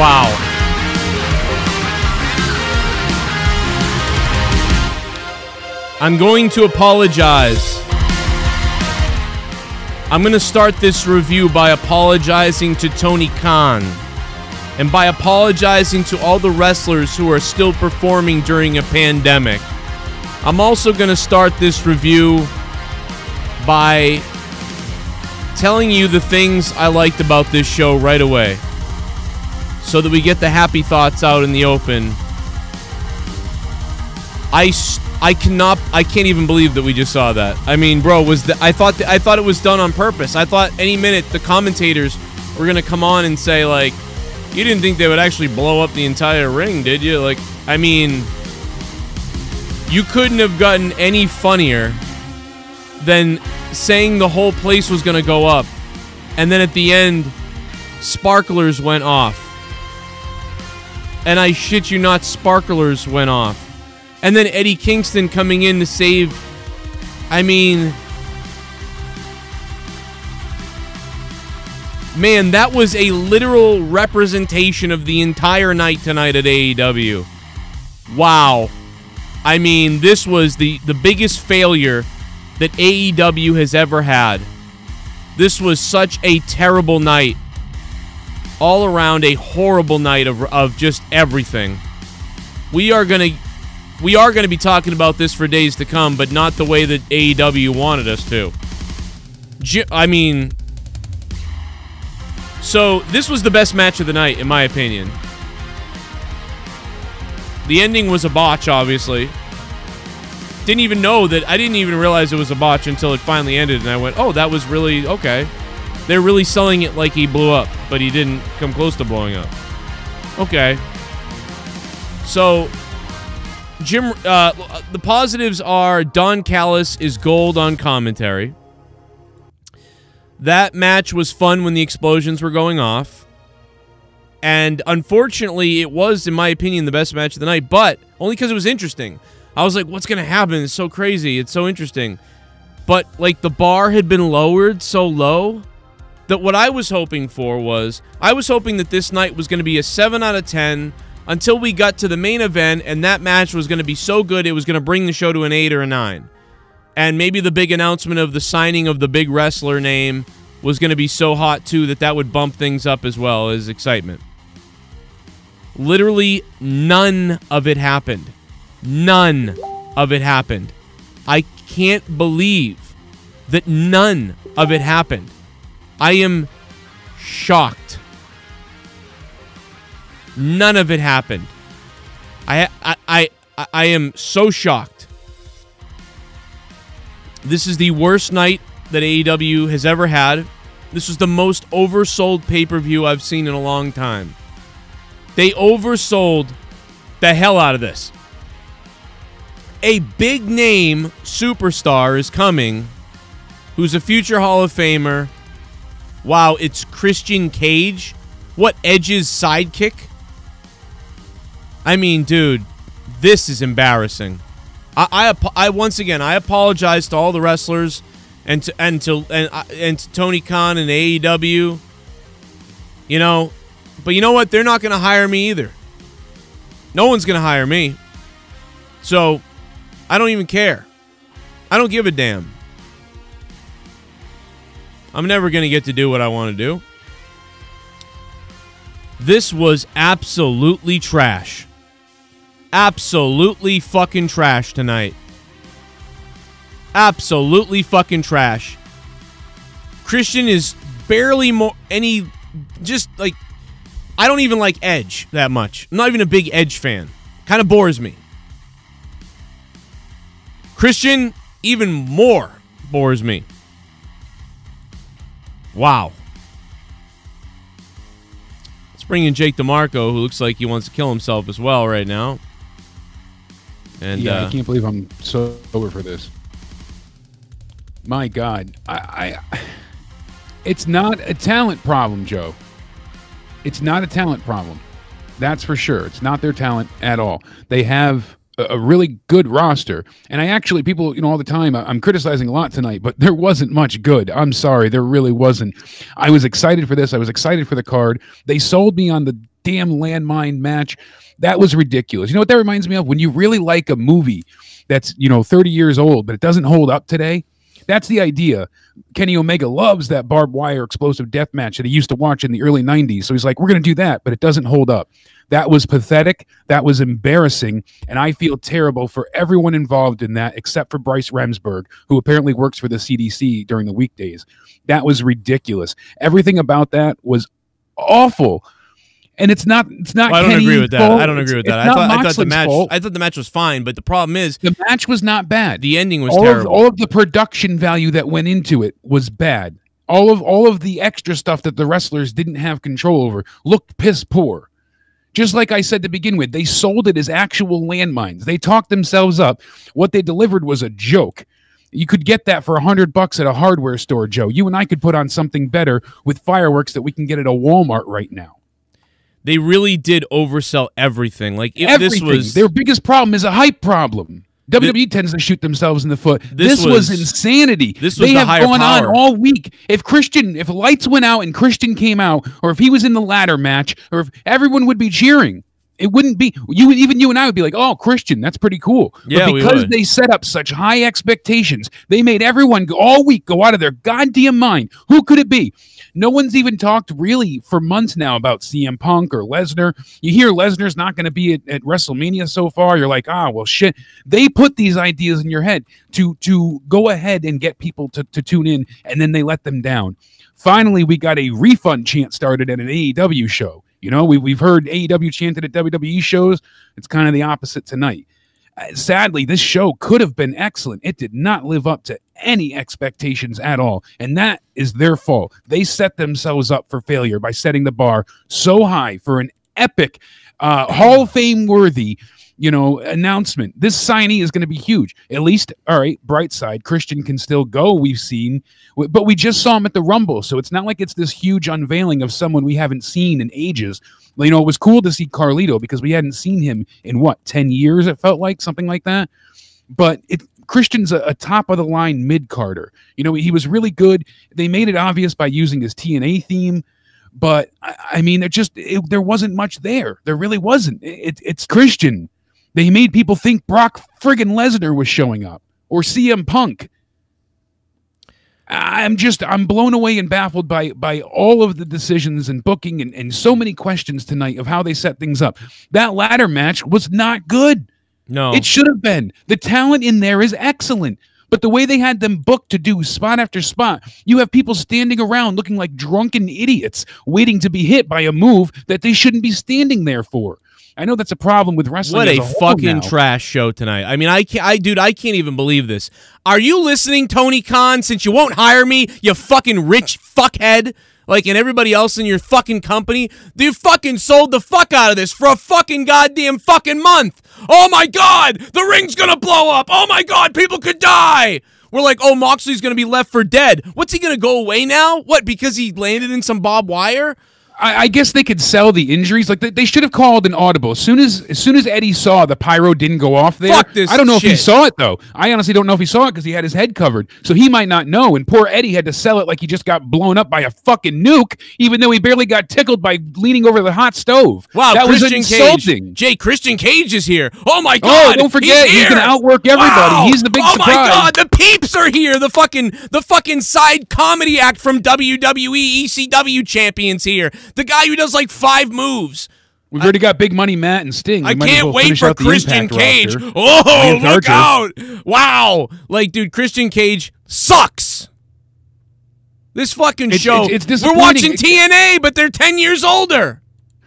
Wow. I'm going to apologize. I'm going to start this review by apologizing to Tony Khan, and by apologizing to all the wrestlers who are still performing during a pandemic. I'm also going to start this review by telling you the things I liked about this show right away, so that we get the happy thoughts out in the open. I can't even believe that we just saw that. I mean, bro, I thought it was done on purpose. I thought any minute the commentators were going to come on and say, like, you didn't think they would actually blow up the entire ring, did you? Like, I mean, you couldn't have gotten any funnier than saying the whole place was going to go up, and then at the end, sparklers went off. And I shit you not, sparklers went off. And then Eddie Kingston coming in to save, I mean, man, that was a literal representation of the entire night tonight at AEW. Wow. I mean, this was the biggest failure that AEW has ever had. This was such a terrible night. All around, a horrible night of just everything. We are going to be talking about this for days to come, but not the way that AEW wanted us to. So this was the best match of the night, in my opinion. The ending was a botch, obviously. I didn't even realize it was a botch until it finally ended, and I went, oh, that was really, okay. They're really selling it like he blew up, but he didn't come close to blowing up. Okay. So the positives are Don Callis is gold on commentary. That match was fun when the explosions were going off. And unfortunately, it was, in my opinion, the best match of the night, but only because it was interesting. I was like, what's going to happen? It's so crazy. It's so interesting. But, like, the bar had been lowered so low that what I was hoping for was, I was hoping that this night was going to be a 7 out of 10, until we got to the main event, and that match was going to be so good it was going to bring the show to an 8 or a 9. And maybe the big announcement of the signing of the big wrestler name was going to be so hot, too, that that would bump things up as well as excitement. Literally none of it happened. None of it happened. I can't believe that none of it happened. I am shocked. None of it happened. I am so shocked. This is the worst night that AEW has ever had. This was the most oversold pay-per-view I've seen in a long time. They oversold the hell out of this. A big-name superstar is coming who's a future Hall of Famer. Wow, it's Christian Cage? What, Edge's sidekick? I mean, dude, this is embarrassing. I once again apologize to all the wrestlers and to Tony Khan and AEW. You know, but you know what? They're not going to hire me either. No one's going to hire me. So, I don't even care. I don't give a damn. I'm never going to get to do what I want to do. This was absolutely trash. Absolutely fucking trash tonight. Absolutely fucking trash. Christian is barely I don't even like Edge that much. I'm not even a big Edge fan. Kind of bores me. Christian even more bores me. Wow. Bring in Jake DeMarco, who looks like he wants to kill himself as well right now. And yeah, I can't believe I'm so over for this. My God, it's not a talent problem, Joe. It's not a talent problem. That's for sure. It's not their talent at all. They have a really good roster, and I actually, people, you know, all the time, I'm criticizing a lot tonight, but there wasn't much good. I'm sorry, there really wasn't. I was excited for this. I was excited for the card. They sold me on the damn landmine match. That was ridiculous. You know what that reminds me of? When you really like a movie that's, you know, 30 years old, but it doesn't hold up today. That's the idea. Kenny Omega loves that barbed wire explosive death match that he used to watch in the early 90s. So he's like, we're going to do that, but it doesn't hold up. That was pathetic. That was embarrassing. And I feel terrible for everyone involved in that, except for Bryce Remsburg, who apparently works for the CDC during the weekdays. That was ridiculous. Everything about that was awful. And it's not. Well, I don't Kenny's agree with that. Fault. I don't agree with that. I thought the match was fine, but the problem is the match was not bad. The ending was terrible. All of the production value that went into it was bad. All of the extra stuff that the wrestlers didn't have control over looked piss poor. Just like I said to begin with, they sold it as actual landmines. They talked themselves up. What they delivered was a joke. You could get that for $100 at a hardware store, Joe. You and I could put on something better with fireworks that we can get at a Walmart right now. They really did oversell everything. Like everything. This was their biggest problem is a hype problem. WWE tends to shoot themselves in the foot. This was insanity. This was they the have gone power. On all week. If lights went out and Christian came out, or if he was in the ladder match, or if everyone would be cheering, it wouldn't be you. Even you and I would be like, "Oh, Christian, that's pretty cool." Yeah, but because they set up such high expectations, they made everyone all week go out of their goddamn mind. Who could it be? No one's even talked really for months now about CM Punk or Lesnar. You hear Lesnar's not going to be at WrestleMania so far. You're like, ah, well, shit. They put these ideas in your head to go ahead and get people to tune in, and then they let them down. Finally, we got a refund chant started at an AEW show. You know, we've heard AEW chanted at WWE shows. It's kind of the opposite tonight. Sadly, this show could have been excellent. It did not live up to any expectations at all, and that is their fault. They set themselves up for failure by setting the bar so high for an epic, Hall of Fame-worthy, you know, announcement. This signee is going to be huge. At least, all right, bright side, Christian can still go, we've seen, but we just saw him at the Rumble, so it's not like it's this huge unveiling of someone we haven't seen in ages. You know, it was cool to see Carlito because we hadn't seen him in, what, 10 years, it felt like, something like that. But Christian's a top-of-the-line mid-carder. You know, he was really good. They made it obvious by using his TNA theme, but, I mean, there wasn't much there. There really wasn't. It's Christian. They made people think Brock friggin' Lesnar was showing up or CM Punk. I'm blown away and baffled by all of the decisions and booking and so many questions tonight of how they set things up. That ladder match was not good. No. It should have been. The talent in there is excellent, but the way they had them booked to do spot after spot, you have people standing around looking like drunken idiots waiting to be hit by a move that they shouldn't be standing there for. I know that's a problem with wrestling. What a fucking trash show tonight. I mean, I can't even believe this. Are you listening, Tony Khan, since you won't hire me, you fucking rich fuckhead, like, and everybody else in your fucking company? You fucking sold the fuck out of this for a fucking goddamn fucking month. Oh my God, the ring's gonna blow up. Oh my God, people could die. We're like, oh, Moxley's gonna be left for dead. What's he gonna go away now? What, because he landed in some barbed wire? I guess they could sell the injuries. Like they should have called an audible. As soon as Eddie saw the pyro didn't go off there, fuck this I don't know shit. If he saw it though. I honestly don't know if he saw it because he had his head covered, so he might not know. And poor Eddie had to sell it like he just got blown up by a fucking nuke, even though he barely got tickled by leaning over the hot stove. Wow, that Christian was insulting. Cage. Jay, Christian Cage is here. Oh my God! Oh, don't forget, he's gonna outwork everybody. Wow. He's the big surprise. Oh my God! The peeps are here. The fucking side comedy act from WWE, ECW champions here. The guy who does like 5 moves. We've already got Big Money Matt and Sting. I can't wait for Christian Cage. Oh, look out. Wow. Like, dude, Christian Cage sucks. This fucking show. It's we're watching TNA, but they're 10 years older.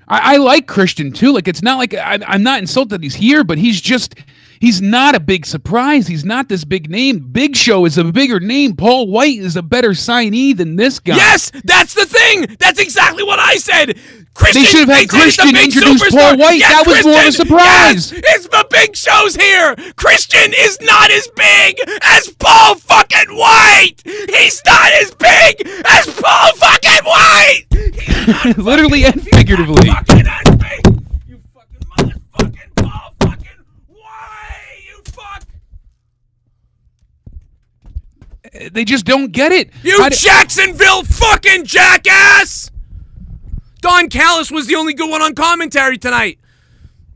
I like Christian, too. Like, it's not like I'm not insulted that he's here, but he's just... He's not a big surprise. He's not this big name. Big Show is a bigger name. Paul Wight is a better signee than this guy. Yes, that's the thing. That's exactly what I said. Christian, they should have had Christian introduce Paul Wight. Yes, that was Christian, more of a surprise. Yes, it's the Big Show's here. Christian is not as big as Paul fucking Wight. He's not as big as Paul fucking Wight. Literally and figuratively. They just don't get it. You Jacksonville fucking jackass! Don Callis was the only good one on commentary tonight.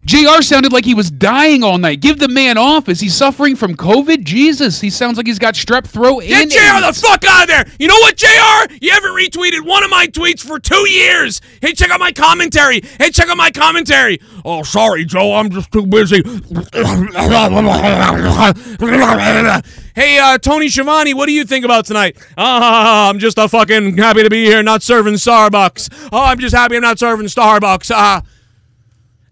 JR sounded like he was dying all night. Give the man off. Is he suffering from COVID? Jesus, he sounds like he's got strep throat. Get JR the fuck out of there. You know what, JR? You haven't retweeted one of my tweets for 2 years. Hey, check out my commentary. Hey, check out my commentary. Oh, sorry, Joe. I'm just too busy. Hey, Tony Schiavone, what do you think about tonight? I'm just a fucking happy to be here, not serving Starbucks. Oh, I'm just happy I'm not serving Starbucks.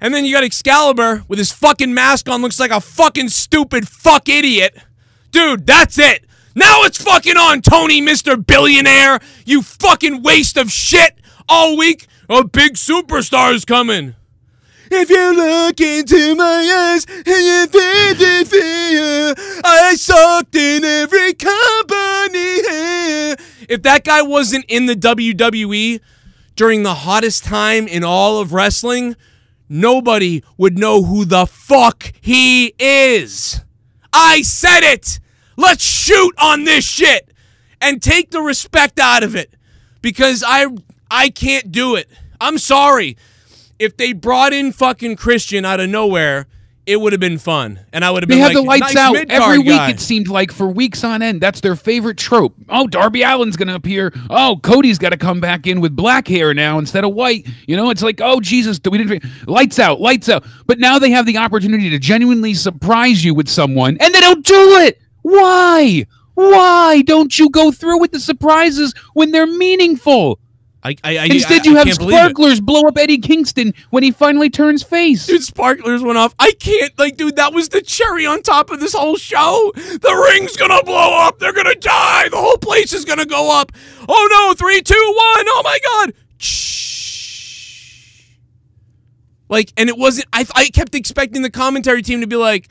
And then you got Excalibur with his fucking mask on, looks like a fucking stupid fuck idiot. Dude, that's it. Now it's fucking on, Tony, Mr. Billionaire. You fucking waste of shit all week. A big superstar is coming. If you look into my eyes and you think it fear, I sucked in every company here. If that guy wasn't in the WWE during the hottest time in all of wrestling, nobody would know who the fuck he is. I said it. Let's shoot on this shit and take the respect out of it, because I can't do it. I'm sorry. If they brought in fucking Christian out of nowhere, it would have been fun, and I would have been like, they had the lights out every week, it seemed like, for weeks on end. That's their favorite trope. Oh, Darby Allin's going to appear. Oh, Cody's got to come back in with black hair now instead of white. You know, it's like, oh, Jesus, we didn't... Lights out, lights out. But now they have the opportunity to genuinely surprise you with someone, and they don't do it! Why? Why don't you go through with the surprises when they're meaningful? Instead, you have sparklers blow up Eddie Kingston when he finally turns face. Dude, sparklers went off. I can't, like, dude, that was the cherry on top of this whole show. The ring's gonna blow up. They're gonna die. The whole place is gonna go up. Oh, no. 3, 2, 1. Oh, my God. Shh. Like, and it wasn't, I kept expecting the commentary team to be like,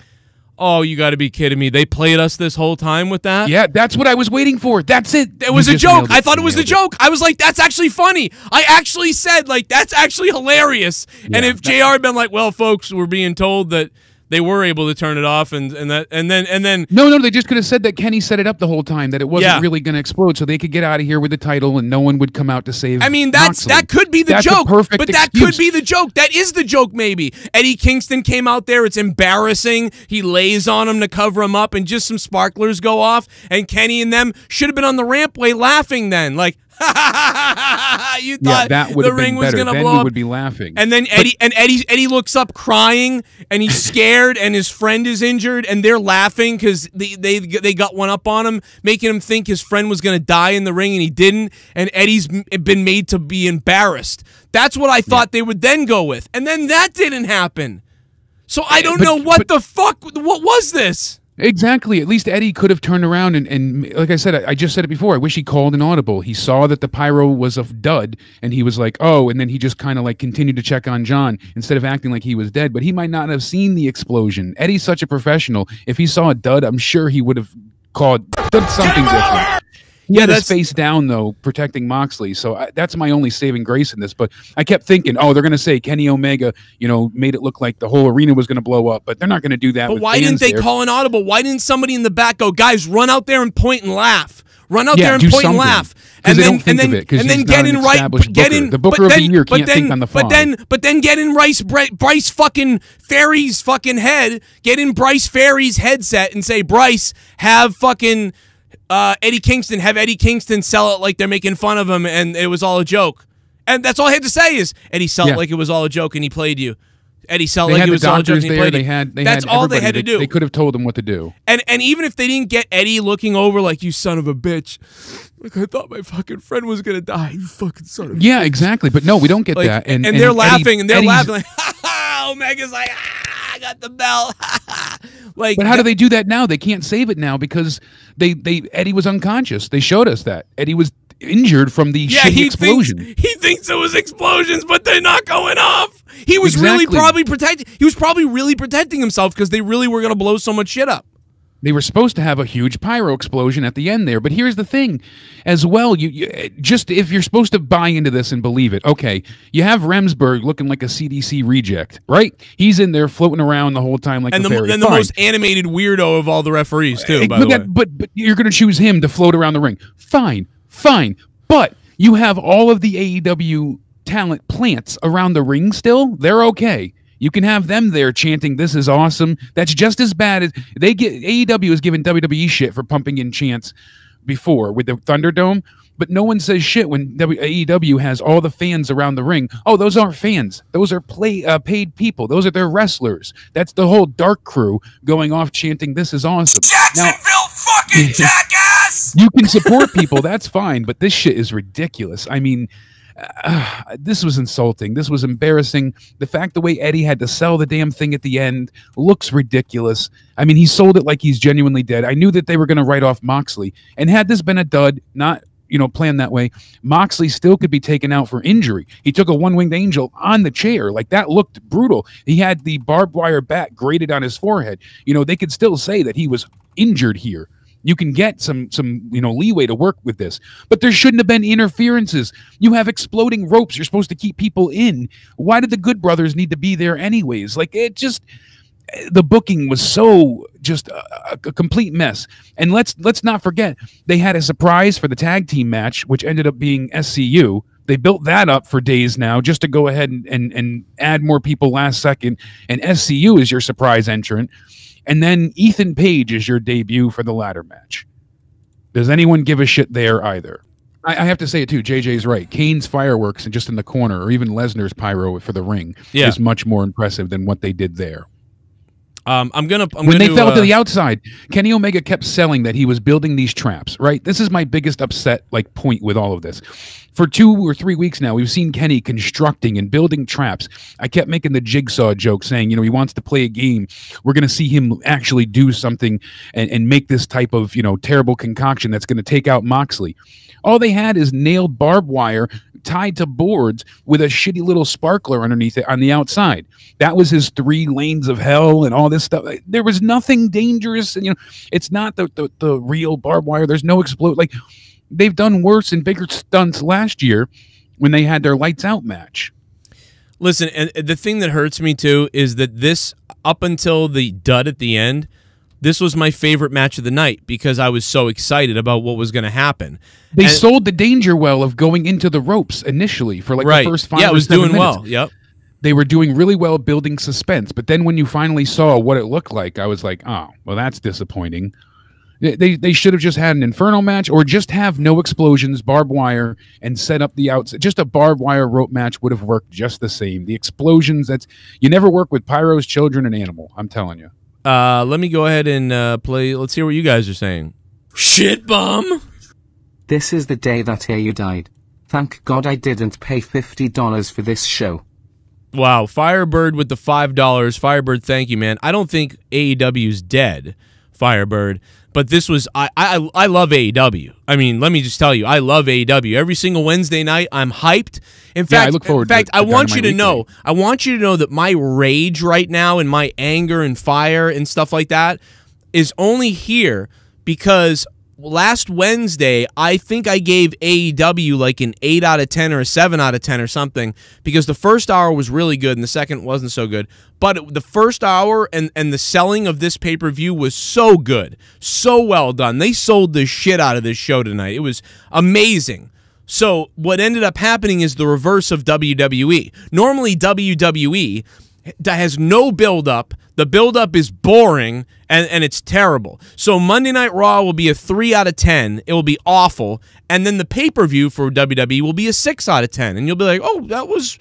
oh, you got to be kidding me. They played us this whole time with that? Yeah, that's what I was waiting for. That's it. It was a joke. I thought it was a joke. I was like, that's actually funny. I actually said, like, that's actually hilarious. Yeah, and if JR had been like, well, folks, we're being told that they were able to turn it off, and then no, they just could have said that Kenny set it up the whole time, that it wasn't really going to explode, so they could get out of here with the title, and no one would come out to save. I mean, that's Moxley. That could be the joke, but that could be the joke. That is the joke, maybe. Eddie Kingston came out there; it's embarrassing. He lays on him to cover him up, and just some sparklers go off, and Kenny and them should have been on the rampway laughing then, like. You thought the ring was gonna blow up. Would be laughing. And then Eddie looks up crying, and he's scared, and his friend is injured, and they're laughing because they got one up on him, making him think his friend was gonna die in the ring, and he didn't. And Eddie's been made to be embarrassed. That's what I thought they would then go with, and then that didn't happen. So I don't know what the fuck. What was this? Exactly. At least Eddie could have turned around and like I said, I just said it before, I wish he called an audible. He saw that the pyro was a dud, and he was like, oh, and then he just kind of like continued to check on John instead of acting like he was dead, but he might not have seen the explosion. Eddie's such a professional. If he saw a dud, I'm sure he would have called something different. He had his face down, though, protecting Moxley. So that's my only saving grace in this. But I kept thinking, oh, they're going to say Kenny Omega, you know, made it look like the whole arena was going to blow up. But they're not going to do that. But why didn't they call an audible? Why didn't somebody in the back go, guys, run out there and point and laugh? Run out there and point and laugh. And then get in right. The booker of the year can't think on the fly. But then get in Bryce fucking Ferry's fucking head. Get in Bryce Ferry's headset and say, Bryce, have fucking... Eddie Kingston, have Eddie Kingston sell it like they're making fun of him and it was all a joke. And that's all I had to say is, Eddie, sell it like it was all a joke and he played you. Eddie, sell it like it was all a joke and he played you. That's all they had to do. They could have told him what to do. And even if they didn't get Eddie looking over like, you son of a bitch, like, I thought my fucking friend was going to die, you fucking son of a bitch. Yeah, exactly. But no, we don't get that. And they're laughing and they're laughing like, ha ha, Omega's like, I got the bell. Like, but how do they do that now? They can't save it now because Eddie was unconscious. They showed us that. Eddie was injured from the shitty explosion. He thinks it was explosions, but they're not going off. He was really probably protecting. He was probably really protecting himself because they really were going to blow so much shit up. They were supposed to have a huge pyro explosion at the end there, but here's the thing as well. You just, if you're supposed to buy into this and believe it, okay, you have Remsburg looking like a CDC reject, right? He's in there floating around the whole time like the most animated weirdo of all the referees too, by the way. But you're going to choose him to float around the ring. Fine, fine. But you have all of the AEW talent plants around the ring still, they're okay. You can have them there chanting, "This is awesome." That's just as bad as they get. AEW is giving WWE shit for pumping in chants before with the Thunderdome, but no one says shit when AEW has all the fans around the ring. Oh, those aren't fans. Those are paid people. Those are their wrestlers. That's the whole dark crew going off chanting, "This is awesome." Jacksonville now, fucking jackass! You can support people. That's fine, but this shit is ridiculous. I mean... this was insulting. This was embarrassing. The fact the way Eddie had to sell the damn thing at the end looks ridiculous. I mean, he sold it like he's genuinely dead. I knew that they were going to write off Moxley. And had this been a dud, not, you know, planned that way, Moxley still could be taken out for injury. He took a one-winged angel on the chair. Like, that looked brutal. He had the barbed wire bat grated on his forehead. You know, they could still say that he was injured here. You can get some you know, leeway to work with this. But there shouldn't have been interferences. You have exploding ropes. You're supposed to keep people in. Why did the Good Brothers need to be there anyways? Like, it just... the booking was so just a complete mess. And let's not forget, they had a surprise for the tag team match, which ended up being SCU. They built that up for days now just to go ahead and add more people last second. And SCU is your surprise entrant. And then Ethan Page is your debut for the ladder match. Does anyone give a shit there either? I have to say it too. JJ's right. Kane's fireworks and just in the corner, or even Lesnar's pyro for the ring, is much more impressive than what they did there. When they fell to the outside, Kenny Omega kept selling that he was building these traps, right? This is my biggest upset, like, point with all of this. For 2 or 3 weeks now, we've seen Kenny constructing and building traps. I kept making the jigsaw joke saying, you know, he wants to play a game. We're going to see him actually do something and make this type of, you know, terrible concoction that's going to take out Moxley. All they had is nailed barbed wire tied to boards with a shitty little sparkler underneath it on the outside. That was his three lanes of hell and all this stuff. There was nothing dangerous. And, you know, it's not the real barbed wire. There's no explode. Like, they've done worse and bigger stunts last year when they had their lights out match. Listen, and the thing that hurts me too is that this, up until the dud at the end, this was my favorite match of the night because I was so excited about what was going to happen. They sold the danger well of going into the ropes initially for like the first 5 or 7 minutes. Yeah, it was doing well. Yep. They were doing really well building suspense. But then when you finally saw what it looked like, I was like, oh, well, that's disappointing. They should have just had an Inferno match or just have no explosions, barbed wire, and set up the outside. Just a barbed wire rope match would have worked just the same. The explosions, that's, you never work with pyros, children, and animal. I'm telling you. Let me go ahead and play. Let's hear what you guys are saying. Shit bomb. This is the day that AEW died. Thank God I didn't pay $50 for this show. Wow, Firebird with the $5. Firebird, thank you, man. I don't think AEW's dead, Firebird. But this was, I love AEW. I mean, let me just tell you, I love AEW. Every single Wednesday night, I'm hyped. In fact, yeah, I look forward to I want you to know that my rage right now and my anger and fire and stuff like that is only here because last Wednesday, I think I gave AEW like an 8 out of 10 or a 7 out of 10 or something because the first hour was really good and the second wasn't so good. But the first hour and the selling of this pay-per-view was so good, so well done. They sold the shit out of this show tonight. It was amazing. So what ended up happening is the reverse of WWE. Normally, WWE has no build-up. The build-up is boring, and it's terrible. So Monday Night Raw will be a 3 out of 10. It will be awful. And then the pay-per-view for WWE will be a 6 out of 10. And you'll be like, oh, that was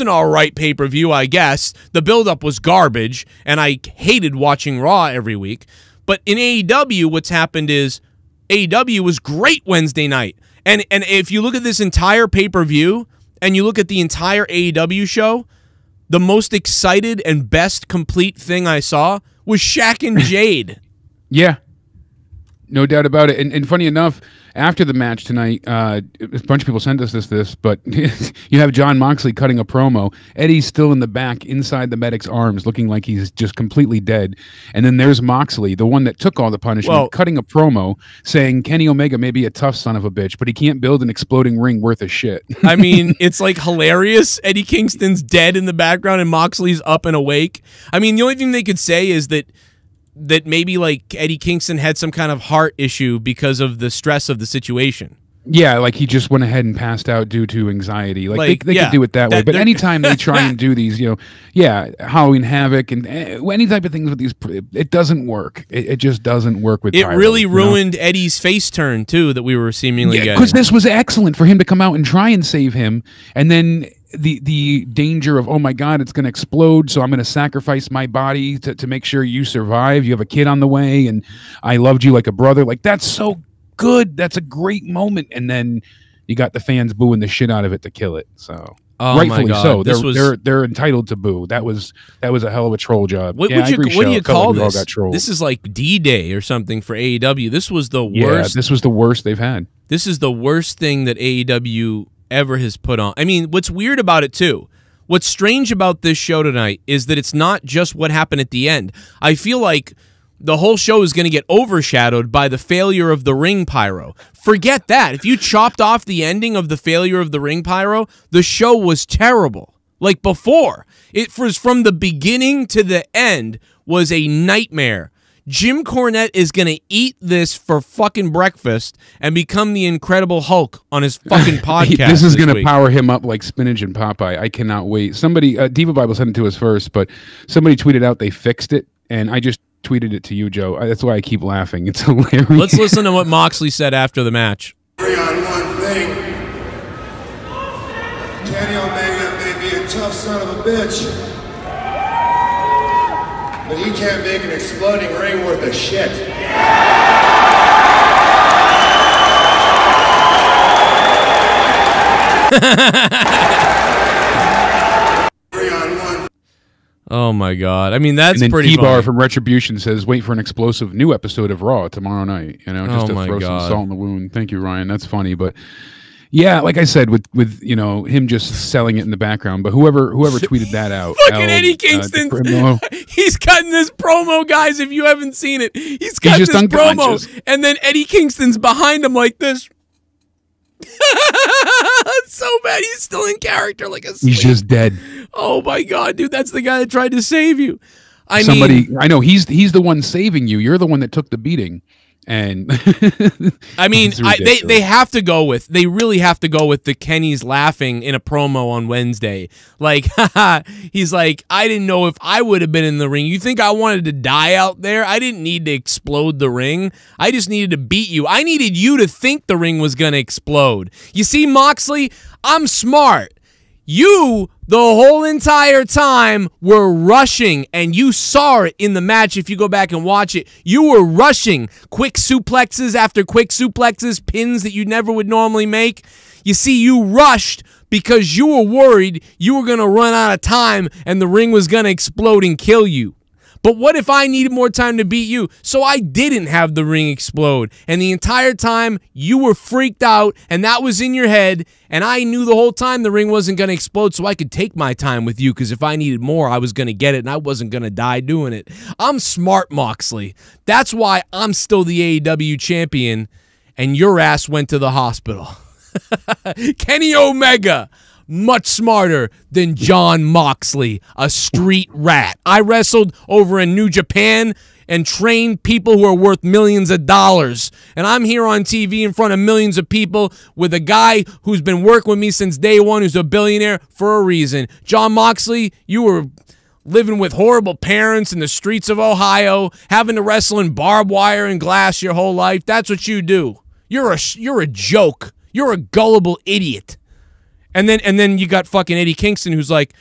an all right pay-per-view, I guess. The build-up was garbage, and I hated watching Raw every week. But in AEW, what's happened is AEW was great Wednesday night. And if you look at this entire pay-per-view, and you look at the entire AEW show, the most excited and best complete thing I saw was Shaq and Jade. Yeah, no doubt about it. And funny enough, after the match tonight, a bunch of people sent us this, but you have John Moxley cutting a promo. Eddie's still in the back, inside the medic's arms, looking like he's just completely dead. And then there's Moxley, the one that took all the punishment, cutting a promo, saying Kenny Omega may be a tough son of a bitch, but he can't build an exploding ring worth of shit. I mean, it's like hilarious. Eddie Kingston's dead in the background and Moxley's up and awake. I mean, the only thing they could say is that maybe like Eddie Kingston had some kind of heart issue because of the stress of the situation. Yeah, like he just went ahead and passed out due to anxiety. Like they could do it that way. But anytime they try and do these, you know, Halloween Havoc and any type of things with these, it doesn't work. It just doesn't work with Tyler. It really ruined Eddie's face turn, too, that we were seemingly getting. Because this was excellent for him to come out and try and save him. And then the danger of, oh, my God, it's going to explode, so I'm going to sacrifice my body to make sure you survive. You have a kid on the way, and I loved you like a brother. Like, that's so good. That's a great moment, and then you got the fans booing the shit out of it to kill it. So rightfully so. They're entitled to boo. That was a hell of a troll job. What do you call this? This is like D-Day or something for AEW. This was the worst. This was the worst they've had. This is the worst thing that AEW ever has put on. I mean, what's weird about it too? What's strange about this show tonight is that it's not just what happened at the end. I feel like the whole show is going to get overshadowed by the failure of the ring pyro. Forget that. If you chopped off the ending of the failure of the ring pyro, the show was terrible. Like before. It was from the beginning to the end was a nightmare. Jim Cornette is going to eat this for fucking breakfast and become the Incredible Hulk on his fucking podcast. This is going to power him up like spinach and Popeye. I cannot wait. Somebody, Diva Bible sent it to us first, but somebody tweeted out they fixed it, and I just tweeted it to you, Joe. That's why I keep laughing. It's hilarious. Let's listen to what Moxley said after the match. Agree on one thing. Kenny Omega may be a tough son of a bitch, but he can't make an exploding ring worth of shit. Oh, my God. I mean, that's pretty funny. T-Bar from Retribution says, wait for an explosive new episode of Raw tomorrow night. You know, just to throw some salt in the wound. Thank you, Ryan. That's funny. But, yeah, like I said, with you know, him just selling it in the background. But whoever tweeted that out. Fucking Eddie Kingston. He's cutting this promo, guys, if you haven't seen it. He's cutting this promo. And then Eddie Kingston's behind him like this. So bad. He's still in character like a slave. He's just dead. Oh my God, dude, that's the guy that tried to save you. I mean, I know he's the one saving you. You're the one that took the beating. And I mean, they have to go with, they really have to go with the Kenny's laughing in a promo on Wednesday. Like, he's like, I didn't know if I would have been in the ring. You think I wanted to die out there? I didn't need to explode the ring. I just needed to beat you. I needed you to think the ring was going to explode. You see, Moxley, I'm smart. You, the whole entire time, were rushing, and you saw it in the match if you go back and watch it. You were rushing. Quick suplexes after quick suplexes, pins that you never would normally make. You see, you rushed because you were worried you were going to run out of time and the ring was going to explode and kill you. But what if I needed more time to beat you? So I didn't have the ring explode. And the entire time, you were freaked out, and that was in your head. And I knew the whole time the ring wasn't going to explode, so I could take my time with you, because if I needed more, I was going to get it, and I wasn't going to die doing it. I'm smart, Moxley. That's why I'm still the AEW champion, and your ass went to the hospital. Kenny Omega, much smarter than John Moxley, a street rat. I wrestled over in New Japan and trained people who are worth millions of dollars. And I'm here on TV in front of millions of people with a guy who's been working with me since day one, who's a billionaire for a reason. John Moxley, you were living with horrible parents in the streets of Ohio, having to wrestle in barbed wire and glass your whole life. That's what you do. You're a joke. You're a gullible idiot. And then you got fucking Eddie Kingston, who's like,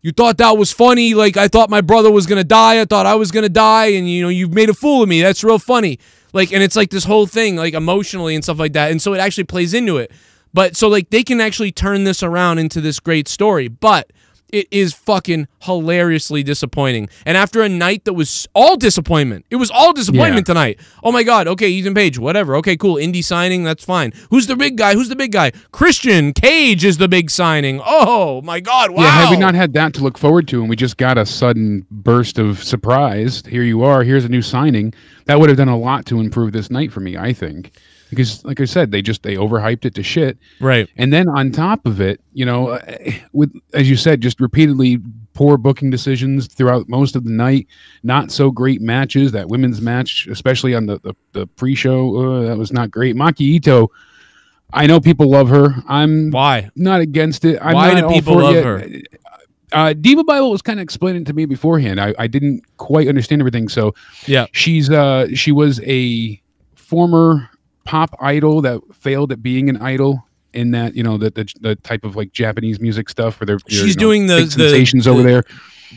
you thought that was funny? Like, I thought my brother was going to die. I thought I was going to die. And, you know, you've made a fool of me. That's real funny. Like, and it's like this whole thing, like, emotionally and stuff like that. And so it actually plays into it. But so, like, they can actually turn this around into this great story. But it is fucking hilariously disappointing. And after a night that was all disappointment. It was all disappointment tonight. Oh, my God. Okay, Ethan Page, whatever. Okay, cool. Indie signing, that's fine. Who's the big guy? Who's the big guy? Christian Cage is the big signing. Oh, my God. Wow. Yeah, had we not had that to look forward to and we just got a sudden burst of surprise, here you are, here's a new signing, that would have done a lot to improve this night for me, I think. Because, like I said, they overhyped it to shit. Right. And then on top of it, you know, with, as you said, just repeatedly poor booking decisions throughout most of the night, not so great matches. That women's match, especially on the pre-show, that was not great. Maki Itoh, I know people love her. I'm not against it. I'm why do people love her? Diva Bible was kind of explaining to me beforehand. I didn't quite understand everything. So yeah, she's she was a former pop idol that failed at being an idol. In that, you know, the type of like Japanese music stuff where they're she's doing the sensations over there.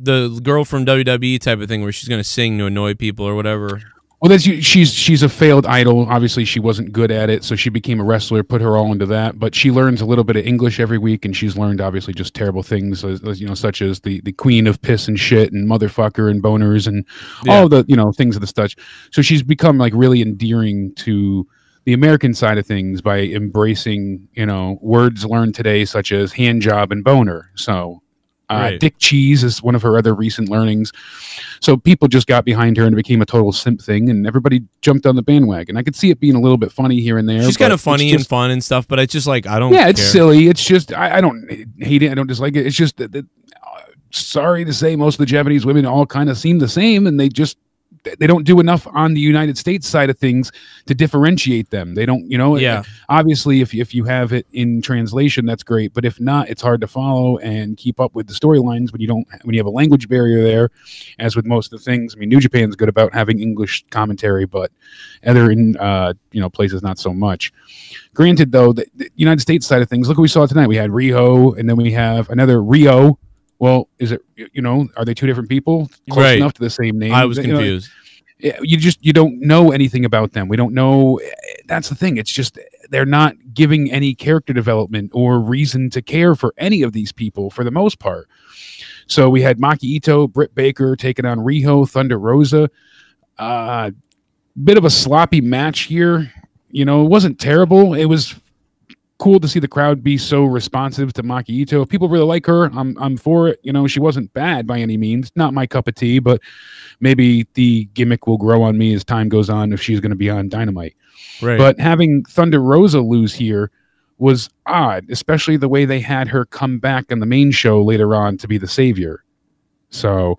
The girl from WWE type of thing where she's going to sing to annoy people or whatever. Well, that's she's a failed idol. Obviously, she wasn't good at it, so she became a wrestler, put her all into that. But she learns a little bit of English every week, and she's learned obviously just terrible things, you know, such as the queen of piss and shit and motherfucker and boners and all the things of the such. So she's become like really endearing to the American side of things by embracing words learned today such as hand job and boner. So. Dick cheese is one of her other recent learnings. So people just got behind her and it became a total simp thing, and everybody jumped on the bandwagon. I could see it being a little bit funny here and there. She's kind of funny and fun and stuff, but it's just like, I don't care. Yeah, it's silly. It's just, I don't hate it. I don't dislike it. It's just, sorry to say, most of the Japanese women all kind of seem the same, and they just, they don't do enough on the United States side of things to differentiate them. They don't, obviously if you have it in translation, that's great. But if not, it's hard to follow and keep up with the storylines when you don't, when you have a language barrier there, as with most of the things. I mean, New Japan's good about having English commentary, but other in, places, not so much. Granted though, the United States side of things, look what we saw tonight. We had Riho, and then we have another Riho. Well, is it, are they two different people? Close enough to the same name. I was confused. You don't know anything about them. We don't know. That's the thing. It's just they're not giving any character development or reason to care for any of these people for the most part. So we had Maki Itoh, Britt Baker taking on Riho, Thunder Rosa. Bit of a sloppy match here. It wasn't terrible. It was cool to see the crowd be so responsive to Maki Itoh. If people really like her, I'm for it. She wasn't bad by any means. Not my cup of tea, but maybe the gimmick will grow on me as time goes on if she's going to be on Dynamite. Right. But having Thunder Rosa lose here was odd, especially the way they had her come back on the main show later on to be the savior. So,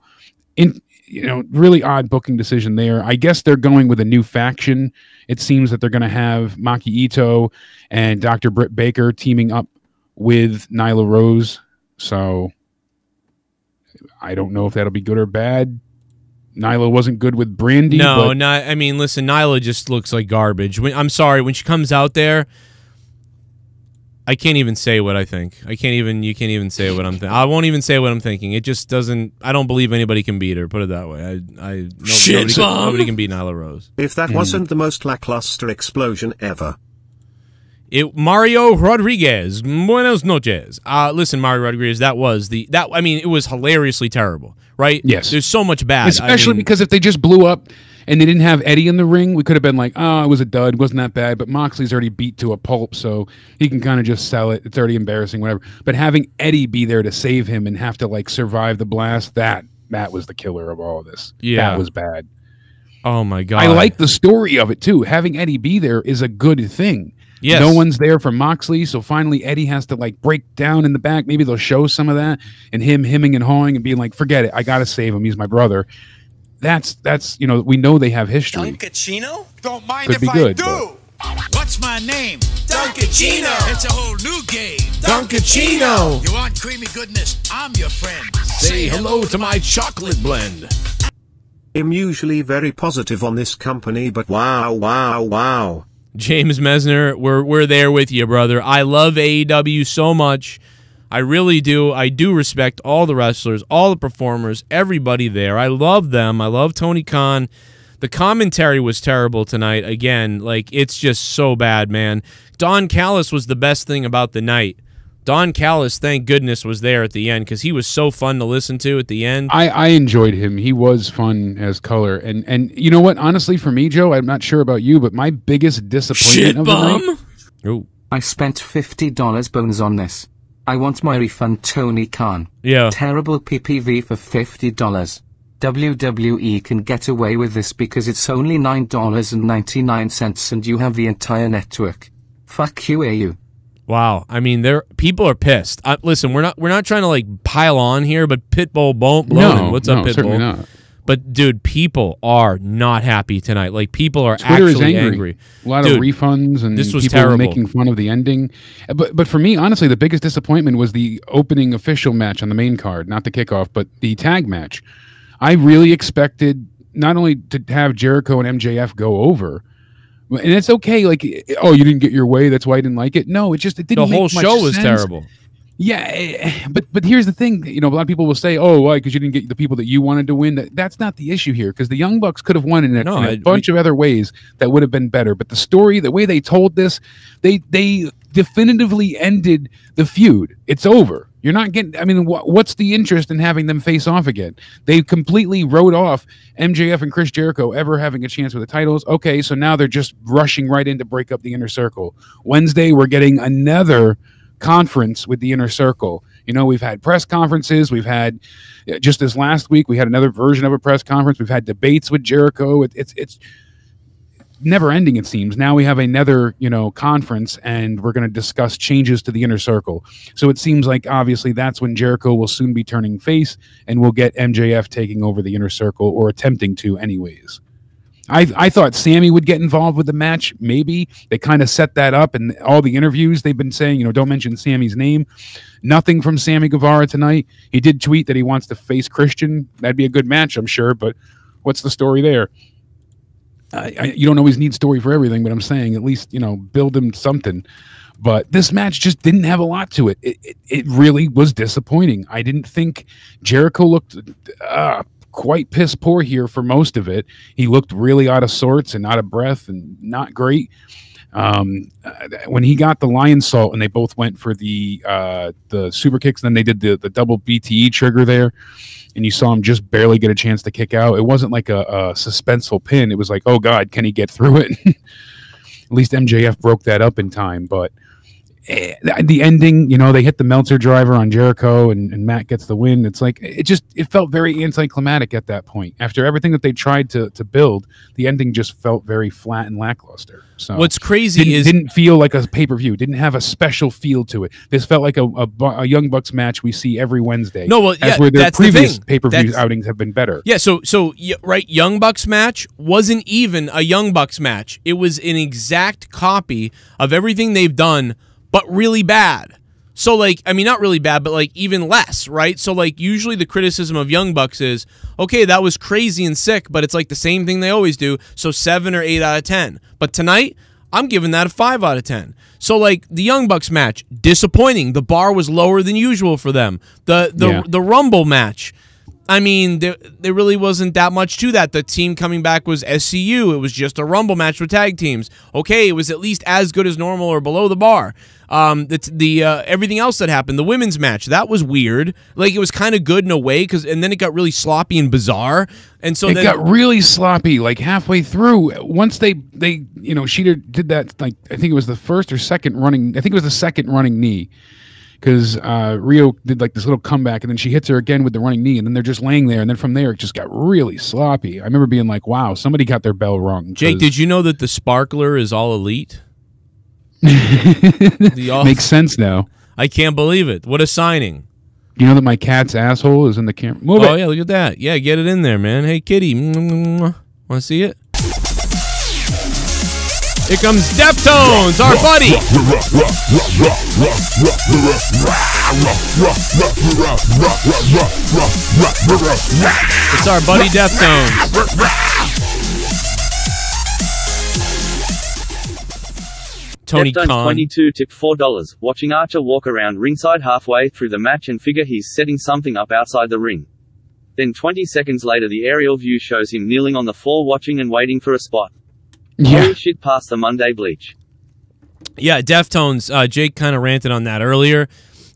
really odd booking decision there. I guess they're going with a new faction. It seems that they're going to have Maki Itoh and Dr. Britt Baker teaming up with Nyla Rose. So I don't know if that'll be good or bad. Nyla wasn't good with Brandy. No, not. I mean, listen, Nyla just looks like garbage. I'm sorry. When she comes out there, I can't even say what I think. You can't even say what I'm thinking. I won't even say what I'm thinking. It just doesn't. I don't believe anybody can beat her. Put it that way. Nobody can beat Nyla Rose. If that wasn't the most lackluster explosion ever. Mario Rodriguez. Buenas noches. Listen, Mario Rodriguez. That was that. I mean, it was hilariously terrible. Right? Yes. There's so much bad. Especially because if they just blew up and they didn't have Eddie in the ring, we could have been like, oh, it was a dud, wasn't that bad, but Moxley's already beat to a pulp, so he can kind of just sell it. It's already embarrassing, whatever. But having Eddie be there to save him and have to, like, survive the blast, that was the killer of all of this. Yeah. That was bad. Oh, my God. I like the story of it, too. Having Eddie be there is a good thing. Yes. No one's there for Moxley, so finally Eddie has to, like, break down in the back. Maybe they'll show some of that, and him hemming and hawing and being like, forget it, I got to save him, he's my brother. That's we know they have history. Dunkachino? Don't mind if I do. What's my name? Dunkachino. It's a whole new game. Dunkachino. You want creamy goodness? I'm your friend. Say hello to my chocolate blend. I'm usually very positive on this company, but wow, wow, wow. James Mesner, we're there with you, brother. I love AEW so much. I really do. I do respect all the wrestlers, all the performers, everybody there. I love them. I love Tony Khan. The commentary was terrible tonight. Again, like, it's just so bad, man. Don Callis was the best thing about the night. Don Callis, thank goodness, was there at the end because he was so fun to listen to at the end. I enjoyed him. He was fun as color. And you know what? Honestly, for me, Joe, I'm not sure about you, but my biggest disappointment of the night... I spent $50 bones on this. I want my refund, Tony Khan. Yeah. Terrible PPV for $50. WWE can get away with this because it's only $9.99 and you have the entire network. Fuck you, AU. Wow. I mean, people are pissed. Listen, we're not trying to like pile on here, but Pitbull won't blow. What's up, Pitbull? Certainly not. But dude, people are not happy tonight. Like, people are Twitter is actually angry. A lot of refunds, and this was people making fun of the ending. But for me, honestly, the biggest disappointment was the opening official match on the main card, not the kickoff, but the tag match. I really expected not only to have Jericho and MJF go over, and it's okay. Like, oh, you didn't get your way, that's why I didn't like it. No, it just it didn't make much sense. The whole show was terrible. Yeah, but here's the thing. You know, a lot of people will say, "Oh, why? Because you didn't get the people that you wanted to win." That's not the issue here, because the Young Bucks could have won in a bunch of other ways that would have been better. But the story, the way they told this, they definitively ended the feud. It's over. You're not getting. I mean, what's the interest in having them face off again? They completely wrote off MJF and Chris Jericho ever having a chance with the titles. Okay, so now they're just rushing right in to break up the Inner Circle. Wednesday, we're getting another conference with the Inner Circle. You know, we've had press conferences, we've had, just this last week, we had another version of a press conference, we've had debates with Jericho. It's never ending, it seems. Now we have another, you know, conference, and we're going to discuss changes to the Inner Circle. So it seems like, obviously, that's when Jericho will soon be turning face, and we'll get MJF taking over the Inner Circle, or attempting to anyways. I thought Sammy would get involved with the match. Maybe they kind of set that up, and all the interviews they've been saying, you know, don't mention Sammy's name. Nothing from Sammy Guevara tonight. He did tweet that he wants to face Christian. That'd be a good match, I'm sure, but what's the story there? You don't always need story for everything, but I'm saying at least, you know, build him something. But this match just didn't have a lot to it. It really was disappointing. I didn't think Jericho looked quite piss poor here for most of it. He looked really out of sorts and out of breath and not great. When he got the lion salt and they both went for the super kicks, then they did the double BTE trigger there, and you saw him just barely get a chance to kick out. It wasn't like a suspenseful pin. It was like, oh God, can he get through it? At least MJF broke that up in time, but the ending, you know, they hit the Meltzer driver on Jericho, and Matt gets the win. It's like, it felt very anticlimactic at that point. After everything that they tried to build, the ending just felt very flat and lackluster. So what's crazy is, didn't feel like a pay-per-view, didn't have a special feel to it. This felt like a Young Bucks match we see every Wednesday. No, well, yeah, where their previous pay-per-view outings have been better. Yeah, right, Young Bucks match wasn't even a Young Bucks match. It was an exact copy of everything they've done, but really bad. So, like, I mean, not really bad, but, like, even less, right? So, like, usually the criticism of Young Bucks is, okay, that was crazy and sick, but it's, like, the same thing they always do, so 7 or 8 out of 10. But tonight, I'm giving that a 5 out of 10. So, like, the Young Bucks match, disappointing. The bar was lower than usual for them. The Rumble match, I mean, there really wasn't that much to that. The team coming back was SCU. It was just a Rumble match with tag teams. Okay, it was at least as good as normal or below the bar. Everything else that happened, the women's match, that was weird. Like, it was kind of good in a way, and then it got really sloppy and bizarre. And so it got really sloppy, like halfway through. Once they you know, she did that, like, I think it was the first or second running. I think it was the second running knee, because Riho did, like, this little comeback, and then she hits her again with the running knee, and then they're just laying there, and then from there it just got really sloppy. I remember being like, wow, somebody got their bell rung. Jake, did you know that the sparkler is all elite? Makes sense now. I can't believe it. What a signing. You know that my cat's asshole is in the camera? Oh, yeah, look at that. Yeah, get it in there, man. Hey, kitty. Want to see it? Here comes Deftones, our buddy. It's our buddy Deftones. Tony Khan. $22 tipped $4, watching Archer walk around ringside halfway through the match and figure he's setting something up outside the ring. Then 20 seconds later the aerial view shows him kneeling on the floor watching and waiting for a spot. Yeah. Holy shit, past the Monday bleach. Yeah, Deftones, Jake kind of ranted on that earlier,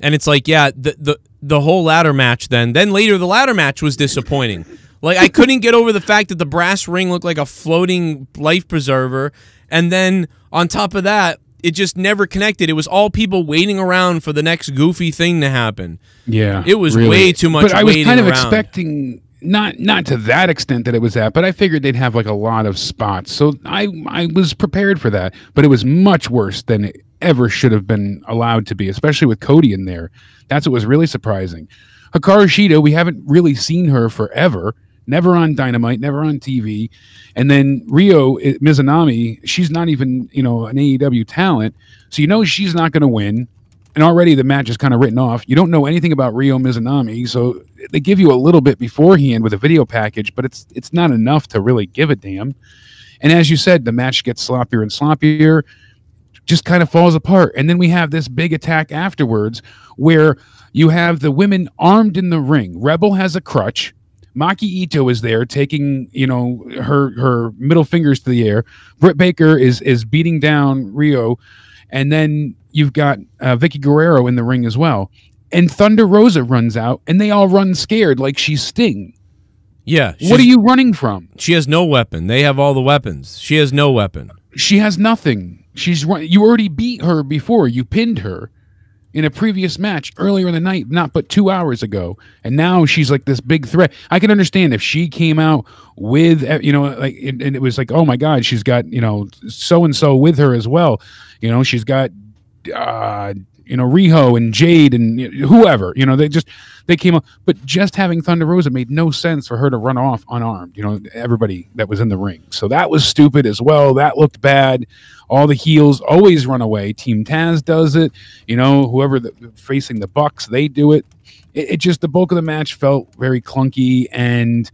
and it's like, yeah, the whole ladder match then later the ladder match was disappointing. Like, I couldn't get over the fact that the brass ring looked like a floating life preserver, and then on top of that, it just never connected. It was all people waiting around for the next goofy thing to happen. Yeah. It was really way too much waiting around. But I was kind of expecting... Not to that extent that it was at, but I figured they'd have like a lot of spots. So I was prepared for that, but it was much worse than it ever should have been allowed to be, especially with Cody in there. That's what was really surprising. Hikaru Shida, we haven't really seen her forever. never on Dynamite, never on TV. And then Riho Mizunami, she's not even, you know, an AEW talent. So, you know, she's not going to win. And already the match is kind of written off. You don't know anything about Riho Mizunami. So they give you a little bit beforehand with a video package, but it's not enough to really give a damn. And as you said, the match gets sloppier and sloppier, just kind of falls apart. And then we have this big attack afterwards where you have the women armed in the ring. Rebel has a crutch. Maki Itoh is there taking, you know, her middle fingers to the air. Britt Baker is beating down Riho. And then you've got Vicky Guerrero in the ring as well. And Thunder Rosa runs out, and they all run scared like she's Sting. Yeah. What are you running from? She has no weapon. They have all the weapons. She has no weapon. She has nothing. You already beat her before. You pinned her in a previous match earlier in the night, not but 2 hours ago. And now she's like this big threat. I can understand if she came out with, you know, like, and it was like, oh my God, she's got, you know, so-and-so with her as well. You know, she's got, you know, Riho and Jade and whoever, you know, they came up, but just having Thunder Rosa made no sense for her to run off unarmed, you know, everybody that was in the ring. So that was stupid as well. That looked bad. All the heels always run away. Team Taz does it. You know, whoever facing the Bucks, they do it. It just, the bulk of the match felt very clunky, and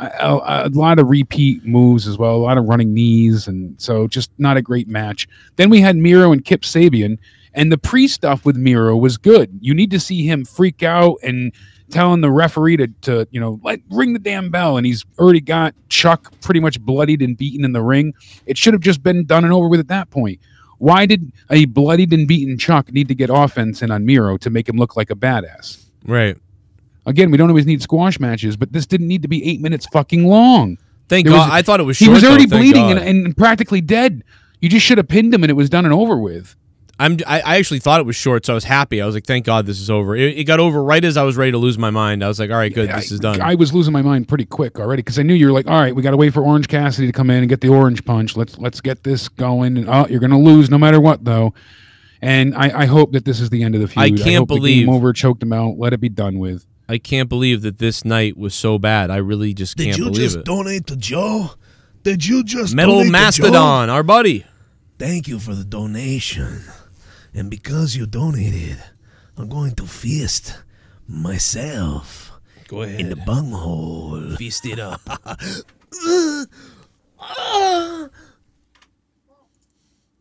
a lot of repeat moves as well. A lot of running knees. And so just not a great match. Then we had Miro and Kip Sabian. And the pre-stuff with Miro was good. You need to see him freak out and telling the referee to you know, like, ring the damn bell. And he's already got Chuck pretty much bloodied and beaten in the ring. It should have just been done and over with at that point. Why did a bloodied and beaten Chuck need to get offense in on Miro to make him look like a badass? Right. Again, we don't always need squash matches, but this didn't need to be 8 minutes fucking long. Thank God. I thought it was short. He was already bleeding and practically dead. You just should have pinned him and it was done and over with. I actually thought it was short, so I was happy. I was like, thank God this is over. It got over right as I was ready to lose my mind. I was like, all right, good, this is done. I was losing my mind pretty quick already because I knew you were like, all right, we got to wait for Orange Cassidy to come in and get the orange punch. Let's get this going. And oh, you're going to lose no matter what, though. And I hope that this is the end of the feud. I can't believe. The game over, choked him out, let it be done with. I can't believe that this night was so bad. I really just can't believe it. Did you just donate to Joe? Did you just Metal Mastodon, our buddy. Thank you for the donation. And because you donated, I'm going to feast myself. Go ahead. In the bunghole. Feast it up.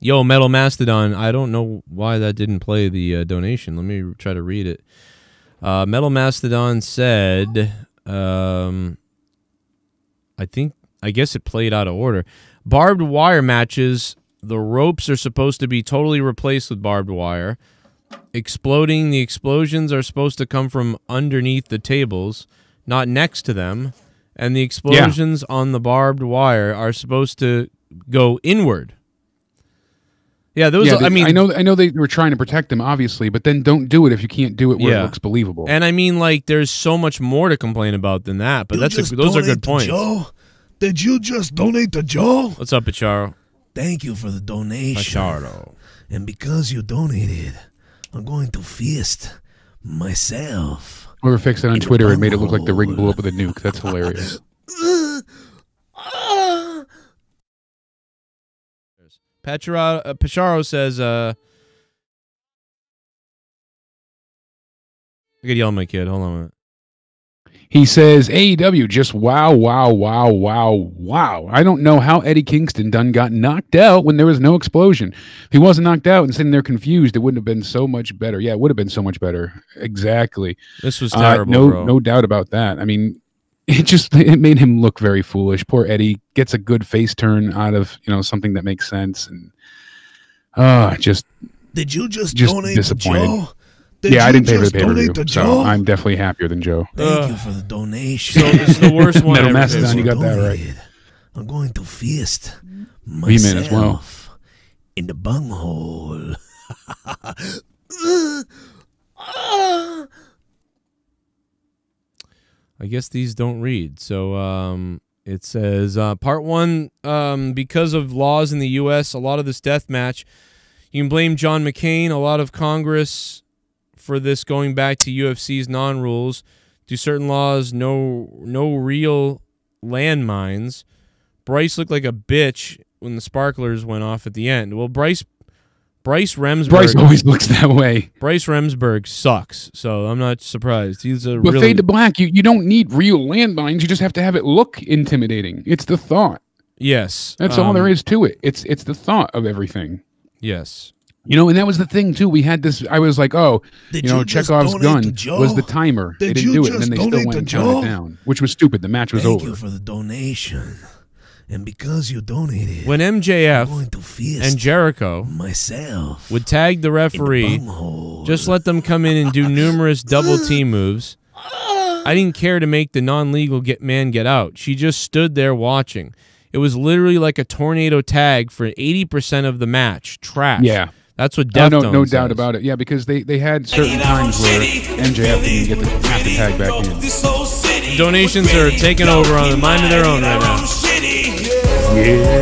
Yo, Metal Mastodon, I don't know why that didn't play the donation. Let me try to read it. Metal Mastodon said, I guess it played out of order. Barbed wire matches. The ropes are supposed to be totally replaced with barbed wire. Exploding, the explosions are supposed to come from underneath the tables, not next to them. And the explosions on the barbed wire are supposed to go inward. Yeah, those. Yeah, I know they were trying to protect them, obviously, but then don't do it if you can't do it where it looks believable. And I mean, like, there's so much more to complain about than that. But those are good points. Joe? Did you just donate to Joe? What's up, Picharo? Thank you for the donation. Pacharo. And because you donated, I'm going to feast myself. We were fixing on Twitter and made it look like the ring blew up with a nuke. That's hilarious. Pacharo says, I could yell at my kid. Hold on a minute. He says, AEW, just wow, wow, wow, wow, wow. I don't know how Eddie Kingston got knocked out when there was no explosion. If he wasn't knocked out and sitting there confused, it wouldn't have been so much better. Yeah, it would have been so much better. Exactly. This was terrible, bro. No doubt about that. I mean, it made him look very foolish. Poor Eddie gets a good face turn out of, you know, something that makes sense. And did you just donate to Joe? Yeah, I didn't pay for the pay-per-view, so I'm definitely happier than Joe. Thank you for the donation. So it's the worst one Metal Mastodon, you got that right. I'm going to feast myself as well. In the bunghole. I guess these don't read. So it says, Part 1, because of laws in the U.S., a lot of this death match, you can blame John McCain, a lot of Congress... for this going back to UFC's non-rules. to certain laws, no real landmines. Bryce looked like a bitch when the sparklers went off at the end. Well, Bryce Remsburg. Bryce always looks that way. Bryce Remsburg sucks, so I'm not surprised. He's a really... fade to black. You don't need real landmines. You just have to have it look intimidating. It's the thought. Yes, that's all there is to it. It's the thought of everything. Yes. You know, and that was the thing, too. We had this, I was like, oh, you know, Chekhov's gun was the timer. They didn't do it, and then they still went and shut it down, which was stupid. The match was over. Thank you for the donation. And because you donated, when MJF and Jericho would tag the referee, just let them come in and do numerous double-team moves. I didn't care to make the non-legal get out. She just stood there watching. It was literally like a tornado tag for 80% of the match. Trash. Yeah. That's what Deftones no doubt about it. Yeah, because they had certain times where MJF didn't get the tag back in. Donations are taking over on the mind of their own right now. Yeah.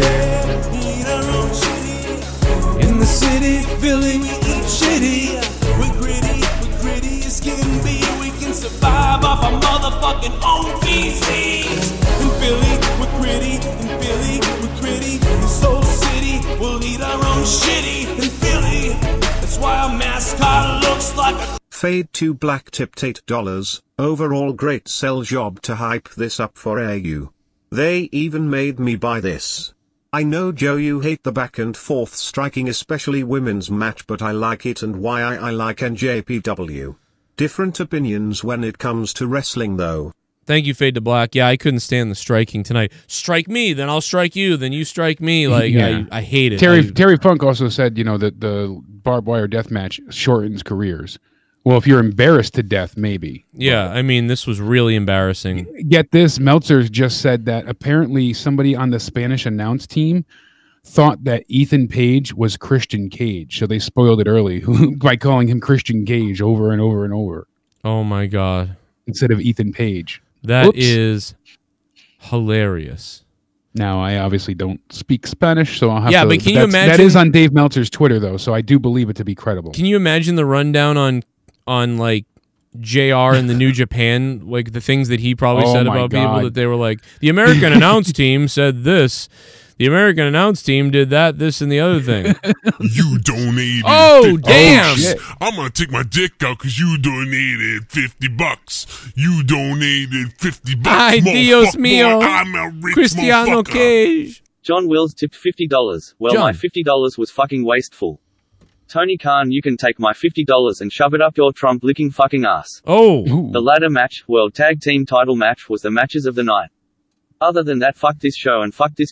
In the city, feeling shitty. We're gritty, it's getting me. We can survive off our motherfucking own feces. In Philly, we're gritty. In Philly, we're gritty. In Soul City, we'll eat our own shitty. That's why our mascot looks like a fade to black. Tipped $8. Overall great sell job to hype this up for AEW. They even made me buy this. I know, Joe, you hate the back and forth striking, especially women's match, but I like it, and why I like NJPW. Different opinions when it comes to wrestling, though. Thank you, Fade to Black. Yeah, I couldn't stand the striking tonight. Strike me, then I'll strike you, then you strike me. Like, yeah. I hate it. Terry Funk also said, you know, that the barbed wire death match shortens careers. Well, if you're embarrassed to death, maybe. Yeah, I mean, this was really embarrassing. Get this, Meltzer just said that apparently somebody on the Spanish announce team thought that Ethan Page was Christian Cage, so they spoiled it early by calling him Christian Cage over and over and over. Oh, my God. Instead of Ethan Page. That is hilarious. Now, I obviously don't speak Spanish, so I'll have to... Yeah, but can you imagine... That is on Dave Meltzer's Twitter, though, so I do believe it to be credible. Can you imagine the rundown on like, JR and the New Japan, like, the things that he probably said about people that they were like, the American announce team said this, the American announce team did that, this, and the other thing. You donated. Oh, damn. Oh, I'm going to take my dick out because you donated $50. You donated $50. Ay, Dios mío. I'm a rich Cristiano Cage. John Wills tipped $50. Well, John. My $50 was fucking wasteful. Tony Khan, you can take my $50 and shove it up your Trump-licking fucking ass. Oh. Ooh. The ladder match, World Tag Team title match, was the matches of the night. Other than that, fuck this show and fuck this...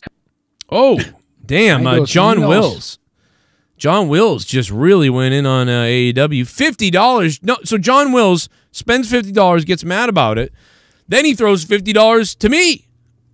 Oh, damn, John Wills. John Wills just really went in on AEW. $50. No, so John Wills spends $50, gets mad about it. Then he throws $50 to me.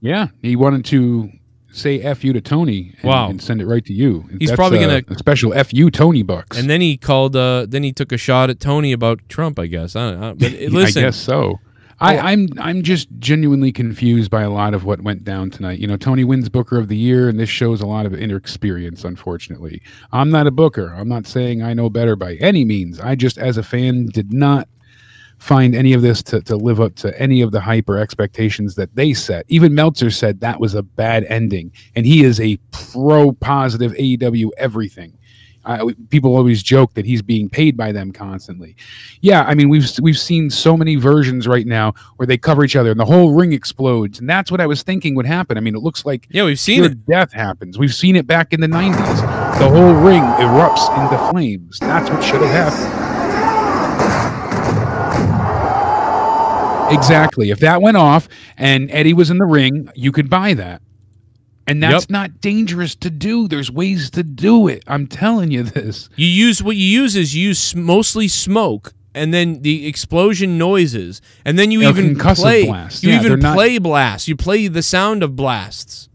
Yeah, he wanted to say F you to Tony and, and send it right to you. He's probably going to... A special F you Tony bucks. And then he called, then he took a shot at Tony about Trump, I guess. I don't know. But listen, I guess so. I'm just genuinely confused by a lot of what went down tonight. You know, Tony wins Booker of the Year, and this shows a lot of inexperience, unfortunately. I'm not a booker. I'm not saying I know better by any means. I just, as a fan, did not find any of this to live up to any of the hype or expectations that they set. Even Meltzer said that was a bad ending, and he is a pro-positive AEW everything. People always joke that he's being paid by them constantly. Yeah, I mean, we've seen so many versions right now where they cover each other and the whole ring explodes, and that's what I was thinking would happen. I mean, it looks like we've seen it. Death happens. We've seen it back in the 90s. The whole ring erupts into flames. That's what should have happened. Exactly. If that went off and Eddie was in the ring, you could buy that. And that's not dangerous to do. There's ways to do it. I'm telling you this. You use what you use is you use mostly smoke, and then the explosion noises, and then you even play. Blast. You even play blasts. You play the sound of blasts.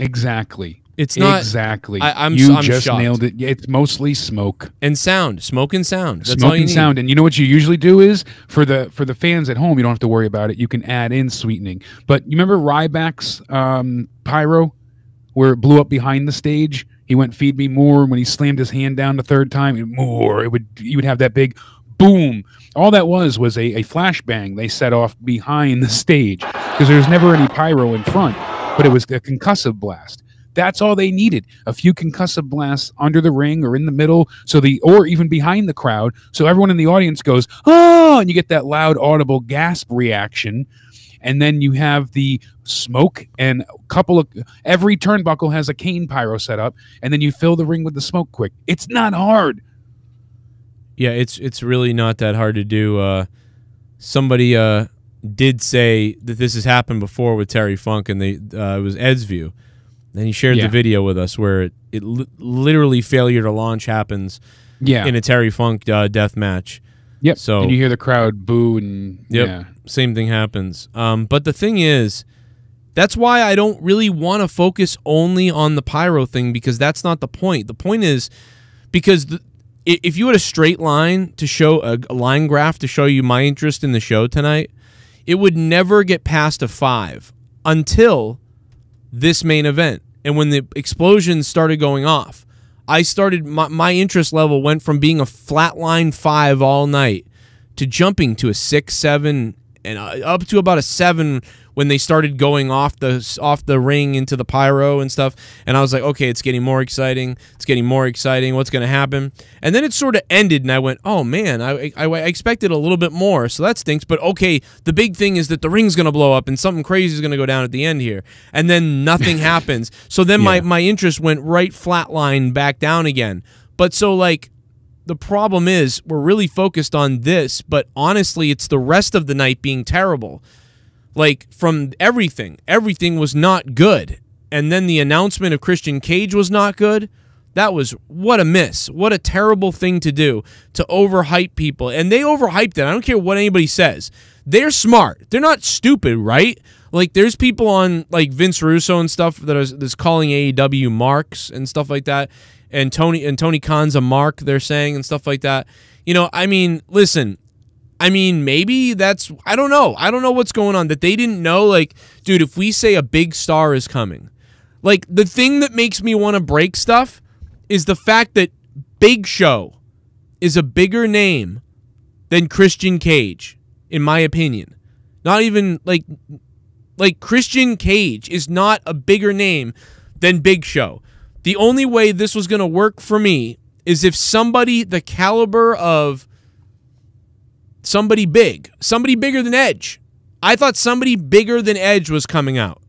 Exactly. It's not exactly. I'm just shocked. Nailed it. It's mostly smoke and sound. Smoke and sound. That's smoke all you and need. Sound. And you know what you usually do is for the fans at home, you don't have to worry about it. You can add in sweetening. But you remember Ryback's pyro, where it blew up behind the stage. He went, feed me more. When he slammed his hand down the third time, more, he would have that big boom. All that was a flashbang they set off behind the stage, because there's never any pyro in front, but it was a concussive blast. That's all they needed, a few concussive blasts under the ring or in the middle, so the, or even behind the crowd, so everyone in the audience goes, oh, and you get that loud audible gasp reaction. And then you have the smoke, and a couple of, every turnbuckle has a cane pyro set up, and then you fill the ring with the smoke quick. It's not hard. Yeah, it's really not that hard to do. Somebody did say that this has happened before with Terry Funk, and they it was Ed's View, and he shared the video with us where it literally failure to launch happens in a Terry Funk death match. Yep. So, and you hear the crowd boo, and same thing happens. But the thing is, that's why I don't really want to focus only on the pyro thing, because that's not the point. The point is, because if you had a straight line to show, a line graph to show you my interest in the show tonight, it would never get past a 5 until this main event. And when the explosions started going off, I started, my interest level went from being a flatline 5 all night to jumping to a 6, 7, and up to about a 7 when they started going off the ring into the pyro and stuff. And I was like, okay, it's getting more exciting. It's getting more exciting. What's going to happen? And then it sort of ended, and I went, oh man, I expected a little bit more. So that stinks. But okay, the big thing is that the ring's going to blow up and something crazy is going to go down at the end here. And then nothing happens. So then my interest went right flatline back down again. But so like, the problem is we're really focused on this, but honestly, it's the rest of the night being terrible. Like, from everything was not good. And then the announcement of Christian Cage was not good. That was, what a miss. What a terrible thing to do, to overhype people. And they overhyped it. I don't care what anybody says. They're smart. They're not stupid, right? Like, there's people on, like, Vince Russo and stuff that's calling AEW marks and stuff like that. And Tony Khan's a mark, they're saying, and stuff like that. You know, I mean, listen, I mean, maybe that's, I don't know. I don't know what's going on, that they didn't know, like, dude, if we say a big star is coming, like, the thing that makes me want to break stuff is the fact that Big Show is a bigger name than Christian Cage, in my opinion. Not even, like Christian Cage is not a bigger name than Big Show. The only way this was going to work for me is if somebody the caliber of somebody big, somebody bigger than Edge. I thought somebody bigger than Edge was coming out.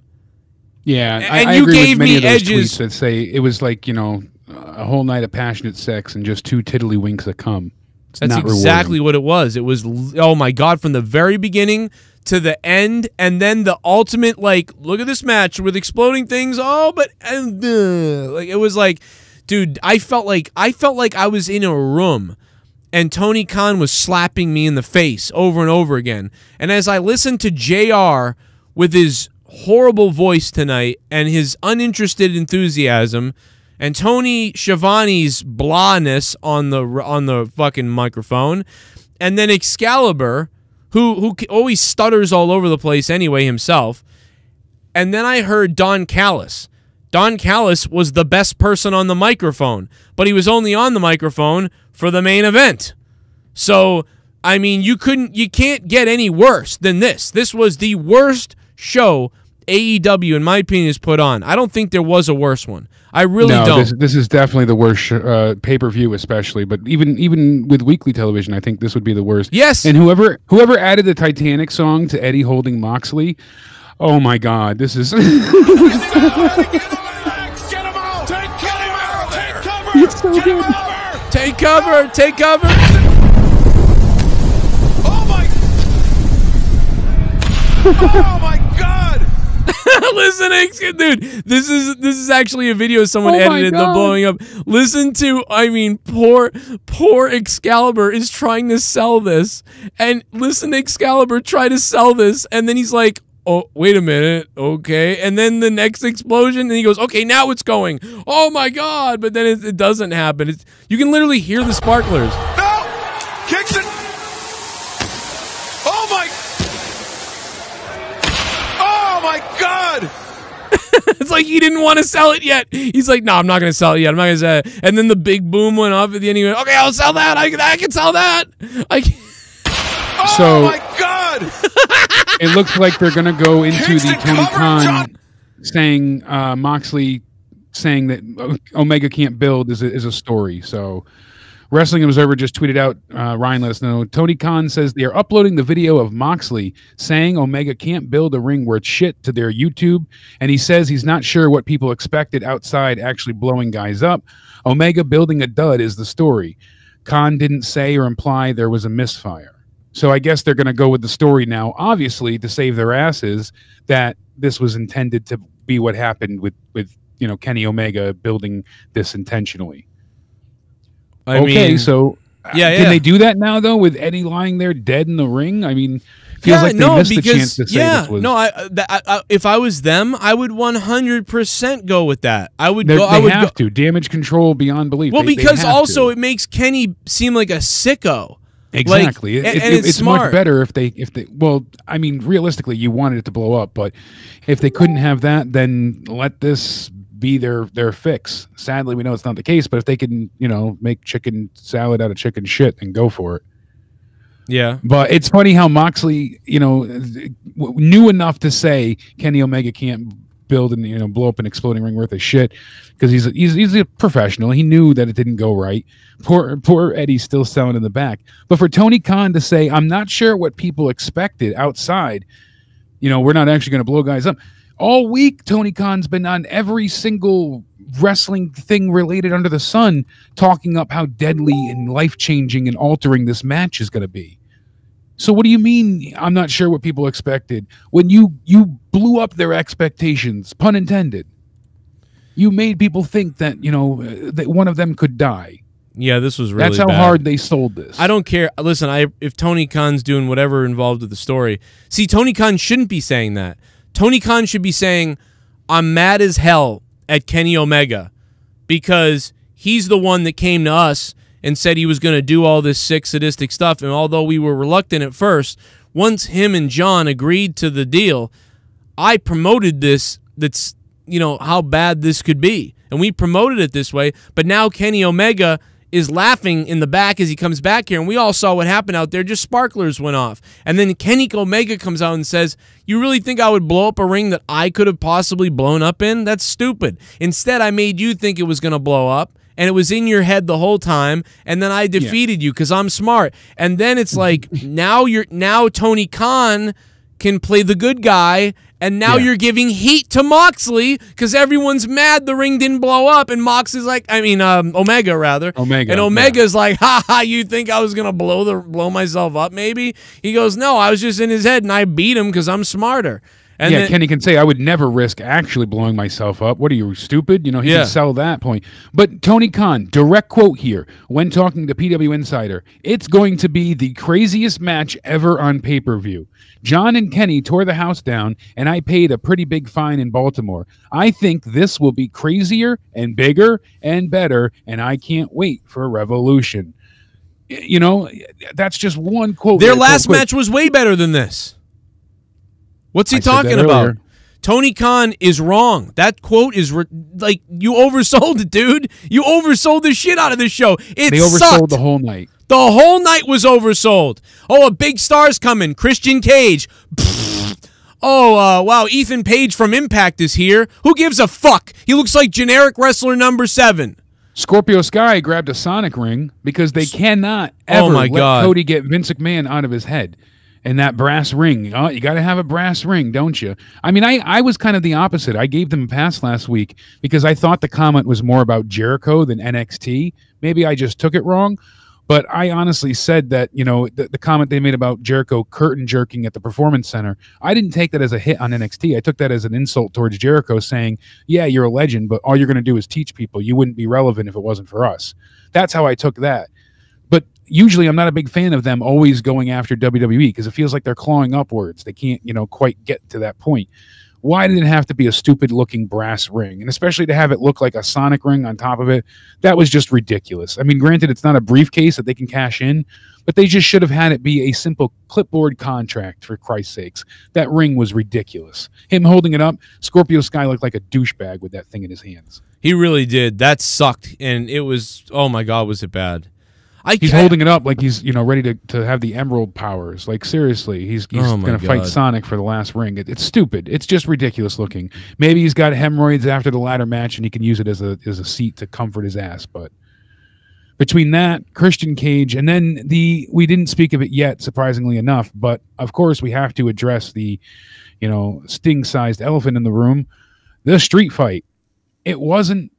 Yeah, and I you agree gave with many me of those Edge's tweets that say it was like, you know, a whole night of passionate sex and just two tiddlywinks that come. It's that's not exactly rewarding. What it was. It was, oh my God, from the very beginning to the end, and then the ultimate, like, look at this match with exploding things. Oh, but like, it was like, dude, I felt like I was in a room, and Tony Khan was slapping me in the face over and over again. And as I listened to JR with his horrible voice tonight and his uninterested enthusiasm, and Tony Schiavone's blahness on the fucking microphone, and then Excalibur, who always stutters all over the place anyway himself. And then I heard Don Callis. Don Callis was the best person on the microphone, but he was only on the microphone for the main event. So, I mean, you can't get any worse than this. This was the worst show AEW, in my opinion, is put on. I don't think there was a worse one. I really don't. This is definitely the worst pay-per-view, especially. But even with weekly television, I think this would be the worst. Yes. And whoever added the Titanic song to Eddie holding Moxley, oh my God, this is. Take cover! Take cover! Oh my! Oh my! Listen, dude, this is actually a video someone edited, the blowing up. Listen to, I mean, poor Excalibur is trying to sell this, and listen to Excalibur try to sell this, and then he's like, oh, wait a minute, okay, and then the next explosion, and he goes, okay, now it's going, oh my God, but then it doesn't happen. It's, you can literally hear the sparklers. No! Kicks it! like he didn't want to sell it yet. He's like, no, I'm not going to sell it yet. I'm not going to sell it. And then the big boom went off at the end. He went, okay, I'll sell that. I can sell that. I can. So, oh, my God. It looks like they're going to go into the Tony Khan saying Moxley saying that Omega can't build is a story. So Wrestling Observer just tweeted out, Ryan let us know, Tony Khan says they are uploading the video of Moxley saying Omega can't build a ring worth shit to their YouTube, and he says he's not sure what people expected outside actually blowing guys up. Omega building a dud is the story. Khan didn't say or imply there was a misfire. So I guess they're going to go with the story now, obviously, to save their asses, that this was intended to be what happened with you know, Kenny Omega building this intentionally. I mean, so yeah, can they do that now, though, with Eddie lying there dead in the ring? I mean, feels like they missed the chance to say this was... if I was them, I would 100% go with that. I would go... They have to. Damage control beyond belief. Well, because also it makes Kenny seem like a sicko. Exactly. Like, it's much better if they well, I mean, realistically, you wanted it to blow up, but if they couldn't have that, then let this be their fix. Sadly, we know it's not the case, but if they can, you know, make chicken salad out of chicken shit and go for it. Yeah. But it's funny how Moxley, you know, knew enough to say Kenny Omega can't build and, you know, blow up an exploding ring worth of shit, because he's a professional. He knew that it didn't go right. Poor Eddie's still selling in the back. But for Tony Khan to say, I'm not sure what people expected outside, you know, we're not actually going to blow guys up. All week, Tony Khan's been on every single wrestling thing related under the sun talking up how deadly and life-changing and altering this match is going to be. So what do you mean I'm not sure what people expected when you blew up their expectations, pun intended? You made people think that, you know, that one of them could die. Yeah, this was really That's how hard they sold this. I don't care. Listen, if Tony Khan's doing whatever involved with the story. See, Tony Khan shouldn't be saying that. Tony Khan should be saying, I'm mad as hell at Kenny Omega because he's the one that came to us and said he was going to do all this sick, sadistic stuff. And although we were reluctant at first, once him and John agreed to the deal, I promoted this. That's, you know, how bad this could be. And we promoted it this way. But now Kenny Omega is laughing in the back as he comes back here. And we all saw what happened out there. Just sparklers went off. And then Kenny Omega comes out and says, you really think I would blow up a ring that I could have possibly blown up in? That's stupid. Instead, I made you think it was going to blow up. And it was in your head the whole time, and then I defeated you because I'm smart. And then it's like, now Tony Khan can play the good guy, and now you're giving heat to Moxley because everyone's mad the ring didn't blow up, and Moxley's like, I mean, Omega rather. Omega. And Omega's like, ha ha, you think I was gonna blow myself up? Maybe he goes, no, I was just in his head, and I beat him because I'm smarter. And yeah, Kenny can say, I would never risk actually blowing myself up. What are you, stupid? You know, he can sell that point. But Tony Khan, direct quote here, when talking to PW Insider, it's going to be the craziest match ever on pay-per-view. John and Kenny tore the house down, and I paid a pretty big fine in Baltimore. I think this will be crazier and bigger and better, and I can't wait for Revolution. You know, that's just one quote. Their last match was way better than this. What's he talking about? Tony Khan is wrong. That quote is like, you oversold it, dude. You oversold the shit out of this show. It They oversold sucked. The whole night. The whole night was oversold. Oh, a big star's coming. Christian Cage. Pfft. Oh, wow. Ethan Page from Impact is here. Who gives a fuck? He looks like generic wrestler number 7. Scorpio Sky grabbed a Sonic ring because they cannot ever let Cody get Vince McMahon out of his head. And that brass ring, oh, you got to have a brass ring, don't you? I mean, I was kind of the opposite. I gave them a pass last week because I thought the comment was more about Jericho than NXT. Maybe I just took it wrong, but I honestly said that, you know, the comment they made about Jericho curtain jerking at the Performance Center, I didn't take that as a hit on NXT. I took that as an insult towards Jericho saying, yeah, you're a legend, but all you're going to do is teach people. You wouldn't be relevant if it wasn't for us. That's how I took that. Usually I'm not a big fan of them always going after WWE because it feels like they're clawing upwards. They can't, you know, quite get to that point. Why did it have to be a stupid looking brass ring? And especially to have it look like a Sonic ring on top of it, that was just ridiculous. I mean, granted, it's not a briefcase that they can cash in, but they just should have had it be a simple clipboard contract, for Christ's sakes. That ring was ridiculous. Him holding it up, Scorpio Sky looked like a douchebag with that thing in his hands. He really did. That sucked, and it was, oh my God, was it bad. He's holding it up like he's, you know, ready to have the emerald powers. Like, seriously, he's going to fight Sonic for the last ring. It's stupid. It's just ridiculous looking. Maybe he's got hemorrhoids after the ladder match and he can use it as a seat to comfort his ass. But between that, Christian Cage, and then we didn't speak of it yet, surprisingly enough, but of course we have to address the, you know, Sting-sized elephant in the room, the street fight. It wasn't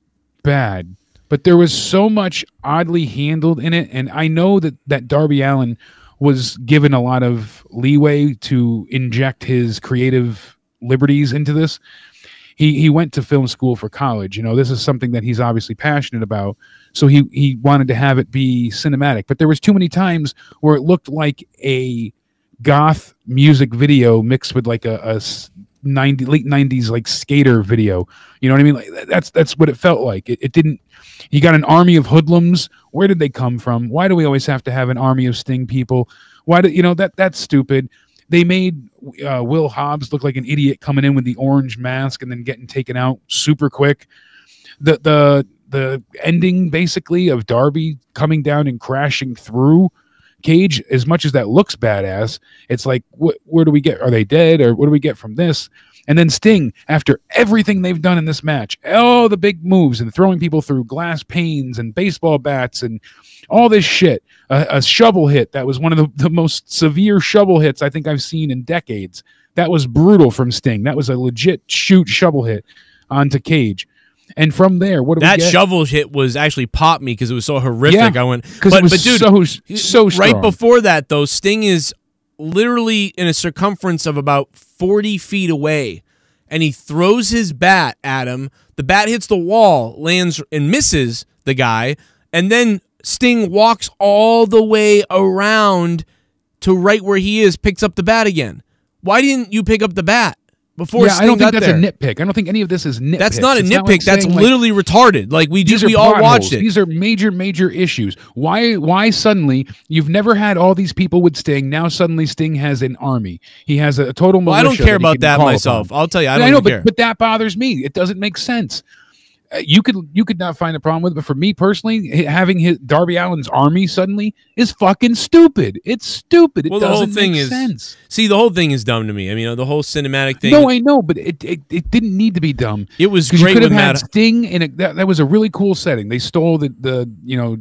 bad, but there was so much oddly handled in it, and I know that Darby Allin was given a lot of leeway to inject his creative liberties into this. He went to film school for college. You know, this is something that he's obviously passionate about, so he wanted to have it be cinematic. But there was too many times where it looked like a goth music video mixed with like a late 90s like skater video. You know what I mean? Like, that's what it felt like. It didn't. You got an army of hoodlums. Where did they come from? Why do we always have to have an army of Sting people? Why do you know that's stupid? They made Will Hobbs look like an idiot coming in with the orange mask and then getting taken out super quick. The ending basically of Darby coming down and crashing through Cage, as much as that looks badass, it's like, where do we get? Are they dead? Or what do we get from this? And then Sting, after everything they've done in this match, all the big moves and throwing people through glass panes and baseball bats and all this shit, a shovel hit that was one of the most severe shovel hits I think I've seen in decades. That was brutal from Sting. That was a legit shoot shovel hit onto Cage. And from there, what do we get? That shovel hit was actually popped me because it was so horrific. Yeah, I went, but dude, so strong. Right before that, though, Sting is literally in a circumference of about 40 feet away, and he throws his bat at him. The bat hits the wall, lands and misses the guy, and then Sting walks all the way around to right where he is, picks up the bat again. Why didn't you pick up the bat? Yeah, I don't think that's a nitpick. I don't think any of this is nitpick. That's not a nitpick. That's literally retarded. Like we all watched it. These are major, major issues. Why suddenly you've never had all these people with Sting? Now suddenly Sting has an army. He has a total militia. Well, I don't care about that myself. I'll tell you, I don't care. But that bothers me. It doesn't make sense. You could not find a problem with it, but for me personally, having Darby Allin's army suddenly is fucking stupid. It's stupid. It doesn't make sense. See, the whole thing is dumb to me. I mean, the whole cinematic thing. No, I know, but it didn't need to be dumb. It was great. You could have had Sting, and that was a really cool setting. They stole the you know,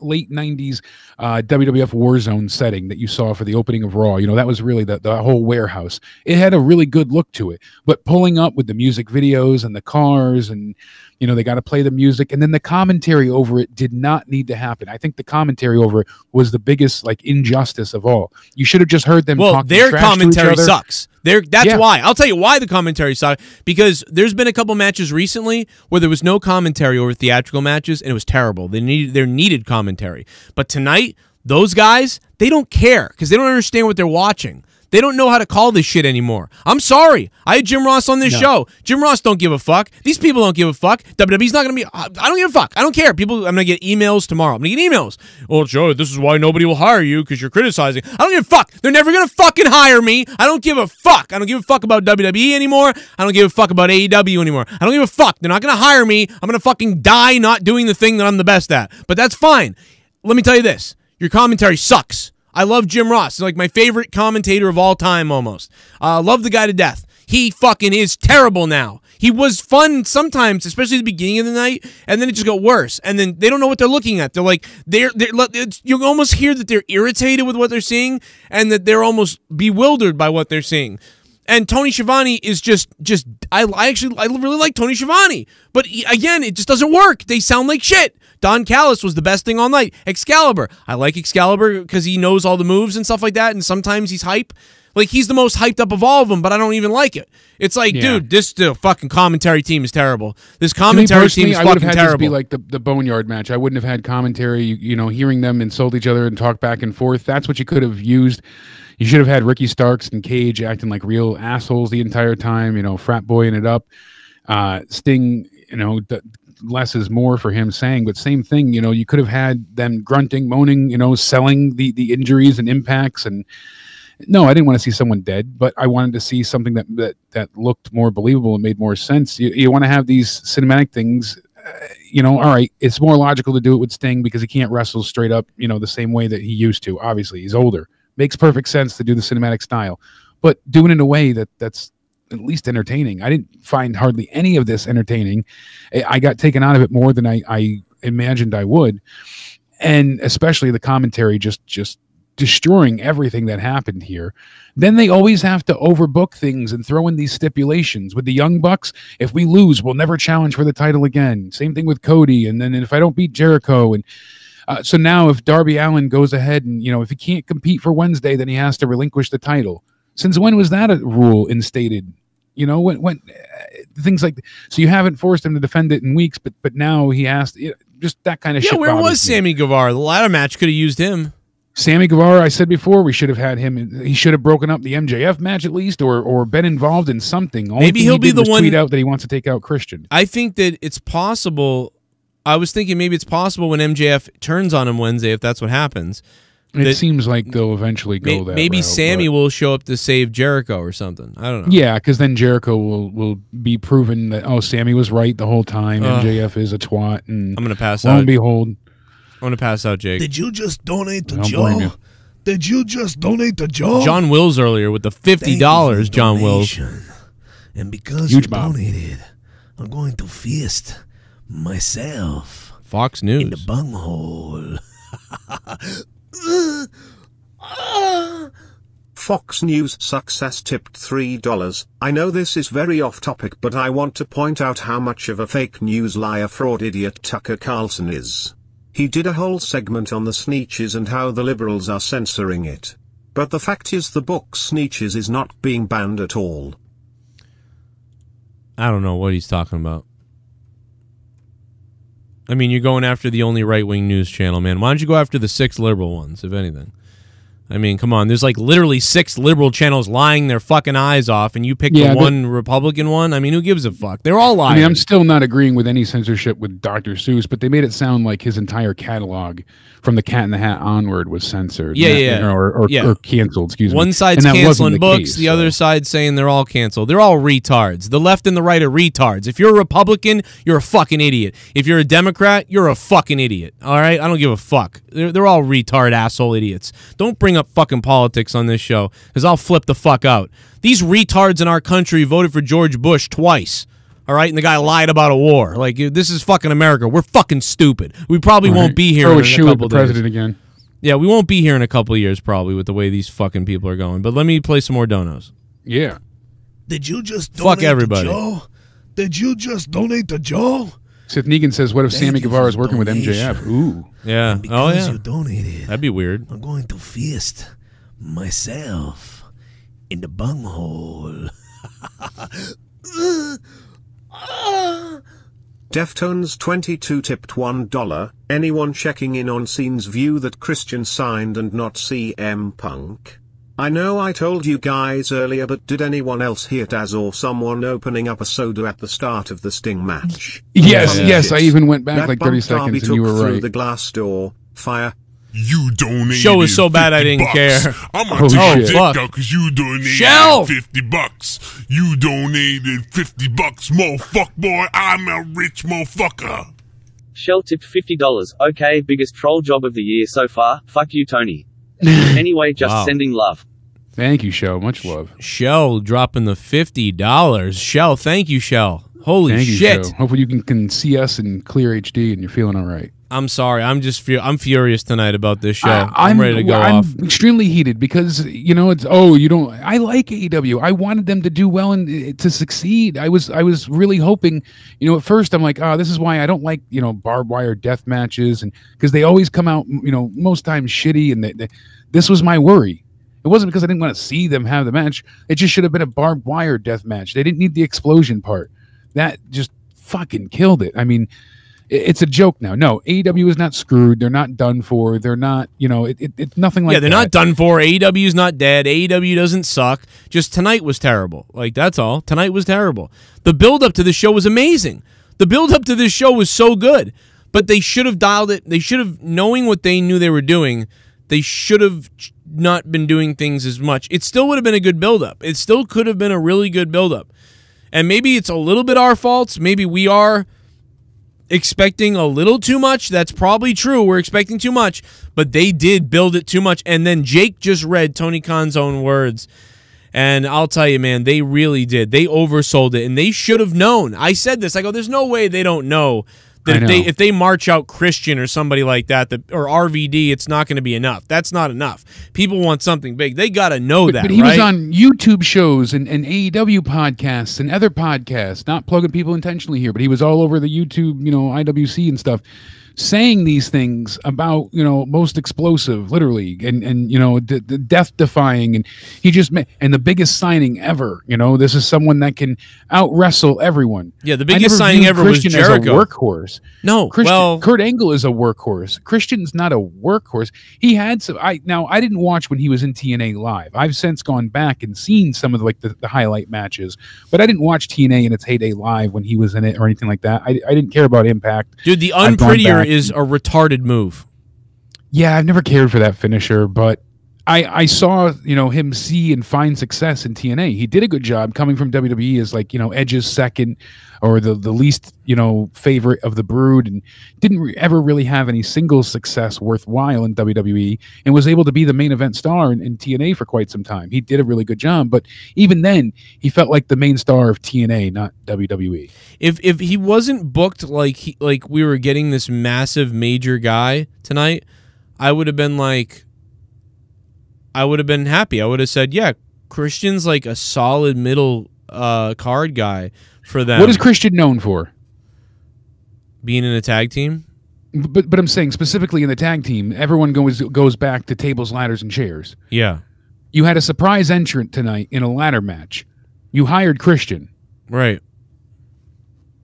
late 90s WWF Warzone setting that you saw for the opening of Raw. You know, that was really the whole warehouse. It had a really good look to it, but pulling up with the music videos and the cars and, you know, they got to play the music, and then the commentary over it did not need to happen. I think the commentary over it was the biggest like injustice of all. You should have just heard them. Well, their commentary sucks. That's why. I'll tell you why the commentary sucks, because there's been a couple matches recently where there was no commentary over theatrical matches, and it was terrible. There needed commentary, but tonight those guys, they don't care because they don't understand what they're watching. They don't know how to call this shit anymore. I'm sorry. I had Jim Ross on this show. Jim Ross don't give a fuck. These people don't give a fuck. WWE's not going to be... I don't give a fuck. I don't care. People, I'm going to get emails tomorrow. I'm going to get emails. Well, Joe, this is why nobody will hire you, because you're criticizing. I don't give a fuck. They're never going to fucking hire me. I don't give a fuck. I don't give a fuck about WWE anymore. I don't give a fuck about AEW anymore. I don't give a fuck. They're not going to hire me. I'm going to fucking die not doing the thing that I'm the best at. But that's fine. Let me tell you this. Your commentary sucks. I love Jim Ross. He's like my favorite commentator of all time, almost. I love the guy to death. He fucking is terrible now. He was fun sometimes, especially at the beginning of the night, and then it just got worse. And then they don't know what they're looking at. They're like, you almost hear that they're irritated with what they're seeing, and that they're almost bewildered by what they're seeing. And Tony Schiavone is I really like Tony Schiavone, but again, it just doesn't work. They sound like shit. Don Callis was the best thing all night. Excalibur. I like Excalibur because he knows all the moves and stuff like that, and sometimes he's hype. Like, he's the most hyped up of all of them, but I don't even like it. It's like, dude, this fucking commentary team is terrible. This commentary team is fucking terrible. I would have had this be like the Boneyard match. I wouldn't have had commentary, you know, hearing them insult each other and talk back and forth. That's what you could have used. You should have had Ricky Starks and Cage acting like real assholes the entire time, you know, frat boying it up. Sting, you know, less is more for him saying, but same thing, you know, you could have had them grunting, moaning, you know, selling the injuries and impacts. And no, I didn't want to see someone dead, but I wanted to see something that looked more believable and made more sense. You want to have these cinematic things, you know, all right, it's more logical to do it with Sting because he can't wrestle straight up, you know, the same way that he used to. Obviously, he's older. Makes perfect sense to do the cinematic style, but do it in a way that's at least entertaining. I didn't find hardly any of this entertaining. I got taken out of it more than I imagined I would, and especially the commentary just destroying everything that happened here. Then they always have to overbook things and throw in these stipulations. With the Young Bucks, if we lose, we'll never challenge for the title again. Same thing with Cody, and then if I don't beat Jericho, and so now if Darby Allin goes ahead and, you know, if he can't compete for Wednesday, then he has to relinquish the title. Since when was that a rule instated? You know, when things like, so you haven't forced him to defend it in weeks, but now he asked, you know, just that kind of shit. Yeah, where was Sammy Guevara? The ladder match could have used him. Sammy Guevara, I said before, we should have had him. He should have broken up the MJF match at least, or been involved in something. Only maybe he'll be the one tweet out that he wants to take out Christian. I think that it's possible. I was thinking maybe it's possible when MJF turns on him Wednesday, if that's what happens. It seems like they'll eventually go that maybe route, Sammy will show up to save Jericho or something. I don't know. Yeah, because then Jericho will be proven that, oh, Sammy was right the whole time. MJF is a twat, and I'm gonna pass out. Lo and behold. I'm going to pass out, Jake. Did you just donate to Joe? Did you just donate to Joe? John Wills earlier with the $50, John Wills. And because you donated, I'm going to feast myself. Fox News. In the bunghole. Fox News Success tipped $3. I know this is very off topic, but I want to point out how much of a fake news liar fraud idiot Tucker Carlson is. He did a whole segment on the Sneetches and how the liberals are censoring it. But the fact is the book Sneetches is not being banned at all. I don't know what he's talking about. I mean, you're going after the only right-wing news channel, man. Why don't you go after the 6 liberal ones, if anything? I mean, come on. There's like literally 6 liberal channels lying their fucking eyes off, and you pick the one Republican one? I mean, who gives a fuck? They're all lying. I mean, I'm still not agreeing with any censorship with Dr. Seuss, but they made it sound like his entire catalog from The Cat in the Hat onward was censored. Yeah, Or canceled, excuse me. One side's canceling books, the other side's saying they're all canceled. They're all retards. The left and the right are retards. If you're a Republican, you're a fucking idiot. If you're a Democrat, you're a fucking idiot. All right? I don't give a fuck. They're all retard asshole idiots. Don't bring up fucking politics on this show, because I'll flip the fuck out. These retards in our country voted for George Bush twice, all right? And the guy lied about a war. Like, this is fucking America. We're fucking stupid. We probably won't be here in a couple days. President again. Yeah, we won't be here in a couple of years probably with the way these fucking people are going. But let me play some more donos. Yeah. Did you just donate to Joe? Did you just donate to Joe? Seth Negan says, what if Sammy Guevara is working with MJF? Ooh. Yeah. Oh, yeah. You donated, that'd be weird. I'm going to feast myself in the bunghole. Deftones22 tipped $1. Anyone checking in on Scene's view that Christian signed and not CM Punk? I know I told you guys earlier, but did anyone else hear Taz or someone opening up a soda at the start of the Sting match? Yes, I even went back that like 30 seconds Darby and you were right. Through the glass door, fire. You donated show was so bad I didn't care. I'm going to take your dick out because you donated $50. You donated $50, motherfucker boy. I'm a rich motherfucker. Shell tipped $50. Okay, biggest troll job of the year so far. Fuck you, Tony. Anyway, just sending love. Thank you, Shell. Much love. Shell dropping the $50. Shell, thank you, Shell. Holy shit. You, hopefully you can see us in clear HD and you're feeling all right. I'm sorry. I'm furious tonight about this show. I'm ready to go off. I'm extremely heated because, you know, it's, oh, you don't, I like AEW. I wanted them to do well and to succeed. I was really hoping, you know, at first I'm like, oh, this is why I don't like, you know, barbed wire death matches, and because they always come out, you know, most times shitty, and this was my worry. It wasn't because I didn't want to see them have the match. It just should have been a barbed wire death match. They didn't need the explosion part. That just fucking killed it. I mean, It's a joke now. No, AEW is not screwed. They're not done for. They're not, you know, it's nothing like that. Yeah, they're not done for. AEW's not dead. AEW doesn't suck. Just tonight was terrible. Like, that's all. Tonight was terrible. The build-up to this show was amazing. The build-up to this show was so good. But they should have dialed it. They should have, knowing what they knew they were doing, they should have not been doing things as much. It still would have been a good build-up. It still could have been a really good build-up. And maybe it's a little bit our faults. Maybe we are expecting a little too much. That's probably true. We're expecting too much, but they did build it too much. And then Jake just read Tony Khan's own words, and I'll tell you, man, they really did. They oversold it, and they should have known. I said this. I go, there's no way they don't know that if they march out Christian or somebody like that, or RVD, it's not going to be enough. That's not enough. People want something big. They got to know that. But he was on YouTube shows and AEW podcasts and other podcasts. Not plugging people intentionally here, but he was all over the YouTube, you know, IWC and stuff, saying these things about, you know, most explosive, literally, and you know, the death defying, and he just met, and the biggest signing ever. You know, this is someone that can out wrestle everyone. Yeah, the biggest signing ever was Jericho. Workhorse. No, Christian, well, Kurt Angle is a workhorse. Christian's not a workhorse. He had some. I didn't watch when he was in TNA live. I've since gone back and seen some of the highlight matches, but I didn't watch TNA in its heyday live when he was in it or anything like that. I didn't care about Impact. Dude, the unprettier is a retarded move. Yeah, I've never cared for that finisher, but I saw, you know, him see and find success in TNA. He did a good job coming from WWE as, like, you know, Edge's second or the least, you know, favorite of the Brood, and didn't ever really have any single success worthwhile in WWE, and was able to be the main event star in TNA for quite some time. He did a really good job, but even then, he felt like the main star of TNA, not WWE. If he wasn't booked like we were getting this massive major guy tonight, I would have been like, I would have been happy. I would have said, yeah, Christian's like a solid middle card guy for them. What is Christian known for? Being in a tag team? But I'm saying specifically in the tag team, everyone goes back to tables, ladders, and chairs. Yeah. You had a surprise entrant tonight in a ladder match. You hired Christian. Right.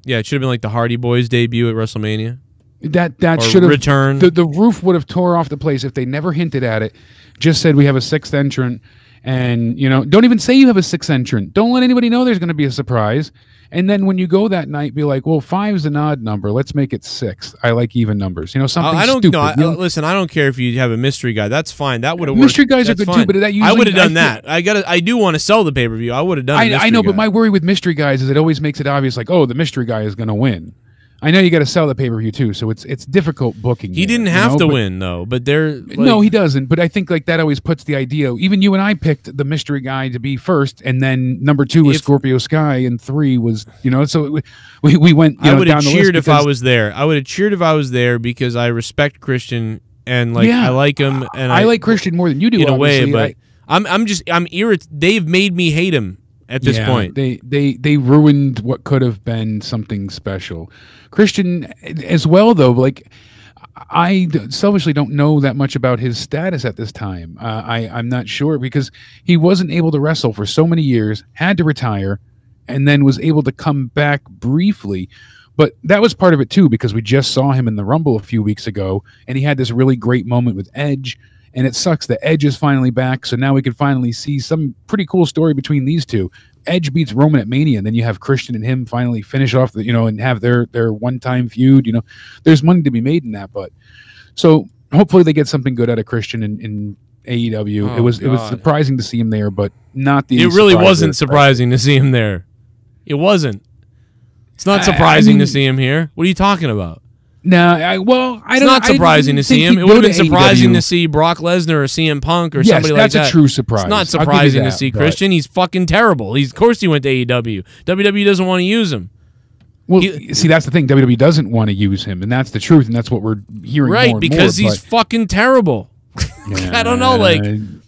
Yeah, it should have been like the Hardy Boys debut at WrestleMania. That should have returned. The roof would have tore off the place if they never hinted at it. Just said we have a sixth entrant, and, you know, don't even say you have a sixth entrant. Don't let anybody know there's going to be a surprise. And then when you go that night, be like, well, five's an odd number. Let's make it six. I like even numbers. You know, something stupid. I don't know. Listen, I don't care if you have a mystery guy. That's fine. That would have worked. Mystery guys are good too, but that usually, I would have done that. I do want to sell the pay-per-view. I would have done that. I know, but my worry with mystery guys is it always makes it obvious, like, oh, the mystery guy is going to win. I know you got to sell the pay-per-view too, so it's difficult booking. He didn't have to win though, but they're like, no, he doesn't. But I think like that always puts the idea. Even you and I picked the mystery guy to be first, and then number two was Scorpio Sky, and three was, you know. So we went. You know, I would have cheered if I was there. I would have cheered if I was there because I respect Christian and like, yeah, I like him, and I like Christian more than you do in a way. But I'm irritated. They've made me hate him. At this point, they ruined what could have been something special. Christian as well, though, like, I selfishly don't know that much about his status at this time. I'm not sure because he wasn't able to wrestle for so many years, had to retire, and then was able to come back briefly. But that was part of it, too, because we just saw him in the Rumble a few weeks ago, and he had this really great moment with Edge. And it sucks that Edge is finally back, so now we can finally see some pretty cool story between these two. Edge beats Roman at Mania, and then you have Christian and him finally finish off, the, you know, and have their one-time feud. You know, there's money to be made in that, but so hopefully they get something good out of Christian in AEW. Oh, it was surprising to see him there, but not the. It really wasn't surprising to see him there. It wasn't. It's not surprising to see him here. What are you talking about? No, it's not surprising to see him. It would have been surprising to see Brock Lesnar or CM Punk or somebody like that. That's a true surprise. It's not surprising to see Christian. He's fucking terrible. Of course he went to AEW. WWE doesn't want to use him. Well, see, that's the thing. WWE doesn't want to use him, and that's the truth, and that's what we're hearing more and more. Right, because he's fucking terrible. I don't know, like, can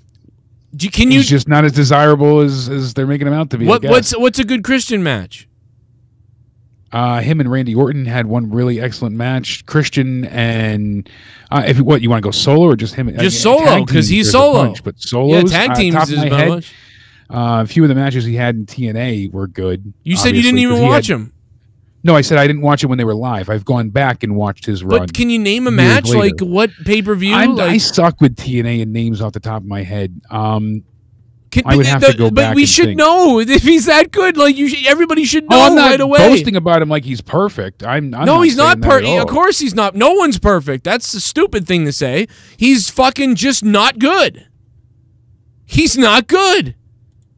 you? He's just not as desirable as they're making him out to be. What's a good Christian match? Him and Randy Orton had one really excellent match. Christian and what you want to go solo or just him? Just solo because he's solo. But solos, yeah, tag teams is my much. A few of the matches he had in TNA were good. You said you didn't even watch him. No, I said I didn't watch it when they were live. I've gone back and watched his run. But can you name a match? Like what pay-per-view? Like, I suck with TNA and names off the top of my head. I would have to go back. But we should know if he's that good. Like you, everybody should know right away. I'm not boasting about him like he's perfect. No, he's not perfect. Of course he's not. No one's perfect. That's a stupid thing to say. He's fucking just not good. He's not good.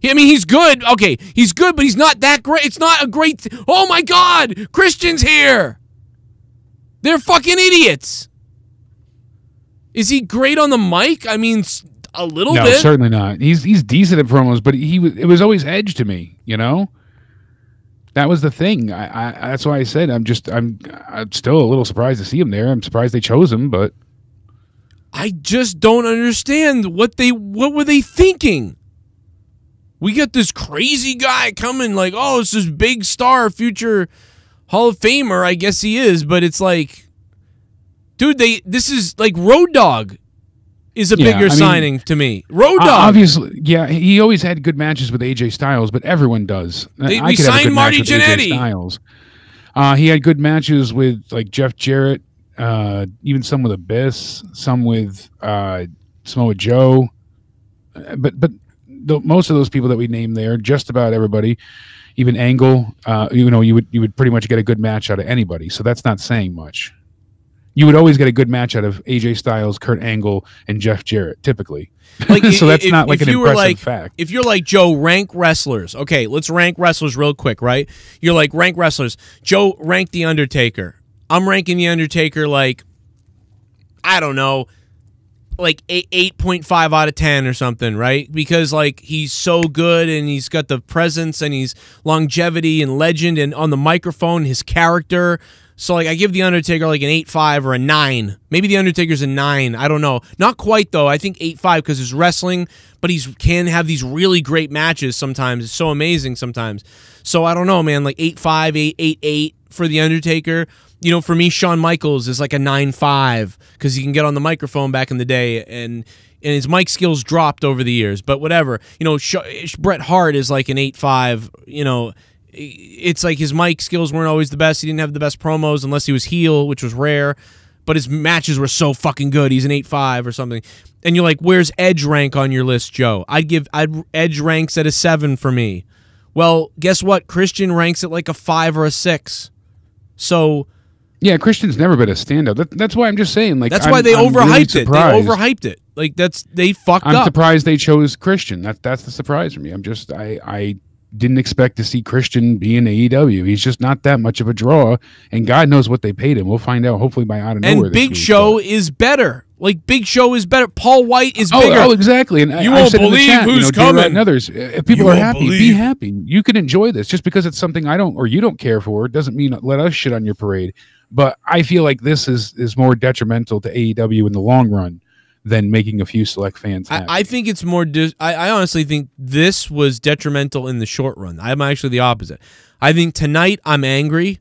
I mean, he's good. Okay, he's good, but he's not that great. It's not a great... Oh, my God! Christian's here! They're fucking idiots! Is he great on the mic? I mean... A little bit. No, certainly not. He's decent at promos, but it was always Edge to me, you know. That was the thing. That's why I said I'm still a little surprised to see him there. I'm surprised they chose him, but I just don't understand what were they thinking. We got this crazy guy coming, like, oh, it's this big star, future Hall of Famer. I guess he is, but it's like, dude, this is like Road Dogg. Is a bigger signing to me. Road Dogg. Obviously, yeah, he always had good matches with AJ Styles, but everyone does. We signed Marty Jannetty. He had good matches with like Jeff Jarrett, even some with Abyss, some with Samoa Joe. But most of those people that we named there, just about everybody, even Angle, you know, you would pretty much get a good match out of anybody. So that's not saying much. You would always get a good match out of AJ Styles, Kurt Angle, and Jeff Jarrett, typically. Like, so that's not like an impressive fact. If you're like, Joe, rank wrestlers. Okay, let's rank wrestlers real quick, right? You're like, rank wrestlers. Joe, rank The Undertaker. I'm ranking The Undertaker like, I don't know, like 8.5 out of 10 or something, right? Because like he's so good and he's got the presence and he's longevity and legend and on the microphone, his character. So, like, I give The Undertaker, like, an 8.5 or a 9. Maybe The Undertaker's a 9. I don't know. Not quite, though. I think 8.5 because he's wrestling, but he can have these really great matches sometimes. It's so amazing sometimes. So, I don't know, man. Like, 8.5, 8.8 for The Undertaker. You know, for me, Shawn Michaels is, like, a 9.5 because he can get on the microphone back in the day, and his mic skills dropped over the years. But whatever. You know, Bret Hart is, like, an 8.5, you know. It's like his mic skills weren't always the best. He didn't have the best promos unless he was heel, which was rare. But his matches were so fucking good. He's an 8.5 or something. And you're like, where's Edge rank on your list, Joe? Edge ranks at a 7 for me. Well, guess what? Christian ranks at like a 5 or a 6. So... Yeah, Christian's never been a standout. That's why I'm just saying. Like, that's why they overhyped it. They overhyped it. Like, they fucked up. I'm surprised they chose Christian. That's the surprise for me. I'm just... I didn't expect to see Christian be in AEW. He's just not that much of a draw, and God knows what they paid him. We'll find out hopefully by out of nowhere. And Big Show is better. Like, Big Show is better. Paul Wight is bigger. Oh, exactly. And you won't believe who's coming. And others. If people are happy, be happy. You can enjoy this. Just because it's something I don't or you don't care for doesn't mean let us shit on your parade. But I feel like this is more detrimental to AEW in the long run than making a few select fans happy. I think it's more... I honestly think this was detrimental in the short run. I'm actually the opposite. I think tonight I'm angry,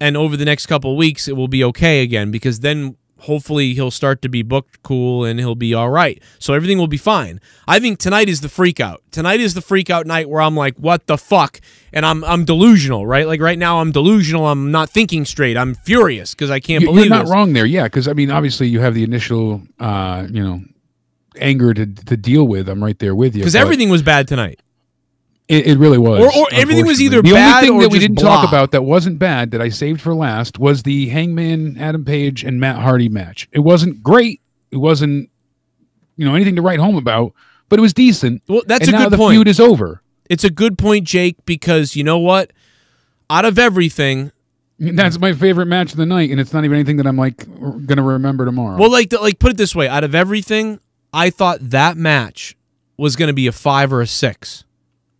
and over the next couple of weeks it will be okay again, because then hopefully he'll start to be booked cool and he'll be all right. So everything will be fine. I think tonight is the freak-out. Tonight is the freak-out night where I'm like, what the fuck? And I'm delusional, right? Like right now I'm delusional. I'm not thinking straight. I'm furious because I can't believe this. You're not wrong there, yeah, because, I mean, obviously you have the initial, you know, anger to deal with. I'm right there with you. Because everything was bad tonight. It really was. Or everything was either bad or just blah. The only thing that we didn't talk about that wasn't bad that I saved for last was the Hangman, Adam Page, and Matt Hardy match. It wasn't great. It wasn't, you know, anything to write home about, but it was decent. Well, that's a good point. And now the feud is over. It's a good point, Jake, because you know what? Out of everything... That's my favorite match of the night, and it's not even anything that I'm, like, going to remember tomorrow. Well, like put it this way. Out of everything, I thought that match was going to be a 5 or a 6.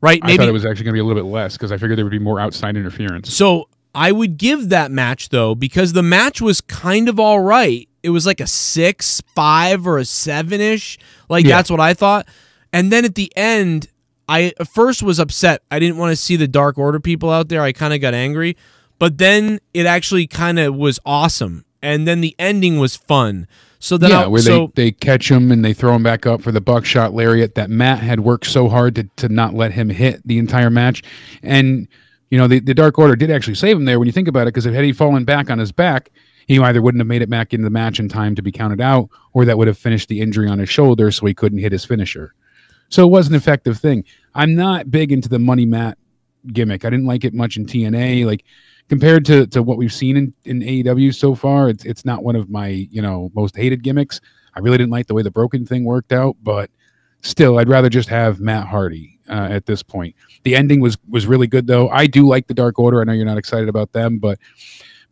Right? Maybe. I thought it was actually going to be a little bit less because I figured there would be more outside interference. So I would give that match, though, because the match was kind of all right. It was like a 6, 5, or a 7-ish. Like, yeah. That's what I thought. And then at the end, I at first was upset. I didn't want to see the Dark Order people out there. I kind of got angry. But then it actually kind of was awesome. And then the ending was fun. So then yeah, they catch him and they throw him back up for the buckshot lariat that Matt had worked so hard to not let him hit the entire match. And you know, the Dark Order did actually save him there when you think about it, because if had he fallen back on his back, he either wouldn't have made it back into the match in time to be counted out, or that would have finished the injury on his shoulder, so he couldn't hit his finisher. So it was an effective thing. I'm not big into the money mat gimmick. I didn't like it much in TNA. Like, compared to what we've seen in AEW so far, it's not one of my, you know, most hated gimmicks. I really didn't like the way the broken thing worked out, but still, I'd rather just have Matt Hardy at this point. The ending was really good, though. I do like the Dark Order. I know you're not excited about them, but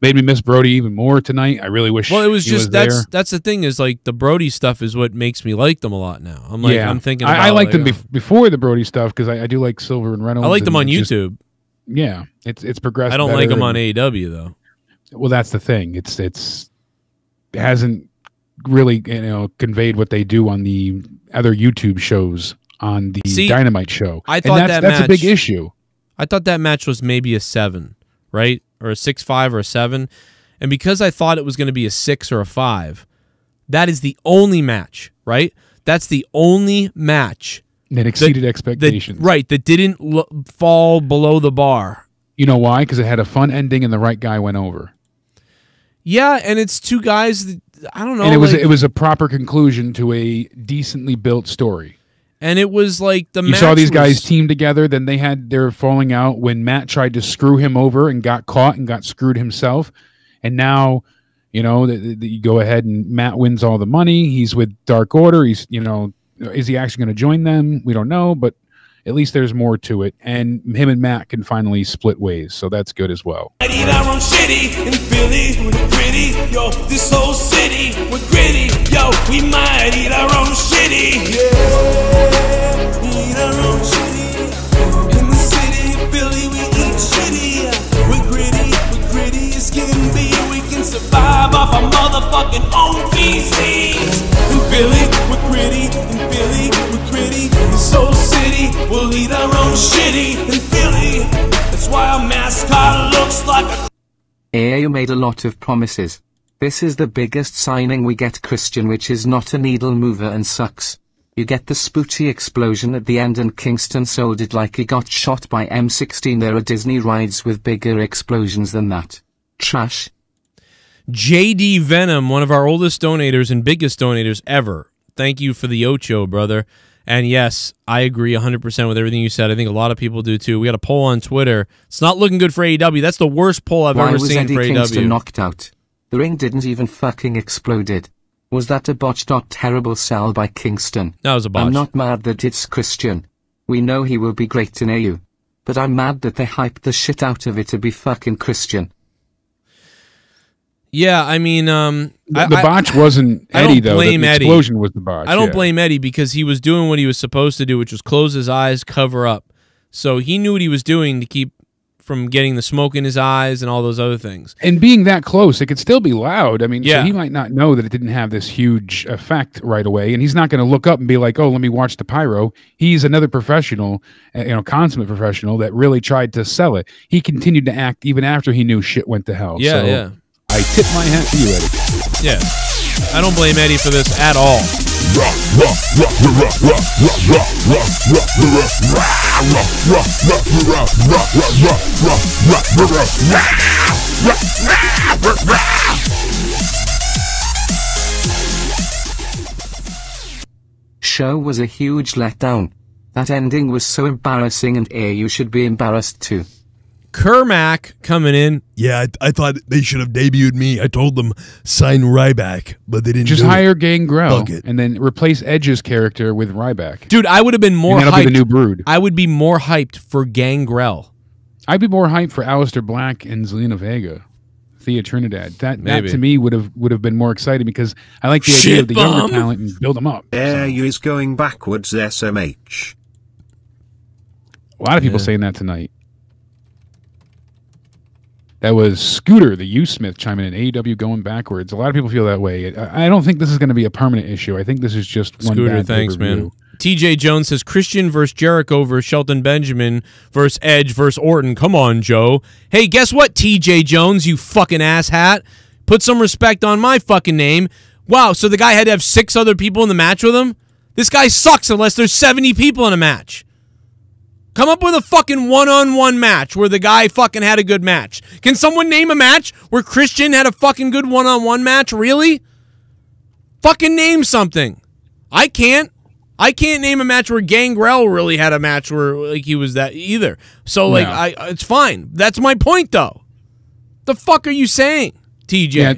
made me miss Brody even more tonight. I really wish. Well, it was just that's the thing, is like the Brody stuff is what makes me like them a lot now. I'm like, yeah. I'm thinking about, I liked them before the Brody stuff, because I do like Silver and Reynolds. I like them on YouTube. Just, yeah, it's progressed. I don't like them on AEW though. Well, that's the thing. It hasn't really, you know, conveyed what they do on the other YouTube shows, on the Dynamite show. I thought that's a big issue. I thought that match was maybe a 7, right? Or a 6-5 or a 7, and because I thought it was going to be a 6 or a 5, that is the only match, right? That's the only match that exceeded expectations, right? That didn't fall below the bar. You know why? Because it had a fun ending, and the right guy went over. Yeah, and it's two guys. That, I don't know. And it was like, it was a proper conclusion to a decently built story. And it was like the match. You saw these guys team together, then they had their falling out when Matt tried to screw him over and got caught and got screwed himself. And now, you know, you go ahead and Matt wins all the money. He's with Dark Order. He's, you know, is he actually going to join them? We don't know, but at least there's more to it. And him and Matt can finally split ways, so that's good as well. I need our own city in Philly with gritty, yo, this whole city with gritty, yo, we might eat our own shitty, yeah. You made a lot of promises. This is the biggest signing we get, Christian, which is not a needle mover and sucks. You get the spooky explosion at the end, and Kingston sold it like he got shot by M16. There are Disney rides with bigger explosions than that. Trash. JD Venom, one of our oldest donators and biggest donators ever. Thank you for the Ocho, brother. And yes, I agree 100% with everything you said. I think a lot of people do too. We got a poll on Twitter. It's not looking good for AEW. That's the worst poll I've ever seen for AEW. Why was Eddie Kingston knocked out? The ring didn't even fucking exploded. Was that a botched or terrible sell by Kingston? That was a botch. I'm not mad that it's Christian. We know he will be great in AU. But I'm mad that they hyped the shit out of it to be fucking Christian. Yeah, I mean... the botch wasn't Eddie, though. The explosion was the botch. I don't blame Eddie, because he was doing what he was supposed to do, which was close his eyes, cover up. So he knew what he was doing to keep from getting the smoke in his eyes and all those other things. And being that close, it could still be loud. I mean, yeah. So he might not know that it didn't have this huge effect right away, and he's not going to look up and be like, oh, let me watch the pyro. He's another professional, you know, consummate professional that really tried to sell it. He continued to act even after he knew shit went to hell. Yeah, so, yeah. I tip my hat to you, Eddie. Yeah. I don't blame Eddie for this at all. Show was a huge letdown. That ending was so embarrassing, and you should be embarrassed too. Kermac coming in. Yeah, I thought they should have debuted me. I told them sign Ryback, but they didn't. Just hire Gangrel and then replace Edge's character with Ryback. Dude, I would have been more hyped. That'll be the new brood. I would be more hyped for Gangrel. I'd be more hyped for Aleister Black and Zelina Vega, Thea Trinidad. That to me would have been more exciting, because I like the idea of the younger talent and build them up. There you is going backwards, SMH. A lot of people saying that tonight. That was Scooter, the U-Smith, chiming in. AEW going backwards. A lot of people feel that way. I don't think this is going to be a permanent issue. I think this is just one bad thanks, man. TJ Jones says, Christian versus Jericho versus Shelton Benjamin versus Edge versus Orton. Come on, Joe. Hey, guess what, TJ Jones, you fucking asshat? Put some respect on my fucking name. Wow, so the guy had to have 6 other people in the match with him? This guy sucks unless there's 70 people in a match. Come up with a fucking one-on-one match where the guy fucking had a good match. Can someone name a match where Christian had a fucking good one-on-one match? Really? Fucking name something. I can't. I can't name a match where Gangrel really had a match where like he was that either. So like it's fine. That's my point though. The fuck are you saying, TJ? Yeah,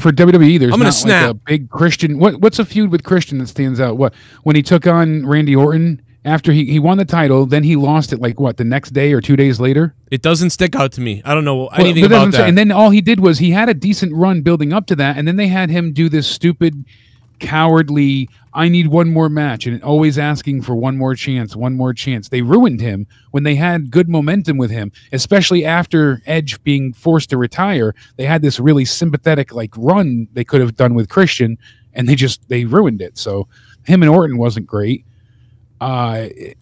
for WWE, there's not like a big Christian. What's a feud with Christian that stands out? What, when he took on Randy Orton? After he won the title, then he lost it, like, what, the next day or 2 days later? It doesn't stick out to me. I don't know anything about that. And then all he did was he had a decent run building up to that, and then they had him do this stupid, cowardly, I need one more match, and always asking for one more chance, one more chance. They ruined him when they had good momentum with him, especially after Edge being forced to retire. They had this really sympathetic, like, run they could have done with Christian, and they ruined it. So him and Orton wasn't great. Booker T,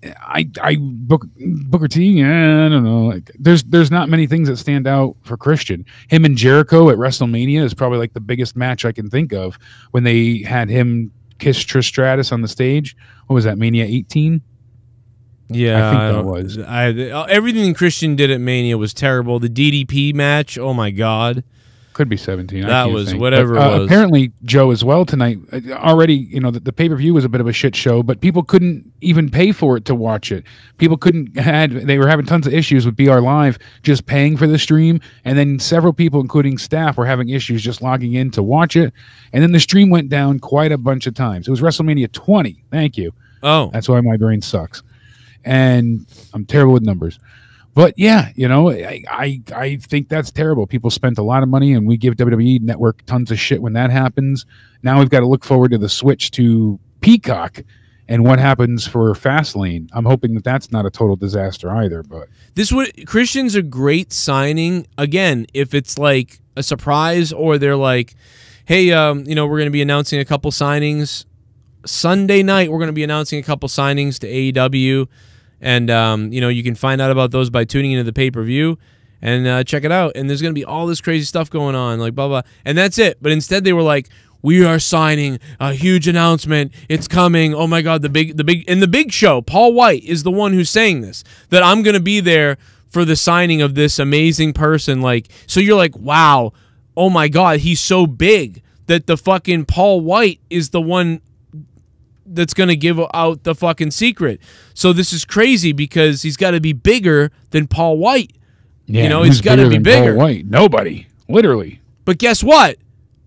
I don't know. Like, there's not many things that stand out for Christian. Him and Jericho at WrestleMania is probably like the biggest match I can think of, when they had him kiss Trish Stratus on the stage. What was that, Mania 18? Yeah, I think that was. Everything Christian did at Mania was terrible. The DDP match, oh my god. Could be 17. That was whatever it was. Apparently, Joe as well tonight. Already, you know, the pay-per-view was a bit of a shit show, but people couldn't even pay for it to watch it. People couldn't they were having tons of issues with BR Live just paying for the stream, and then several people, including staff, were having issues just logging in to watch it. And then the stream went down quite a bunch of times. It was WrestleMania 20. Thank you. Oh, that's why my brain sucks, and I'm terrible with numbers. But yeah, you know, I think that's terrible. People spent a lot of money, and we give WWE Network tons of shit when that happens. Now we've got to look forward to the switch to Peacock and what happens for Fastlane. I'm hoping that that's not a total disaster either. But this would Christian's a great signing again if it's like a surprise, or they're like, hey, you know, we're going to be announcing a couple signings Sunday night. We're going to be announcing a couple signings to AEW. And, you know, you can find out about those by tuning into the pay-per-view and check it out. And there's going to be all this crazy stuff going on, like blah, blah. And that's it. But instead they were like, we are signing a huge announcement. It's coming. Oh, my God. The Big Show, Paul Wight, is the one who's saying this, that I'm going to be there for the signing of this amazing person. Like, so you're like, wow, oh, my God, he's so big that the fucking Paul Wight is the one that's going to give out the fucking secret. So this is crazy because he's got to be bigger than Paul Wight. Yeah, you know, he's got to be bigger. Paul Wight. Nobody, literally. But guess what?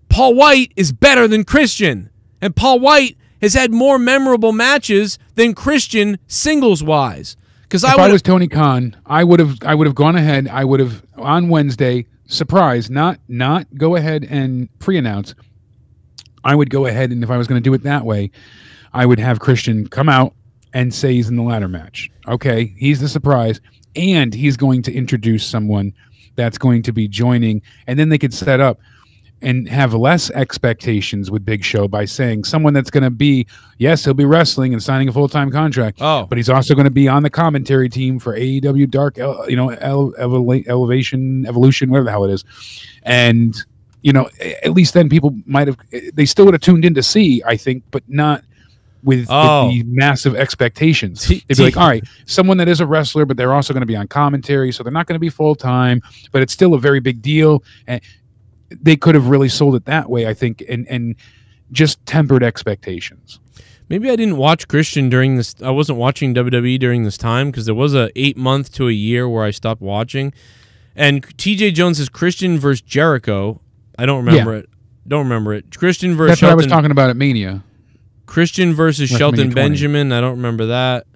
Paul Wight is better than Christian. And Paul Wight has had more memorable matches than Christian singles-wise. Because if I was Tony Khan, I would have gone ahead. I would have, on Wednesday, surprise, not go ahead and pre-announce. I would go ahead, and if I was going to do it that way, I would have Christian come out and say he's in the ladder match. Okay, he's the surprise, and he's going to introduce someone that's going to be joining, and then they could set up and have less expectations with Big Show by saying someone that's going to be, yes, he'll be wrestling and signing a full-time contract, but he's also going to be on the commentary team for AEW Dark, you know, Evolution, whatever the hell it is, and, you know, at least then people might have, they still would have tuned in to see, I think, but not with the massive expectations. They'd be like, all right, someone that is a wrestler, but they're also going to be on commentary, so they're not going to be full-time, but it's still a very big deal. And they could have really sold it that way, I think, and just tempered expectations. Maybe I didn't watch Christian during this. I wasn't watching WWE during this time because there was a 8-month to a year where I stopped watching. And TJ Jones says Christian versus Jericho. I don't remember it. Don't remember it. Christian versus Shelton. That's what I was talking about at Mania. Christian versus Shelton Benjamin. I don't remember that.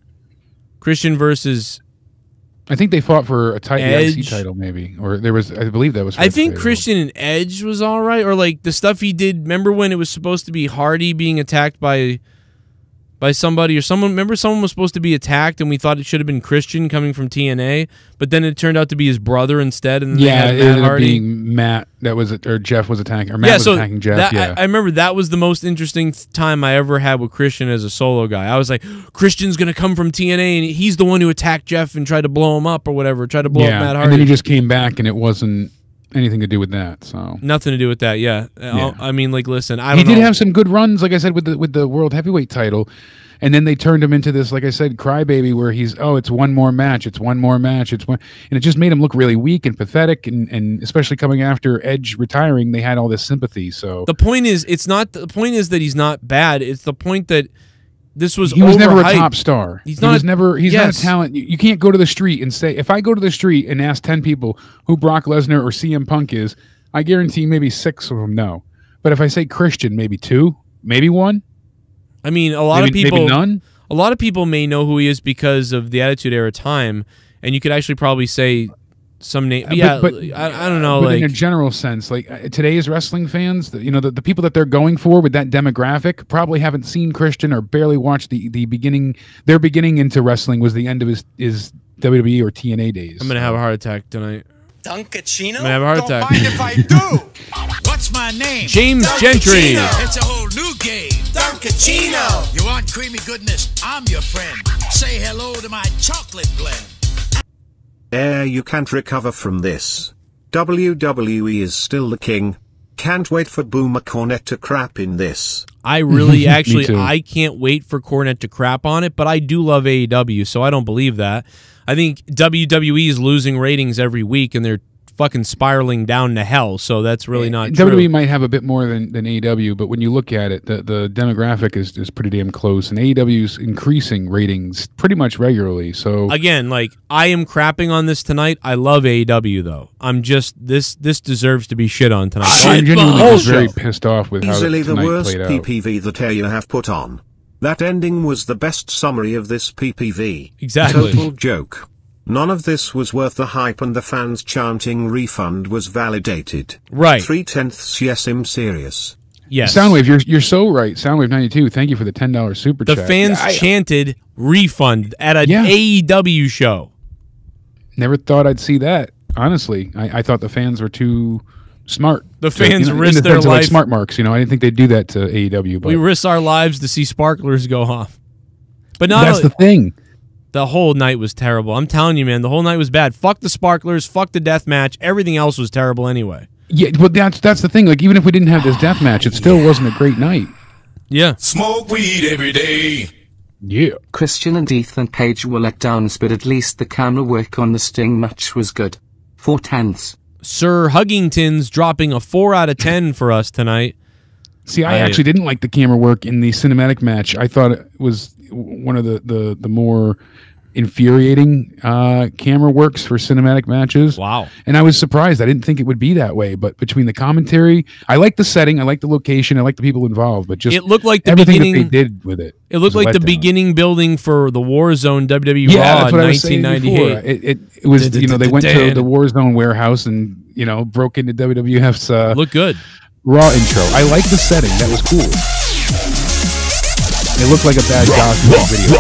Christian versus, I think they fought for a IC title, maybe, or there was. I believe that was. I think Christian and Edge was all right, or like the stuff he did. Remember when it was supposed to be Hardy being attacked by somebody, or someone? Remember someone was supposed to be attacked, and we thought it should have been Christian coming from TNA, but then it turned out to be his brother instead. And yeah, it ended up being Matt that was, or Jeff was attacking, or Matt was attacking Jeff. Yeah, I remember that was the most interesting time I ever had with Christian as a solo guy. I was like, Christian's gonna come from TNA, and he's the one who attacked Jeff and tried to blow him up or whatever, tried to blow up Matt Hardy. And then he just came back, and it wasn't. anything to do with that. So nothing to do with that. Yeah, yeah. I mean, like, listen, I don't know. He did have some good runs, like I said, with the World Heavyweight title, and then they turned him into this, like I said, crybaby, where he's, oh, it's one more match, it's one more match, it's one, and it just made him look really weak and pathetic, and especially coming after Edge retiring, they had all this sympathy. So the point is, it's not the point is that he's not bad. It's the point that this was he was overhyped. Never a top star. He's not. He was never. He's yes. not a talent. You can't go to the street and say, if I go to the street and ask 10 people who Brock Lesnar or CM Punk is, I guarantee maybe 6 of them know. But if I say Christian, maybe 2, maybe 1. I mean, a lot of people. Maybe none. A lot of people may know who he is because of the Attitude Era time, and you could actually probably say some name. Yeah, but I don't know. Like, in a general sense, like today's wrestling fans, you know, the people that they're going for with that demographic probably haven't seen Christian or barely watched the beginning. Their beginning into wrestling was the end of his WWE or TNA days. I'm gonna have a heart attack tonight. Dunkachino? I'm gonna have a heart attack. Don't mind if I do. What's my name? James Gentry. It's a whole new game. Dunkachino. You want creamy goodness? I'm your friend. Say hello to my chocolate blend. You can't recover from this. WWE is still the king. Can't wait for Boomer Cornette to crap in this. I really actually, I can't wait for Cornette to crap on it, but I do love AEW, so I don't believe that. I think WWE is losing ratings every week, and they're fucking spiraling down to hell, so that's really not true. WWE might have a bit more than AEW, but when you look at it, the demographic is pretty damn close, and AEW's increasing ratings pretty much regularly. So again, like, I am crapping on this tonight. I love AEW, though. I'm just, this deserves to be shit on tonight. I'm genuinely very pissed off with how easily the worst PPV that you have put on. That ending was the best summary of this PPV. Exactly. Total joke. None of this was worth the hype, and the fans chanting refund was validated. Right. 3/10. Yes, I'm serious. Yes. Soundwave, you're so right. Soundwave 92, thank you for the $10 super chat. The fans chanted refund at an AEW show. Never thought I'd see that. Honestly, I thought the fans were too smart. The fans risked their lives. Like smart marks, you know. I didn't think they'd do that to AEW. But we risked our lives to see sparklers go off. But not that's the thing. The whole night was terrible. I'm telling you, man, the whole night was bad. Fuck the sparklers, fuck the death match. Everything else was terrible anyway. Yeah, well, that's the thing. Like, even if we didn't have this death match, it still wasn't a great night. Yeah. Smoke weed every day. Yeah. Christian and Ethan Page were let down, but at least the camera work on the Sting match was good. 4/10. Sir Huggington's dropping a 4 out of 10 for us tonight. See, I actually didn't like the camera work in the cinematic match. I thought it was one of the more infuriating camera works for cinematic matches. Wow. And I was surprised. I didn't think it would be that way, but between the commentary, I like the setting, I like the location, I like the people involved, but just it looked like the everything that they did with it. It looked like the beginning building for the Warzone WWE Raw in 1998. It was, you know, they went to the Warzone warehouse and, you know, broke into WWF's look good Raw intro. I like the setting. That was cool. It looked like a bad gospel video.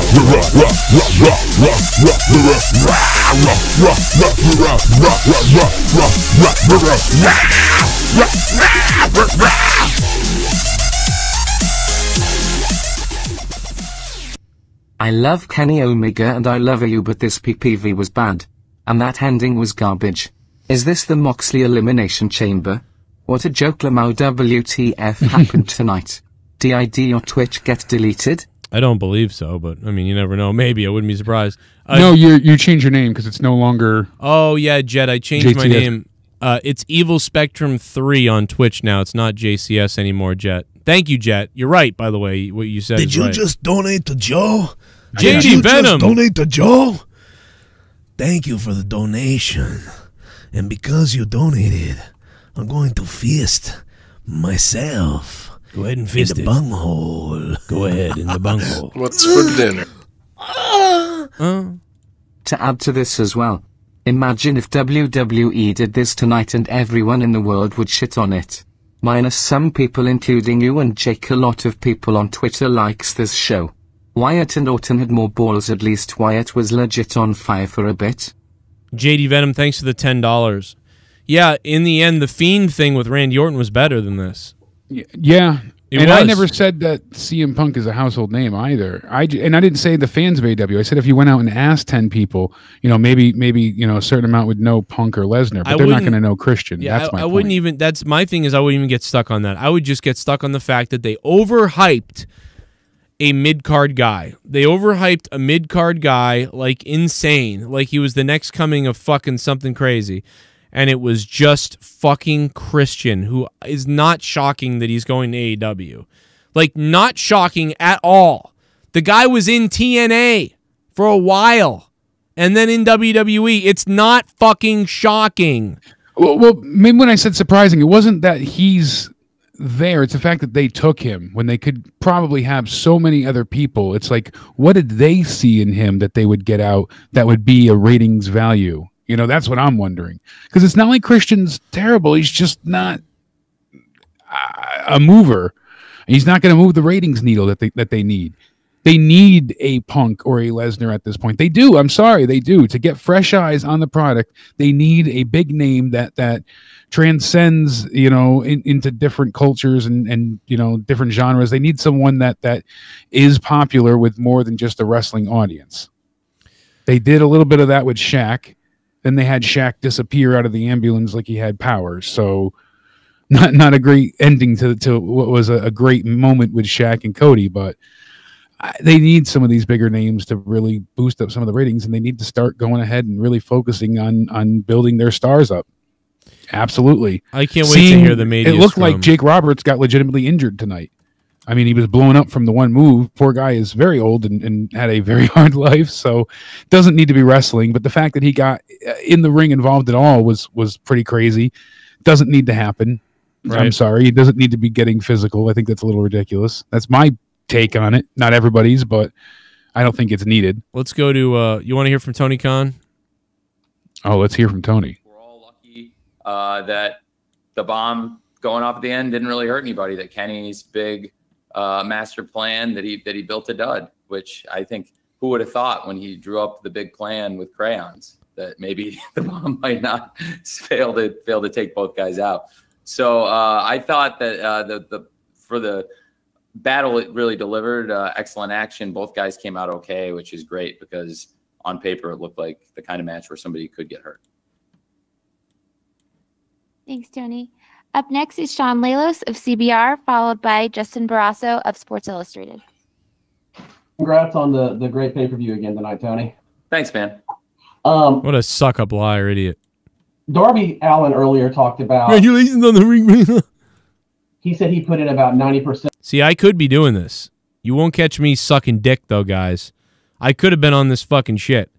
I love Kenny Omega and I love you, but this PPV was bad. And that ending was garbage. Is this the Moxley Elimination Chamber? What a joke. Lamau, WTF happened tonight? Did your Twitch get deleted? I don't believe so, but I mean, you never know. Maybe. I wouldn't be surprised. No, you changed your name because it's no longer. Oh yeah, Jed, I changed JCS. My name. It's Evil Spectrum 3 on Twitch now. It's not JCS anymore, Jet. Thank you, Jet. You're right, by the way. What you said. Did you just donate to Joe? JG Venom. Just donate to Joe. Thank you for the donation, and because you donated, I'm going to fist myself. Go ahead and fist in the bunghole. Go ahead in the bunghole. What's for dinner? To add to this as well, imagine if WWE did this tonight and everyone in the world would shit on it. Minus some people, including you and Jake. A lot of people on Twitter likes this show. Wyatt and Orton had more balls. At least Wyatt was legit on fire for a bit. JD Venom, thanks for the $10. Yeah, in the end, the Fiend thing with Randy Orton was better than this. Yeah, I never said that CM Punk is a household name either. I didn't say the fans of AEW. I said if you went out and asked 10 people, you know, maybe you know a certain amount would know Punk or Lesnar, but they're not going to know Christian. Yeah, that's my point. Wouldn't even. That's my thing is I wouldn't even get stuck on that. I would just get stuck on the fact that they overhyped a mid-card guy. They overhyped a mid-card guy like insane, like he was the next coming of fucking something crazy. And it was just fucking Christian, who is not shocking that he's going to AEW. Like, not shocking at all. The guy was in TNA for a while, and then in WWE. It's not fucking shocking. Well, maybe when I said surprising, it wasn't that he's there. It's the fact that they took him when they could probably have so many other people. It's like, what did they see in him that they would get out that would be a ratings value? You know, that's what I'm wondering. Because it's not like Christian's terrible. He's just not a mover. He's not going to move the ratings needle that they need. They need a Punk or a Lesnar at this point. They do. I'm sorry. They do. To get fresh eyes on the product, they need a big name that transcends, you know, into different cultures and you know, different genres. They need someone that is popular with more than just a wrestling audience. They did a little bit of that with Shaq. Then they had Shaq disappear out of the ambulance like he had powers. So not a great ending to what was a great moment with Shaq and Cody, but they need some of these bigger names to really boost up some of the ratings, and they need to start going ahead and really focusing on building their stars up. Absolutely. I can't wait to hear the media. It looked like Jake Roberts got legitimately injured tonight. I mean, he was blown up from the one move. Poor guy is very old and had a very hard life, so doesn't need to be wrestling. But the fact that he got in the ring involved at all was pretty crazy. Doesn't need to happen. Right. I'm sorry. He doesn't need to be getting physical. I think that's a little ridiculous. That's my take on it. Not everybody's, but I don't think it's needed. Let's go to you want to hear from Tony Khan? Oh, let's hear from Tony. We're all lucky that the bomb going off at the end didn't really hurt anybody, that Kenny's big master plan that he built a dud, which I think who would have thought when he drew up the big plan with crayons that maybe the bomb might not fail to take both guys out. So I thought that for the battle it really delivered excellent action. Both guys came out okay, which is great because on paper it looked like the kind of match where somebody could get hurt. Thanks, Tony. Up next is Sean Lalos of CBR, followed by Justin Barrasso of Sports Illustrated. Congrats on the great pay-per-view again tonight, Tony. Thanks, man. What a suck-up liar idiot. Darby Allin earlier talked about... Congratulations on the ring. He said he put in about 90%. See, I could be doing this. You won't catch me sucking dick, though, guys. I could have been on this fucking shit.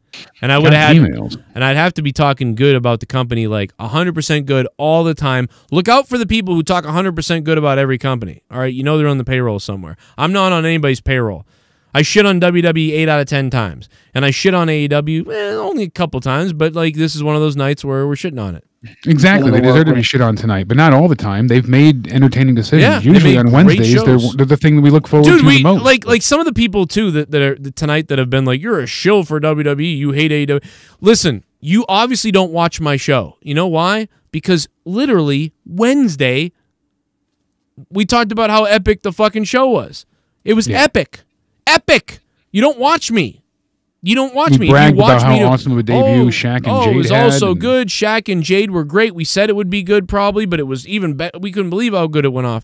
And I would have emails. And I'd have to be talking good about the company, like 100% good all the time. Look out for the people who talk 100% good about every company. All right, you know they're on the payroll somewhere. I'm not on anybody's payroll. I shit on WWE 8 out of 10 times, and I shit on AEW only a couple times. But like this is one of those nights where we're shitting on it. Exactly, they deserve to be shit on tonight, but not all the time. They've made entertaining decisions. Yeah, usually on Wednesdays, they're the thing that we look forward to the most. Like some of the people too that are tonight that have been like, "You're a shill for WWE. You hate AEW." Listen, you obviously don't watch my show. You know why? Because literally Wednesday, we talked about how epic the fucking show was. It was epic. You don't watch me. You don't watch me. You watch about how awesome of a debut Shaq and Jade. It was all so good. Shaq and Jade were great. We said it would be good, probably, but it was even better. We couldn't believe how good it went off.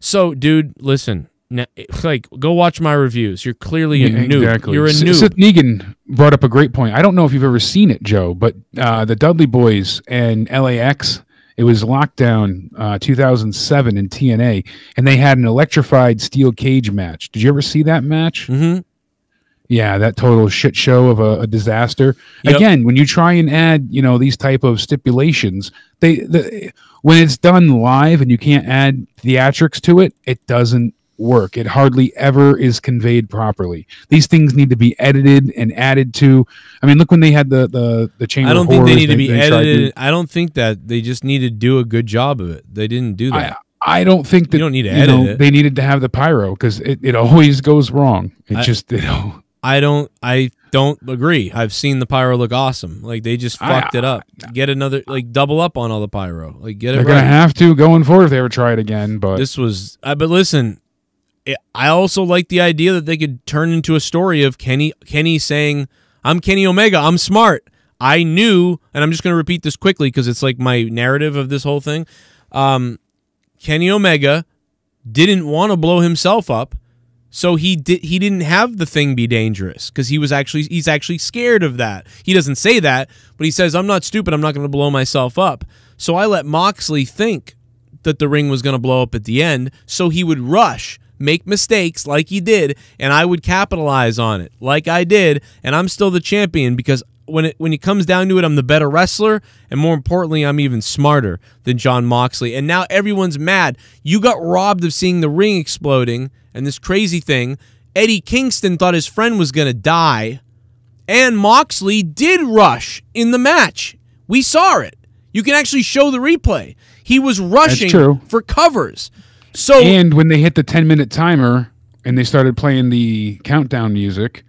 So, dude, listen. Now, like, go watch my reviews. You're clearly a noob. Exactly. You're a noob. Seth Negan brought up a great point. I don't know if you've ever seen it, Joe, but the Dudley Boys and LAX. It was Lockdown 2007 in TNA, and they had an electrified steel cage match. Did you ever see that match? Mm-hmm. Yeah, that total shit show of a disaster. Yep. Again, when you try and add, you know, these type of stipulations, when it's done live and you can't add theatrics to it, it doesn't work. It hardly ever is conveyed properly. These things need to be edited and added to. I mean, look when they had the Chamber of Horrors. I don't think they need to be edited. I don't think that they just need to do a good job of it. They didn't do that. I don't think that you don't need to edit it. They needed to have the pyro because it always goes wrong. It just, you know. I don't. I don't agree. I've seen the pyro look awesome. Like, they just fucked it up. Get another, like, double up on all the pyro. Like, get it right. They're gonna have to going forward if they ever try it again. But this was, but listen, I also like the idea that they could turn into a story of Kenny saying, "I'm Kenny Omega. I'm smart. I knew," and I'm just gonna repeat this quickly because it's like my narrative of this whole thing. Kenny Omega didn't want to blow himself up. So he didn't have the thing be dangerous because he's actually scared of that. He doesn't say that, but he says, "I'm not stupid. I'm not going to blow myself up." So I let Moxley think that the ring was going to blow up at the end, so he would rush, make mistakes like he did, and I would capitalize on it like I did, and I'm still the champion because when it comes down to it, I'm the better wrestler, and more importantly, I'm even smarter than John Moxley. And now everyone's mad. You got robbed of seeing the ring exploding and this crazy thing. Eddie Kingston thought his friend was going to die, and Moxley did rush in the match. We saw it. You can actually show the replay. He was rushing for covers. So, and when they hit the 10-minute timer and they started playing the countdown music,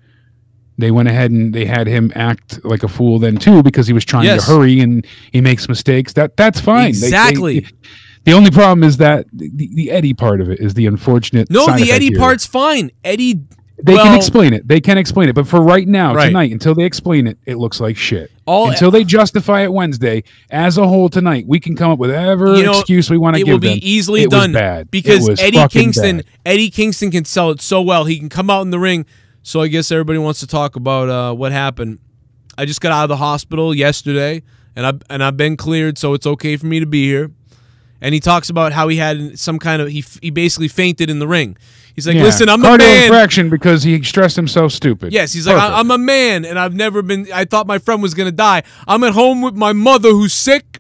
they went ahead and they had him act like a fool then too because he was trying to hurry and he makes mistakes. That's fine. Exactly. The only problem is that the Eddie part of it is the unfortunate. No, the Eddie part's fine. Eddie, they can explain it. They can explain it. But for right now, tonight, until they explain it, it looks like shit. Until they justify it Wednesday as a whole tonight, we can come up with whatever excuse we want to give them. It will be easily done because Eddie Kingston can sell it so well. He can come out in the ring. So I guess everybody wants to talk about what happened. I just got out of the hospital yesterday, and I've been cleared, so it's okay for me to be here. And he talks about how he had some kind of he basically fainted in the ring. He's like, "Listen, I'm a man." Cardio infraction because he stressed himself stupid. Yes, he's like, "I'm a man, and I've never been. I thought my friend was gonna die. I'm at home with my mother who's sick.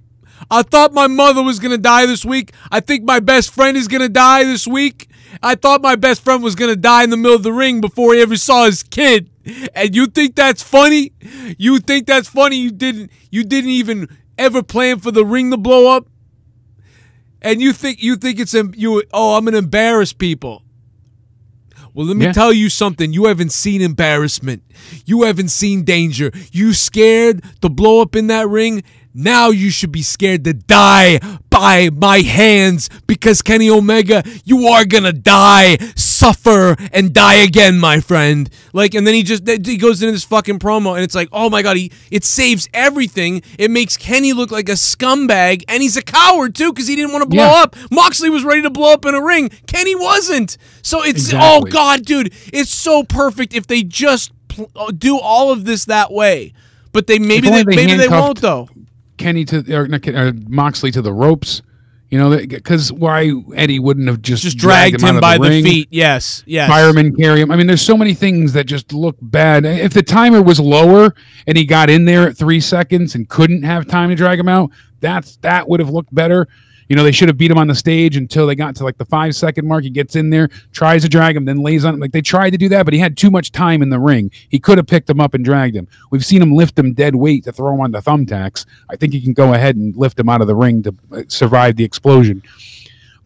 I thought my mother was gonna die this week. I think my best friend is gonna die this week. I thought my best friend was gonna die in the middle of the ring before he ever saw his kid. And you think that's funny? You think that's funny? You didn't even ever plan for the ring to blow up." And you think it's oh, I'm gonna embarrass people. Well, let me tell you something. You haven't seen embarrassment. You haven't seen danger. You scared to blow up in that ring. Now you should be scared to die by my hands because Kenny Omega, you are gonna die, suffer, and die again, my friend. Like, and then he goes into this fucking promo, and it's like, oh my god, it saves everything. It makes Kenny look like a scumbag, and he's a coward too because he didn't want to blow up. Moxley was ready to blow up in a ring. Kenny wasn't. So it's oh god, dude, it's so perfect if they just do all of this that way. But they maybe they won't though. Kenny or Moxley to the ropes, you know, because why Eddie wouldn't have just dragged him by the feet? Yes, yes. Firemen carry him. I mean, there's so many things that just look bad. If the timer was lower and he got in there at 3 seconds and couldn't have time to drag him out, that would have looked better. You know, they should have beat him on the stage until they got to like the 5-second mark. He gets in there, tries to drag him, then lays on him. Like, they tried to do that, but he had too much time in the ring. He could have picked him up and dragged him. We've seen him lift him dead weight to throw him on the thumbtacks. I think he can go ahead and lift him out of the ring to survive the explosion.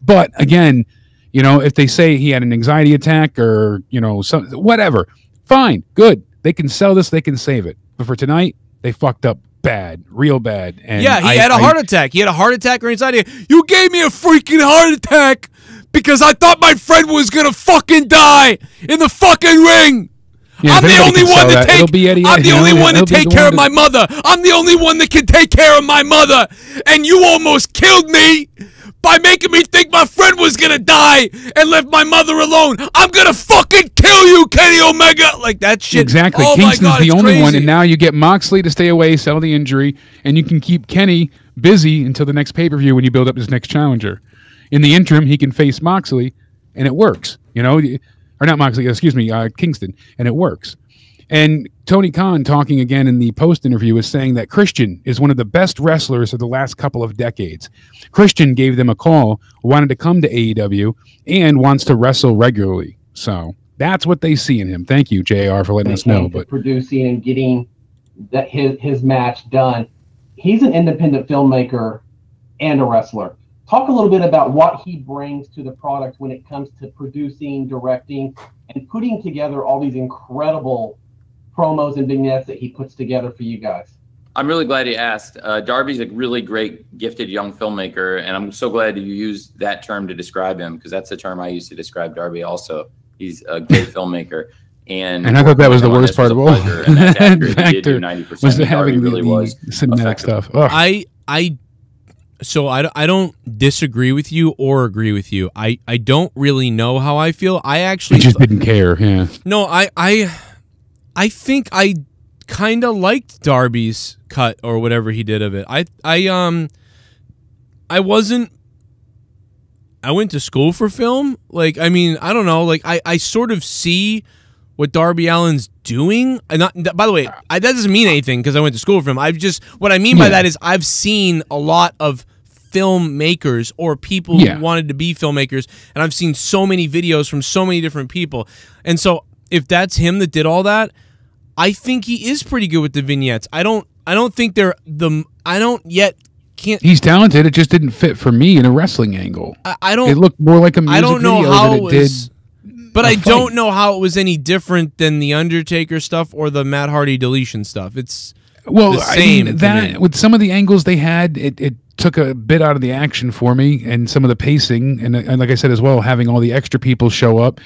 But again, you know, if they say he had an anxiety attack or, you know, whatever, fine, good. They can sell this. They can save it. But for tonight, they fucked up. Bad, real bad. And yeah, he had a heart attack. He had a heart attack or anxiety. You gave me a freaking heart attack because I thought my friend was gonna fucking die in the fucking ring. Yeah, I'm the only one to take care of my mother. I'm the only one that can take care of my mother. And you almost killed me by making me think my friend was gonna die and left my mother alone. I'm gonna fucking kill you, Kenny Omega. Like, that shit. Exactly. Oh, Kingston's the only one, and now you get Moxley to stay away, sell the injury, and you can keep Kenny busy until the next pay-per-view when you build up his next challenger. In the interim, he can face Moxley, and it works. You know, or not Moxley, excuse me, Kingston, and it works. And Tony Khan, talking again in the post-interview, is saying that Christian is one of the best wrestlers of the last couple of decades. Christian gave them a call, wanted to come to AEW, and wants to wrestle regularly. So that's what they see in him. Thank you, JR, for letting us know. But producing and getting that his match done. He's an independent filmmaker and a wrestler. Talk a little bit about what he brings to the product when it comes to producing, directing, and putting together all these incredible promos and vignettes that he puts together for you guys? I'm really glad you asked. Darby's a really great, gifted young filmmaker, and I'm so glad you used that term to describe him, because that's the term I used to describe Darby also. He's a great filmmaker. And I thought that was the worst part of all. And that's accurate. He did do 90%. Was having really was synthetic stuff. Ugh. So I don't disagree with you or agree with you. I don't really know how I feel. I actually just didn't care. Yeah. No, I think I kind of liked Darby's cut or whatever he did of it. I wasn't. I went to school for film. Like, I mean, I don't know. Like, I sort of see what Darby Allin's doing. And not, by the way, that doesn't mean anything because I went to school for him. I've just, what I mean by that is I've seen a lot of filmmakers or people who wanted to be filmmakers, and I've seen so many videos from so many different people. And so if that's him that did all that, I think he is pretty good with the vignettes. I don't think they're the, I don't yet can't. He's talented. It just didn't fit for me in a wrestling angle. I don't. It looked more like a music video than it did. But I don't know how it was any different than the Undertaker stuff or the Matt Hardy deletion stuff. It's the same. I mean, that with some of the angles they had, it took a bit out of the action for me, and some of the pacing, and like I said as well, having all the extra people show up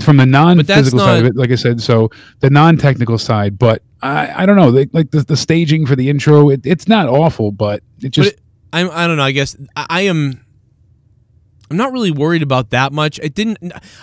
from the non-physical side of it. Like I said, so the non-technical side. But I don't know, like the staging for the intro, it's not awful, but it just. I don't know. I guess I'm not really worried about that much. It didn't.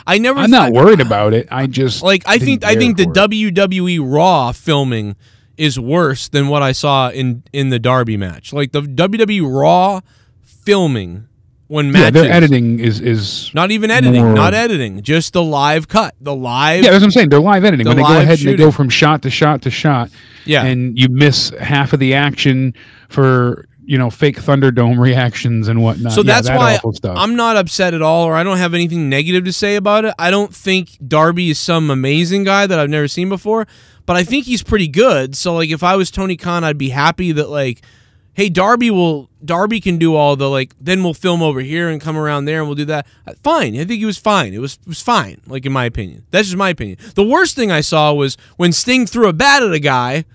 I never. I'm not worried about it. I just like. I think the WWE Raw filming is worse than what I saw in the Darby match. Like the WWE Raw filming when matches. Yeah, their editing is not even editing. More... Not editing. Just the live cut. The live. Yeah, that's what I'm saying. They're live editing. When they go ahead and they go from shot to shot to shot. Yeah, and you miss half of the action for. You know, fake Thunderdome reactions and whatnot. So that's why I'm not upset at all, or I don't have anything negative to say about it. I don't think Darby is some amazing guy that I've never seen before, but I think he's pretty good. So, like, if I was Tony Khan, I'd be happy that, like, hey, Darby can do all the, like, then we'll film over here and come around there and we'll do that. Fine. I think he was fine. It was fine, like, in my opinion. That's just my opinion. The worst thing I saw was when Sting threw a bat at a guy,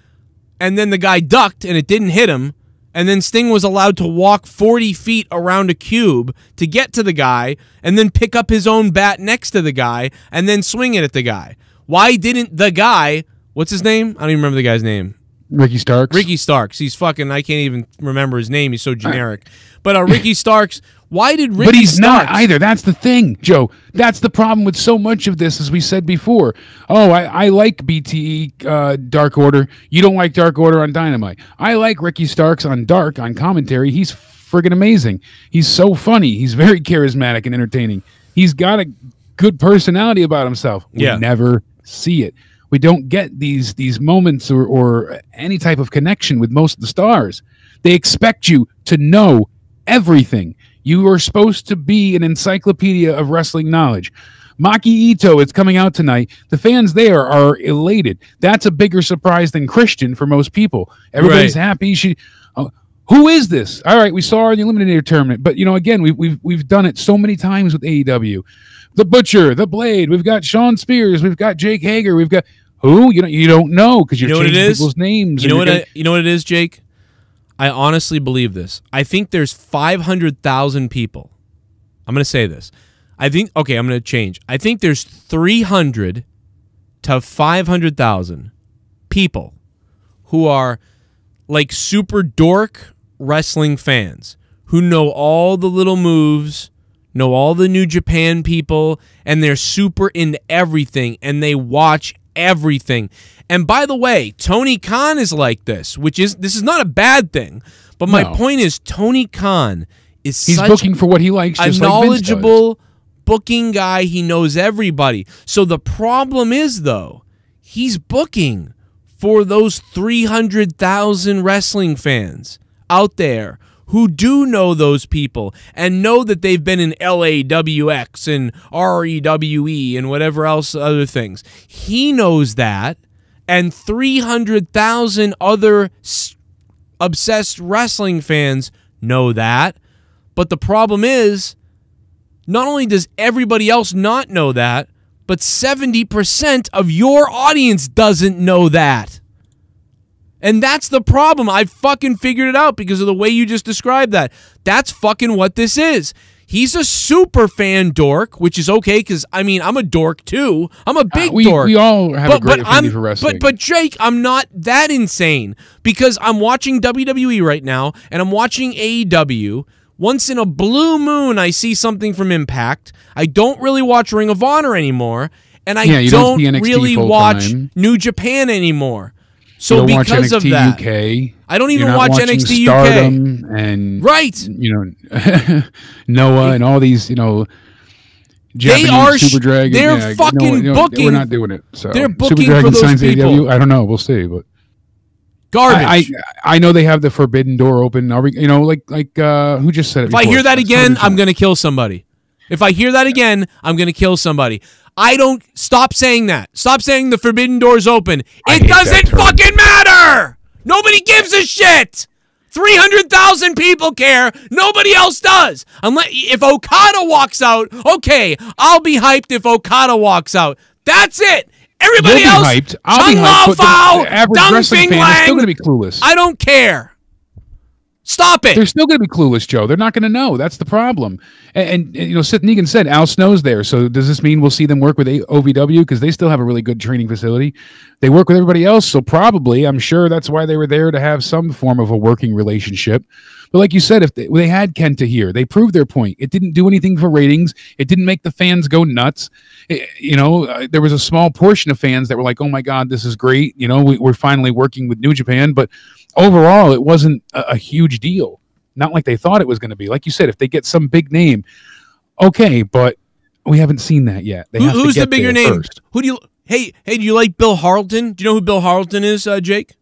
and then the guy ducked and it didn't hit him. And then Sting was allowed to walk 40 feet around a cube to get to the guy and then pick up his own bat next to the guy and then swing it at the guy. Why didn't the guy, what's his name? I don't even remember the guy's name. Ricky Starks. Ricky Starks. He's fucking, I can't even remember his name. He's so generic. But Ricky Starks, why did Ricky Starks? But he's not either. That's the thing, Joe. That's the problem with so much of this, as we said before. Oh, I like BTE Dark Order. You don't like Dark Order on Dynamite. I like Ricky Starks on Dark, on commentary. He's friggin' amazing. He's so funny. He's very charismatic and entertaining. He's got a good personality about himself. Yeah. We never see it. We don't get these moments or any type of connection with most of the stars. They expect you to know everything. You are supposed to be an encyclopedia of wrestling knowledge. Maki Itoh, it's coming out tonight. The fans there are elated. That's a bigger surprise than Christian for most people. Everybody's happy. Who is this? All right, we saw her in the Eliminator tournament, but, you know, again, we've done it so many times with AEW. The Butcher, the Blade. We've got Sean Spears. We've got Jake Hager. We've got who? You don't know because you're changing people's names. You know what it is, Jake? I honestly believe this. I think there's 500,000 people. I'm going to say this. I'm going to change. I think there's 300 to 500,000 people who are like super dork wrestling fans who know all the little moves, know all the New Japan people, and they're super into everything, and they watch everything. And by the way, Tony Khan is like this, this is not a bad thing. But my point is, Tony Khan is he's booking for what he likes, just a knowledgeable like Vince does. Booking guy. He knows everybody. So the problem is, though, he's booking for those 300,000 wrestling fans out there who do know those people and know that they've been in LAWX and REWE and whatever else, other things. He knows that. And 300,000 other obsessed wrestling fans know that. But the problem is, not only does everybody else not know that, but 70% of your audience doesn't know that. And that's the problem. I fucking figured it out because of the way you just described that. That's fucking what this is. He's a super fan dork, which is okay because, I mean, I'm a dork too. I'm a big dork. We all have a great affinity for wrestling. But Jake, I'm not that insane because I'm watching WWE right now and I'm watching AEW. Once in a blue moon, I see something from Impact. I don't really watch Ring of Honor anymore, and I don't really watch New Japan anymore. So because of that, I don't even watch NXT UK and Noah and all these, Japanese Super Dragon. They're fucking booking. We're not doing it. So they're booking for those people. I don't know. We'll see, but garbage. I know they have the forbidden door open. Are we, who just said it? If I hear that again, I'm gonna kill somebody. If I hear that again, I'm gonna kill somebody. I don't stop saying that. Stop saying the forbidden door's open. It doesn't fucking matter. Nobody gives a shit. 300,000 people care. Nobody else does. Unless if Okada walks out, okay, I'll be hyped if Okada walks out. That's it. Everybody else, Chung Lao Fao, Dong Bing Lang, still gonna be clueless. I don't care. Stop it. They're still going to be clueless, Joe. They're not going to know. That's the problem. And Seth Negan said Al Snow's there. So does this mean we'll see them work with OVW? Because they still have a really good training facility. They work with everybody else. So probably, I'm sure that's why they were there, to have some form of a working relationship. But like you said, if they had Kenta here, they proved their point. It didn't do anything for ratings. It didn't make the fans go nuts. There was a small portion of fans that were like, oh my God, this is great. We're finally working with New Japan. But overall, it wasn't a huge deal. Not like they thought it was going to be. Like you said, if they get some big name, okay, but we haven't seen that yet. Who's the bigger name? First. Who do you? Hey, do you like Bill Harleton? Do you know who Bill Harleton is, Jake?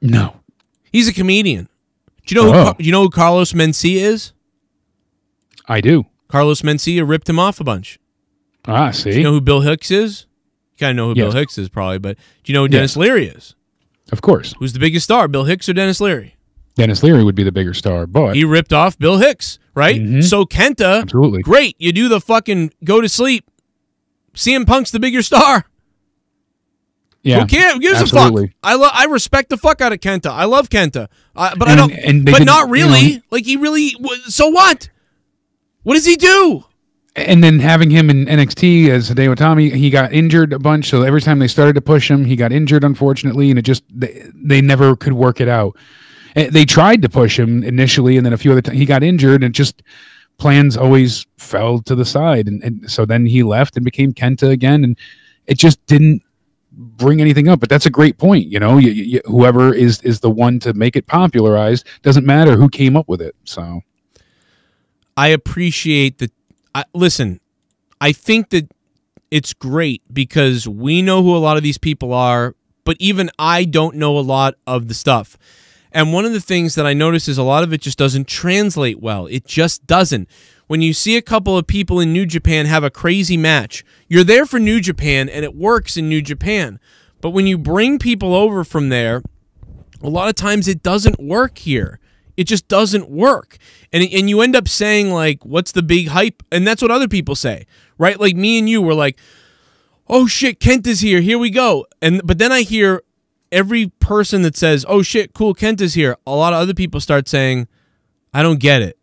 No, he's a comedian. Do you know who Carlos Mencia is? I do. Carlos Mencia ripped him off a bunch. Ah, see. Do you know who Bill Hicks is? You kind of know who Bill Hicks is, probably, but do you know who Dennis Leary is? Of course. Who's the biggest star, Bill Hicks or Dennis Leary? Dennis Leary would be the bigger star, but he ripped off Bill Hicks, right? Mm-hmm. So Kenta, absolutely great. You do the fucking go to sleep. CM Punk's the bigger star. Yeah, who gives a fuck? I respect the fuck out of Kenta. I love Kenta, but I don't. But not really. Like he really. So what? What does he do? And then having him in NXT as Hideo Itami, he got injured a bunch. So every time they started to push him, he got injured, unfortunately, and it just they never could work it out. They tried to push him initially, and then a few other times he got injured, and just plans always fell to the side. And so then he left and became Kenta again, and it just didn't bring anything up. But that's a great point. Whoever is the one to make it popularized, doesn't matter who came up with it. So I appreciate the. Listen, I think that it's great because we know who a lot of these people are, but even I don't know a lot of the stuff. And one of the things that I notice is a lot of it just doesn't translate well. It just doesn't. When you see a couple of people in New Japan have a crazy match, you're there for New Japan and it works in New Japan. But when you bring people over from there, a lot of times it doesn't work here. It just doesn't work. And you end up saying, like, what's the big hype? And that's what other people say, right? Like, me and you were like, oh, shit, Kenta's here. Here we go. But then I hear every person that says, oh, shit, cool, Kenta's here. A lot of other people start saying, I don't get it.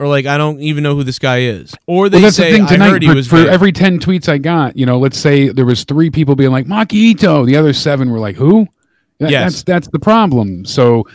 Or, like, I don't even know who this guy is. Or they say, I heard he was there. For every 10 tweets I got, let's say there was 3 people being like, Maki Itoh. The other 7 were like, who? That's the problem. So...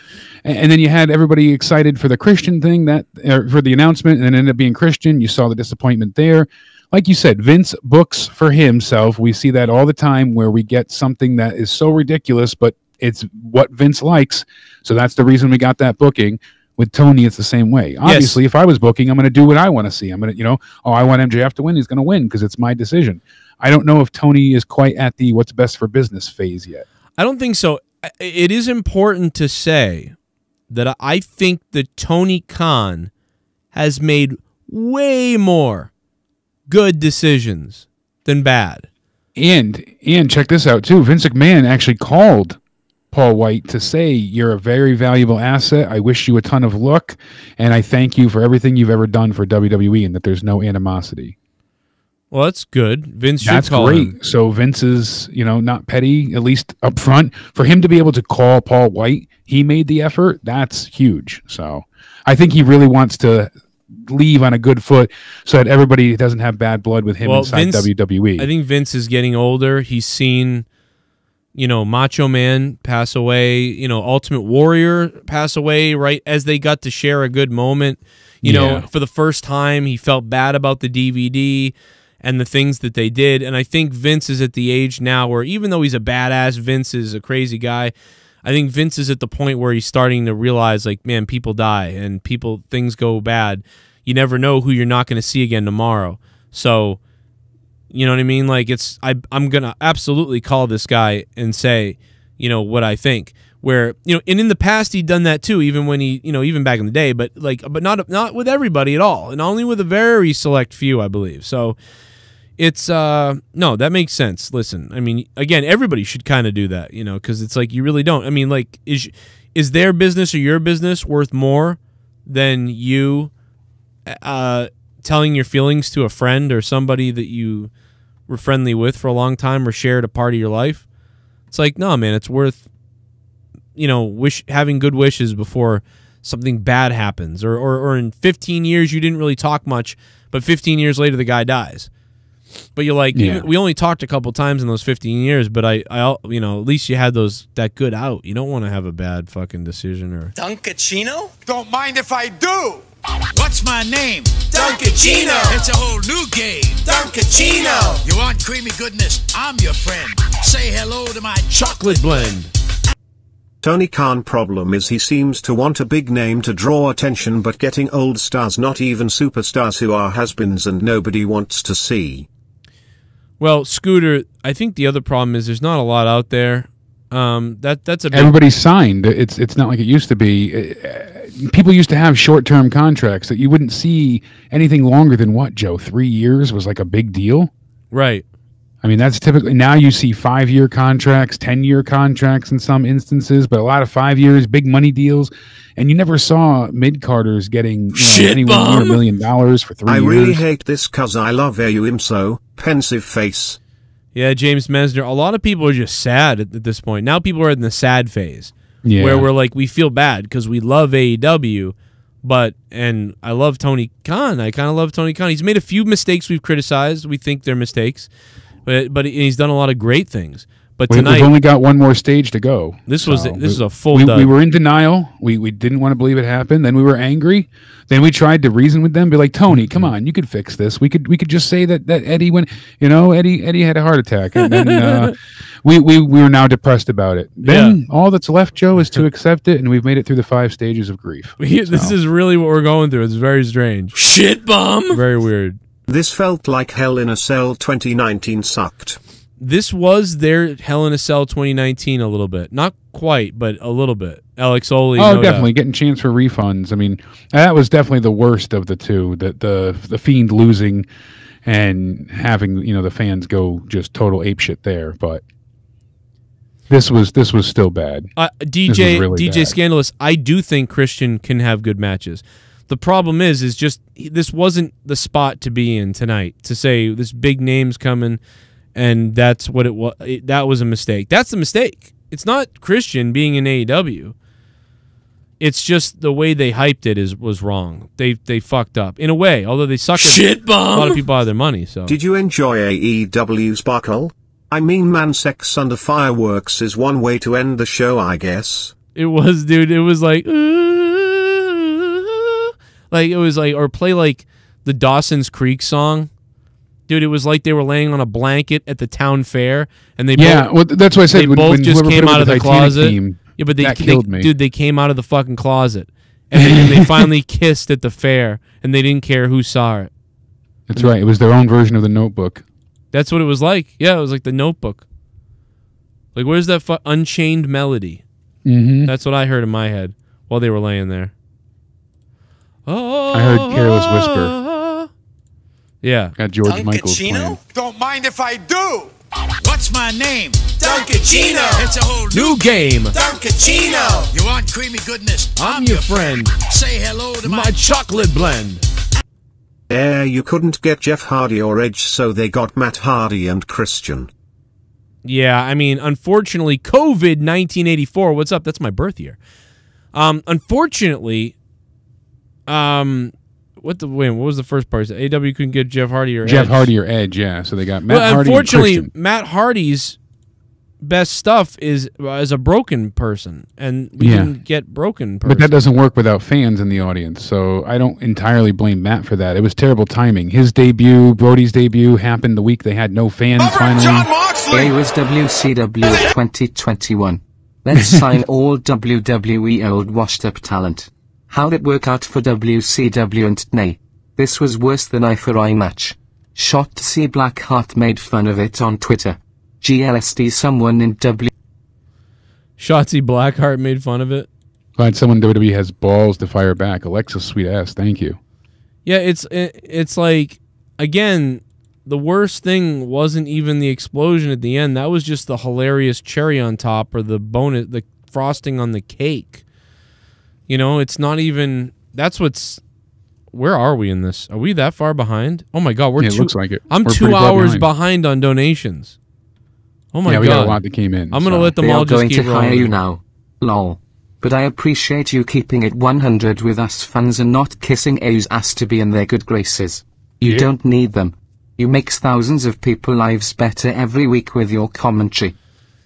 And then you had everybody excited for the Christian thing, for the announcement, and then ended up being Christian. You saw the disappointment there. Like you said, Vince books for himself. We see that all the time where we get something that is so ridiculous, but it's what Vince likes. So that's the reason we got that booking. With Tony, it's the same way. Obviously, if I was booking, I'm going to do what I want to see. I'm going to, I want MJF to win. He's going to win because it's my decision. I don't know if Tony is quite at the what's best for business phase yet. I don't think so. It is important to say that I think that Tony Khan has made way more good decisions than bad. And check this out, too. Vince McMahon actually called Paul Wight to say, you're a very valuable asset. I wish you a ton of luck, and I thank you for everything you've ever done for WWE, and that there's no animosity. Well, that's good. Vince should call him. That's great. So Vince is, you know, not petty, at least up front. For him to be able to call Paul Wight, he made the effort. That's huge. So I think he really wants to leave on a good foot so that everybody doesn't have bad blood with him inside WWE. I think Vince is getting older. He's seen, you know, Macho Man pass away, you know, Ultimate Warrior pass away, right, as they got to share a good moment. You know, for the first time, he felt bad about the DVD and the things that they did. And I think Vince is at the age now where, even though he's a badass, Vince is a crazy guy, I think Vince is at the point where he's starting to realize, like, man, people die and things go bad. You never know who you're not going to see again tomorrow. So, you know what I mean? Like, it's, I'm going to absolutely call this guy and say, you know, what I think. Where, you know, and in the past he'd done that too, even when he, you know, even back in the day, but like, but not with everybody at all, and only with a very select few, I believe. So it's, no, that makes sense. Listen, I mean, again, everybody should kind of do that, you know, because it's like, you really don't. I mean, like, is their business or your business worth more than you telling your feelings to a friend or somebody that you were friendly with for a long time or shared a part of your life? It's like, no, man, it's worth, you know, having good wishes before something bad happens, or in 15 years you didn't really talk much, but 15 years later the guy dies. But you're like, we only talked a couple times in those 15 years, but I, you know, at least you had that good out. You don't want to have a bad fucking decision or Dunkachino. Don't mind if I do. What's my name? Dunkachino. It's a whole new game. Dunkachino. You want creamy goodness? I'm your friend. Say hello to my chocolate blend. Tony Khan problem is he seems to want a big name to draw attention, but getting old stars, not even superstars who are has-beens and nobody wants to see. Well, Scooter, I think the other problem is there's not a lot out there. That's a big... Everybody's signed. It's not like it used to be. People used to have short-term contracts that you wouldn't see anything longer than what, Joe? 3 years was like a big deal? Right. I mean, that's typically, now you see 5-year contracts, 10-year contracts in some instances, but a lot of 5 years, big money deals, and you never saw mid-carders getting, you know, anywhere near $1 million for 3 years. I really hate this because I love AUM so, pensive face. Yeah, James Mesner, a lot of people are just sad at this point. Now people are in the sad phase, where we're like, we feel bad because we love AEW, but, and I love Tony Khan. I kind of love Tony Khan. He's made a few mistakes we've criticized. We think they're mistakes. But he's done a lot of great things. But tonight we've only got one more stage to go. This is a full dud. We were in denial. We didn't want to believe it happened. Then we were angry. Then we tried to reason with them, be like, Tony, come on, you could fix this. We could just say that Eddie went, you know, Eddie had a heart attack, and then we were now depressed about it. Then all that's left, Joe, is to accept it, and we've made it through the 5 stages of grief. This is really what we're going through. It's very strange. Shit bomb. Very weird. This felt like Hell in a Cell 2019 sucked. This was their Hell in a Cell 2019 a little bit. Not quite, but a little bit. Alex Oley. Oh, no definitely. Doubt. Getting chance for refunds. I mean, that was definitely the worst of the two. The Fiend losing and having, you know, the fans go just total apeshit there. But this was still bad. DJ Scandalous, I do think Christian can have good matches. The problem is just this wasn't the spot to be in tonight. To say this big name's coming, and that's what it was. That was a mistake. That's the mistake. It's not Christian being in AEW. It's just the way they hyped it was wrong. They fucked up in a way. Although they suck shit bomb. A lot of people out of their money. So did you enjoy AEW's buckle? I mean, man, sex under fireworks is one way to end the show, I guess. It was, dude. It was like. Like, it was like, or play like the Dawson's Creek song. Dude, it was like they were laying on a blanket at the town fair, and they both, well, that's what I said. They both just came out of the closet. Yeah, but they came out of the fucking closet, and they finally kissed at the fair, and they didn't care who saw it. That's right. It was their own version of The Notebook. That's what it was like. Yeah, it was like The Notebook. Like, where's that Unchained melody? Mm-hmm. That's what I heard in my head while they were laying there. I heard Careless Whisper. Yeah. Got George Michael's playing. Don't mind if I do. What's my name? Dunkachino. It's a whole new game. Dunkachino. You want creamy goodness? I'm your friend. Say hello to my chocolate blend. You couldn't get Jeff Hardy or Edge, so they got Matt Hardy and Christian. Yeah, I mean, unfortunately, COVID 1984. What's up? That's my birth year. Unfortunately, what was the first part? AEW couldn't get Jeff Hardy or Edge. Jeff Hardy or Edge, yeah. So they got Matt Hardy. Unfortunately, and Matt Hardy's best stuff is as a broken person, and we didn't get broken person. But that doesn't work without fans in the audience, so I don't entirely blame Matt for that. It was terrible timing. His debut, Brody's debut, happened the week they had no fans finally. John Moxley! Here is WCW 2021. Let's sign all WWE old washed-up talent. How'd it work out for WCW and TNA? This was worse than eye-for-eye match. Shocked to see Blackheart made fun of it on Twitter. GLSD someone in W. Shotzi Blackheart made fun of it. Glad someone in WWE has balls to fire back. Alexa, sweet ass, thank you. Yeah, it's like, again, the worst thing wasn't even the explosion at the end. That was just the hilarious cherry on top, or the bonus, the frosting on the cake. You know, it's not even. That's what's. Where are we in this? Are we that far behind? Oh my God, we're. Yeah, it looks like it. We're 2 hours behind on donations. Oh my God. Yeah, we got a lot that came in. I'm going to let them all just keep rolling. They are going to hire you now. Lol. But I appreciate you keeping it 100 with us fans and not kissing A's ass to be in their good graces. You don't need them. You make thousands of people's lives better every week with your commentary.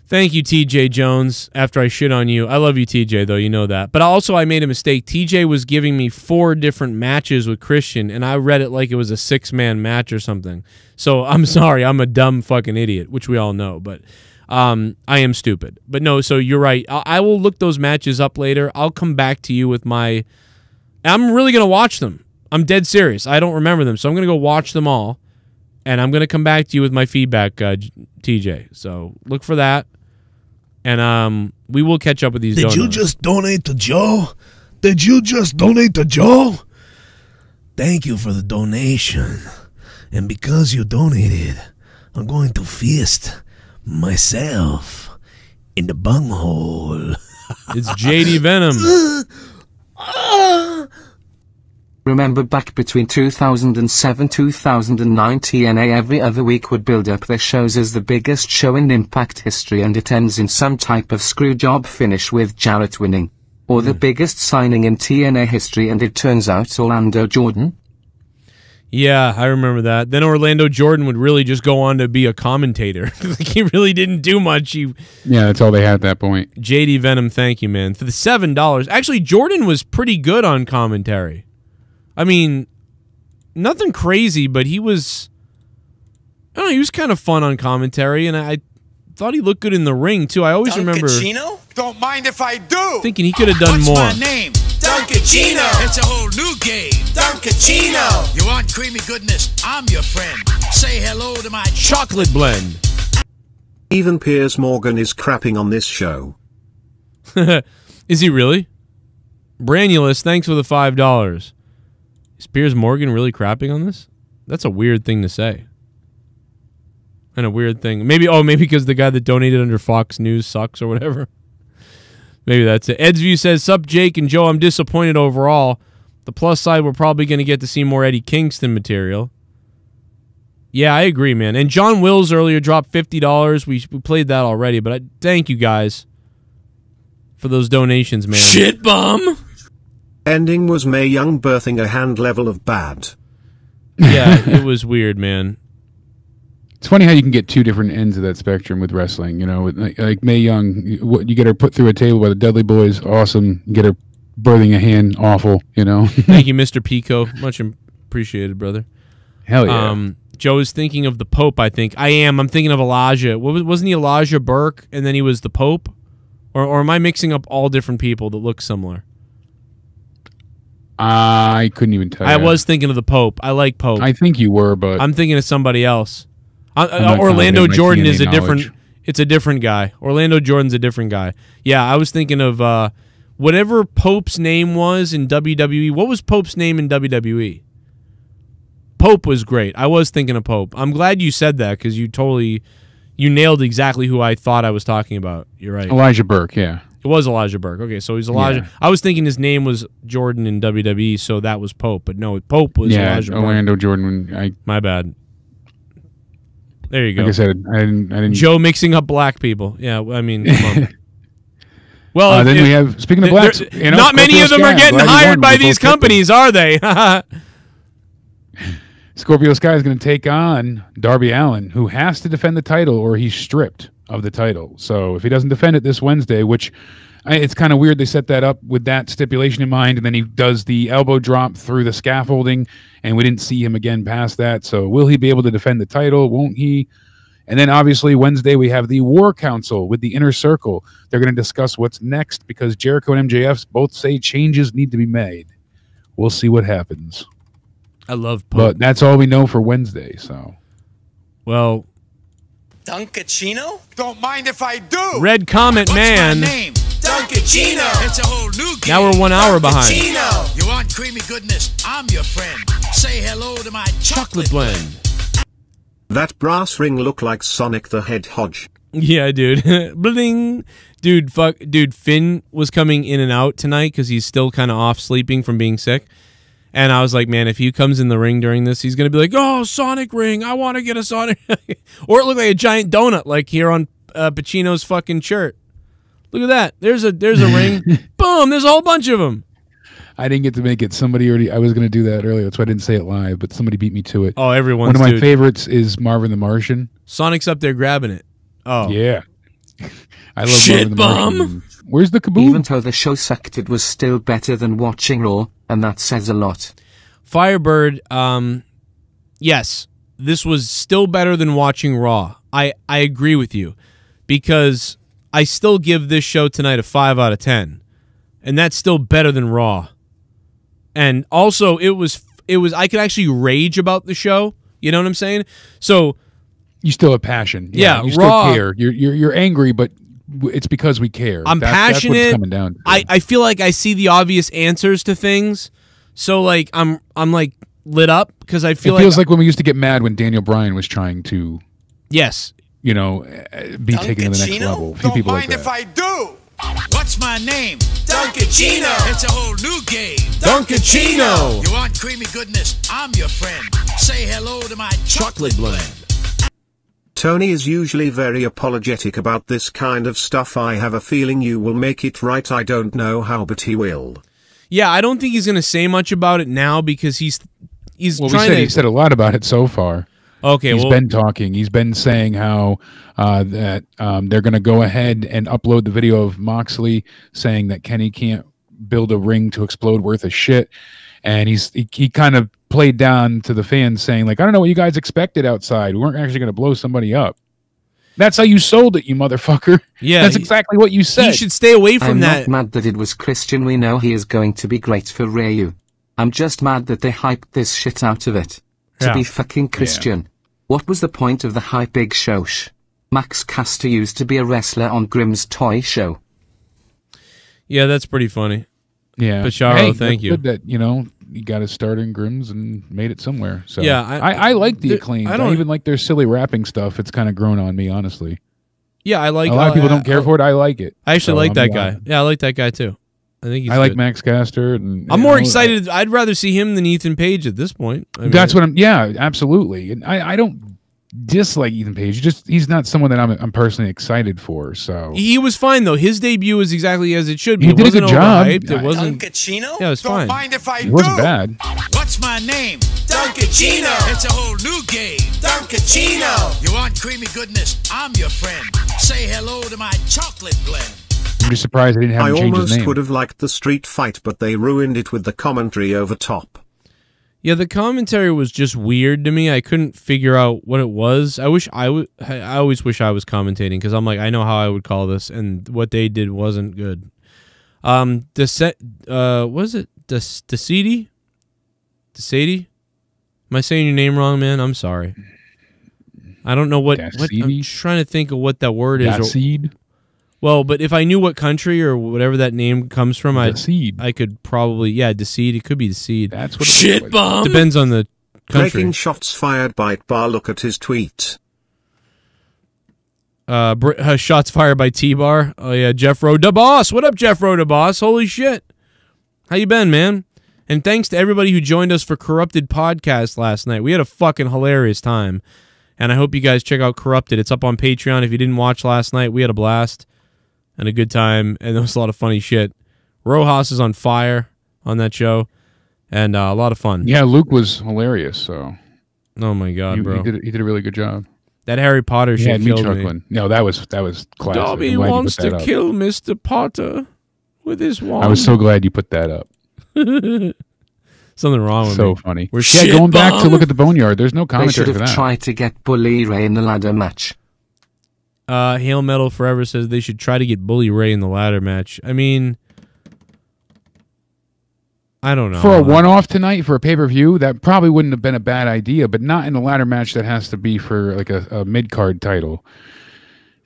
Thank you, TJ Jones, after I shit on you. I love you, TJ, though. You know that. But also, I made a mistake. TJ was giving me 4 different matches with Christian, and I read it like it was a 6-man match or something. So I'm sorry. I'm a dumb fucking idiot, which we all know. But I am stupid. But no, so you're right. I will look those matches up later. I'll come back to you with my... I'm really going to watch them. I'm dead serious. I don't remember them, so I'm going to go watch them all. And I'm going to come back to you with my feedback, TJ. So look for that. And we will catch up with these donuts. Did you just donate to Joe? Did you just donate to Joe? Thank you for the donation. And because you donated, I'm going to fist myself in the bunghole. It's JD Venom. Remember back between 2007-2009, TNA every other week would build up their shows as the biggest show in Impact history, and it ends in some type of screwjob finish with Jarrett winning. Or the biggest signing in TNA history, and it turns out Orlando Jordan? Yeah, I remember that. Then Orlando Jordan would really just go on to be a commentator. Like, he really didn't do much. Yeah, that's all they had at that point. JD Venom, thank you, man. For the $7. Actually, Jordan was pretty good on commentary. I mean, nothing crazy, but he was, I don't know, he was kind of fun on commentary, and I thought he looked good in the ring, too. I always remember don't mind if I do. Thinking he could have done more. What's my name? Dunkachino. It's a whole new game. Dunkachino. You want creamy goodness? I'm your friend. Say hello to my chocolate blend. Even Piers Morgan is crapping on this show. Is he really? Branulus, thanks for the $5. Is Piers Morgan really crapping on this? That's a weird thing to say. And a weird thing. Maybe, oh, maybe because the guy that donated under Fox News sucks or whatever. Maybe that's it. Ed's View says, sup, Jake and Joe, I'm disappointed overall. The plus side, we're probably going to get to see more Eddie Kingston material. Yeah, I agree, man. And John Wills earlier dropped $50. We played that already, but thank you guys for those donations, man. Shit bomb! Ending was Mae Young birthing a hand level of bad. Yeah, it was weird, man. It's funny how you can get two different ends of that spectrum with wrestling. You know, like Mae Young, you get her put through a table by the Dudley Boys, awesome. You get her birthing a hand, awful, you know. Thank you, Mr. Pico. Much appreciated, brother. Hell yeah. Joe is thinking of the Pope, I think. I am. I'm thinking of Elijah. Wasn't he Elijah Burke, and then he was the Pope? Or am I mixing up all different people that look similar? I couldn't even tell you. I was thinking of the Pope. I like Pope. I think you were, but I'm thinking of somebody else. Orlando Jordan is a different. It's a different guy. Orlando Jordan's a different guy. Yeah, I was thinking of whatever Pope's name was in WWE. What was Pope's name in WWE? Pope was great. I was thinking of Pope. I'm glad you said that because you nailed exactly who I thought I was talking about. You're right. Elijah Burke. Yeah. It was Elijah Burke. Okay, so he's Elijah. Yeah. I was thinking his name was Jordan in WWE, so that was Pope. But no, Pope was Elijah Orlando Burke. Jordan. My bad. There you go. Like I said, I didn't. Joe mixing up black people. Yeah, I mean. Come on. Well, then we have, speaking of blacks, you know, not many of them are getting hired by these companies, are they? Scorpio Sky is going to take on Darby Allin, who has to defend the title or he's stripped of the title. So if he doesn't defend it this Wednesday, which it's kind of weird they set that up with that stipulation in mind, and then he does the elbow drop through the scaffolding, and we didn't see him again past that. So will he be able to defend the title? Won't he? And then, obviously, Wednesday, we have the War Council with the Inner Circle. They're going to discuss what's next because Jericho and MJF both say changes need to be made. We'll see what happens. I love Pope. But that's all we know for Wednesday, so. Well. Dunkachino? Don't mind if I do. Red Comet What's Man. My name? Dunkachino. It's a whole new game. Now we're 1 hour behind. You want creamy goodness? I'm your friend. Say hello to my chocolate blend. That brass ring looked like Sonic the Hedgehog. Yeah, dude. Bling. Dude, fuck. Dude, Finn was coming in and out tonight because he's still kind of off sleeping from being sick. And I was like, man, if he comes in the ring during this, he's going to be like, oh, Sonic ring. I want to get a Sonic. Or it looked like a giant donut, like here on Pacino's fucking shirt. Look at that. There's a ring. Boom. There's a whole bunch of them. I didn't get to make it. Somebody already. I was going to do that earlier. That's why I didn't say it live. But somebody beat me to it. Oh, everyone's one of my favorites is Marvin the Martian. Sonic's up there grabbing it. Oh yeah, I love Shit Marvin the Martian. Where's the kaboom? Even though the show sucked, it was still better than watching Raw, and that says a lot. Firebird, yes, this was still better than watching Raw. I agree with you because I still give this show tonight a 5 out of 10, and that's still better than Raw. And also, it was I could actually rage about the show. You know what I'm saying? So you still have passion. Yeah, you still care. You're angry, but it's because we care. I'm passionate. That's what it's coming down to. I feel like I see the obvious answers to things. So like I'm like lit up because I feel like it feels like when we used to get mad when Daniel Bryan was trying to you know, be taken to the next level. Don't mind if I do. What's my name? Dunkachino. It's a whole new game. Dunkachino. You want creamy goodness? I'm your friend. Say hello to my chocolate blend. Tony is usually very apologetic about this kind of stuff. I have a feeling you will make it right. I don't know how, but he will. Yeah, I don't think he's going to say much about it now because he's well, trying he said a lot about it so far. Okay, he's been talking. He's been saying how that they're going to go ahead and upload the video of Moxley saying that Kenny can't build a ring to explode worth of shit, and he kind of played down to the fans saying like, I don't know what you guys expected outside. We weren't actually going to blow somebody up. That's how you sold it, you motherfucker. Yeah, that's exactly what you said. You should stay away from that. I'm not mad that it was Christian. We know he is going to be great for Ryu. I'm just mad that they hyped this shit out of it. Yeah. To be fucking Christian. Yeah. What was the point of the high Big Show? Max Caster used to be a wrestler on Grimm's Toy Show. Yeah, that's pretty funny. Yeah, Pacharo, hey, thank you. Good that you got his start in Grimm's and made it somewhere. So yeah, I like the Acclaim. I don't even like their silly rapping stuff. It's kind of grown on me, honestly. Yeah, I like. A lot of people don't care for it. I like it. I actually like that guy. Yeah, I like that guy too. I think he's like Max Caster. And I'm more excited. I'd rather see him than Ethan Page at this point. I mean, that's what I'm. Yeah, absolutely. And I don't dislike Ethan Page. Just he's not someone that I'm personally excited for. So he was fine though. His debut was exactly as it should be. He did a good job. It wasn't. Dunkachino? Yeah, it was fine. Don't mind if I do. It wasn't bad. What's my name? Dunkachino. It's a whole new game. Dunkachino. You want creamy goodness? I'm your friend. Say hello to my chocolate blend. I'm just surprised they didn't have him change his name. I almost would have liked the street fight, but they ruined it with the commentary over top. Yeah, the commentary was just weird to me. I couldn't figure out what it was. I always wish I was commentating because I'm like, I know how I would call this, and what they did wasn't good. Was it DeSady? DeSady? Am I saying your name wrong, man? I'm sorry. I don't know what I'm trying to think of what that word is. DeSady? Well, but if I knew what country or whatever that name comes from, I could probably, yeah, DeSady. It could be DeSady. That's what shit bomb. Depends on the country. Taking shots fired by Bar. Look at his tweet. Shots fired by T-Bar. Oh, yeah, Jeff Rowe, the boss. What up, Jeff Rowe, the boss? Holy shit. How you been, man? And thanks to everybody who joined us for Corrupted Podcast last night. We had a fucking hilarious time. And I hope you guys check out Corrupted. It's up on Patreon. If you didn't watch last night, we had a blast and a good time. And there was a lot of funny shit. Rojas is on fire on that show. And a lot of fun. Yeah, Luke was hilarious, so... Oh, my God, bro. He did a really good job. That Harry Potter shit killed me. No, that was classic. Darby wants to kill Mr. Potter with his wand. I was so glad you put that up. Something wrong with me. So funny. We're going back to look at the Boneyard. There's no commentary for that. They should have tried to get Bully Ray in the ladder match. Hail Metal Forever says they should try to get Bully Ray in the ladder match. I mean... I don't know. For a one-off tonight, for a pay-per-view, that probably wouldn't have been a bad idea, but not in a ladder match that has to be for like a mid-card title.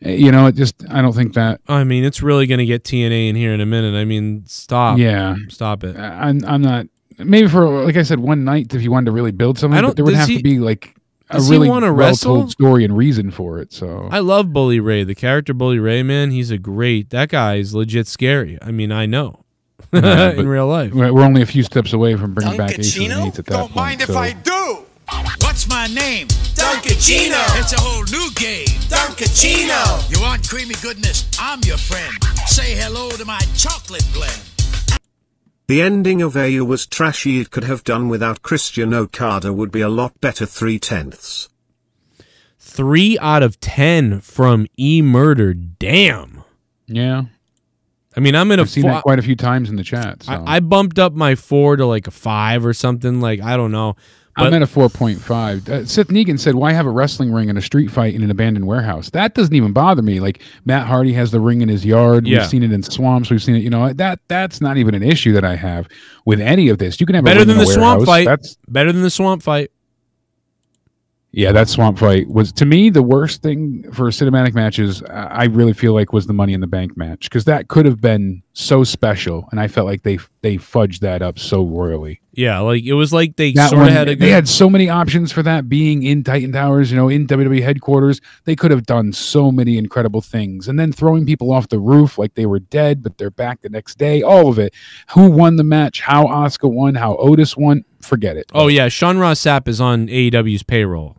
You know, it just, I don't think that... I mean, it's really going to get TNA in here in a minute. I mean, stop. Yeah. Stop it. I'm not... Maybe for, like I said, one night, if you wanted to really build something, but there would have to be like a really well-told story and reason for it. So I love Bully Ray. The character Bully Ray, man, he's a great... That guy is legit scary. I mean, I know. Yeah, in real life, we're only a few steps away from bringing back Ace and Eights at that point. Don't mind if I do. What's my name? Dunkachino. It's a whole new game. Dunkachino. You want creamy goodness? I'm your friend. Say hello to my chocolate blend. The ending of AEW was trashy. It could have done without Christian. Okada would be a lot better. 3/10. 3 out of 10 from E Murder. Damn. Yeah. I mean, I've seen that quite a few times in the chat. So. I bumped up my 4 to like a 5 or something. Like, I don't know. I'm at a 4.5. Seth Negan said, why have a wrestling ring and a street fight in an abandoned warehouse? That doesn't even bother me. Like, Matt Hardy has the ring in his yard. Yeah. We've seen it in swamps. We've seen it, you know, that's not even an issue that I have with any of this. You can have better a ring than in a warehouse. Swamp fight. That's better than the swamp fight. Yeah, that swamp fight was, to me, the worst thing for cinematic matches, I really feel like, was the Money in the Bank match, because that could have been so special, and I felt like they fudged that up so royally. Yeah, like it was like they sort of had a good... They had so many options for that being in Titan Towers, you know, in WWE headquarters. They could have done so many incredible things. And then throwing people off the roof like they were dead, but they're back the next day, all of it. Who won the match, how Asuka won, how Otis won, forget it. Oh, yeah, Sean Ross Sapp is on AEW's payroll.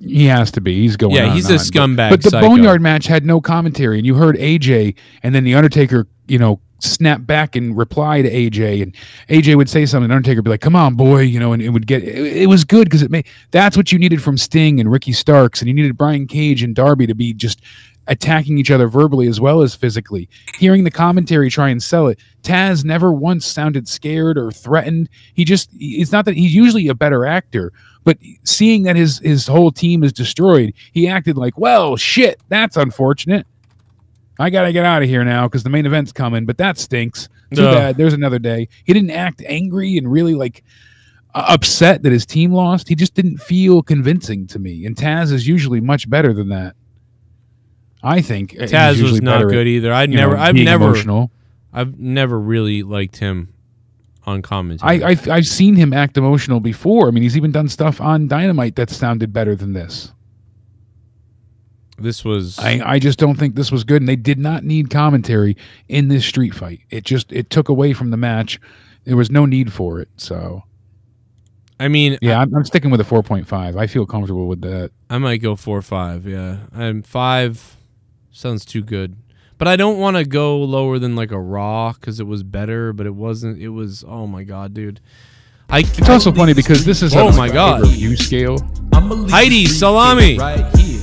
He has to be. He's going on. Yeah, he's a scumbag. But the Boneyard match had no commentary, and you heard AJ, and then The Undertaker, you know, snap back and reply to AJ, and AJ would say something, and Undertaker would be like, come on, boy, you know, and it would get... It was good, because it made... That's what you needed from Sting and Ricky Starks, and you needed Brian Cage and Darby to be just attacking each other verbally as well as physically. Hearing the commentary try and sell it, Taz never once sounded scared or threatened. He just... It's not that... He's usually a better actor, but seeing that his whole team is destroyed, he acted like, well, shit, that's unfortunate. I got to get out of here now because the main event's coming, but that stinks. Too bad. There's another day. He didn't act angry and really like upset that his team lost. He just didn't feel convincing to me, and Taz is usually much better than that. I think Taz was not good either. I've never really liked him on commentary. I've seen him act emotional before. I mean, he's even done stuff on Dynamite that sounded better than this. This was... I just don't think this was good, and they did not need commentary in this street fight. It took away from the match. There was no need for it. So, I mean, yeah, I'm sticking with a 4.5. I feel comfortable with that. I might go 4 or 5. Yeah, I'm 5. Sounds too good, but I don't want to go lower than like a Raw because it was better, but it wasn't. It was... Oh my God, dude. It's also funny because this is... Oh my God, review scale. Heidi Salami. Right here.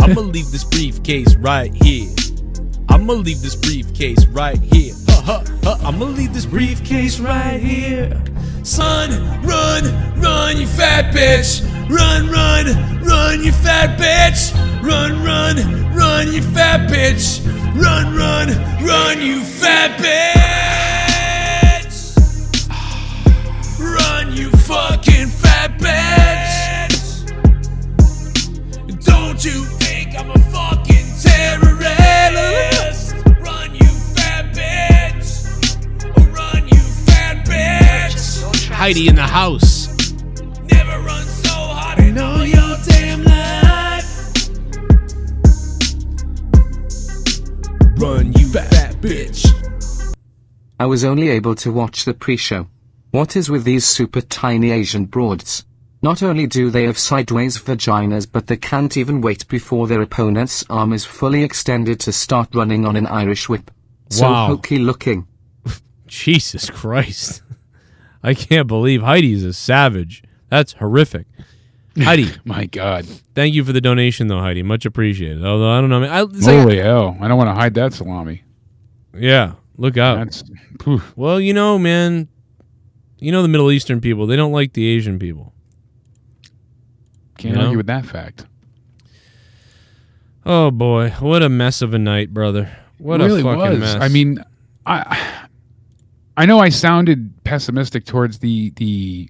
I'ma leave this briefcase right here. I'ma leave this briefcase right here. I'ma leave this briefcase right here. Son, run, you fat bitch. Run, you fat bitch. Run, you fat bitch. Run, you fat bitch. Run, you fucking fat bitch. Don't you think I'm a fucking terrorist? Run, you fat bitch. Run, you fat bitch. Heidi in the house. Never run so hard in all your damn life. run, you fat bitch. I was only able to watch the pre-show. What is with these super tiny Asian broads? Not only do they have sideways vaginas, but they can't even wait before their opponent's arm is fully extended to start running on an Irish whip. So hokey looking. Jesus Christ. I can't believe Heidi's a savage. That's horrific. Heidi. My God. Thank you for the donation, though, Heidi. Much appreciated. Although, I don't know. I mean, holy hell. I don't want to hide that salami. Yeah. Look out. That's, well, you know, man, you know the Middle Eastern people. They don't like the Asian people. Can't argue with that fact. Oh, boy. What a mess of a night, brother. What a fucking mess. I mean, I know I sounded pessimistic towards the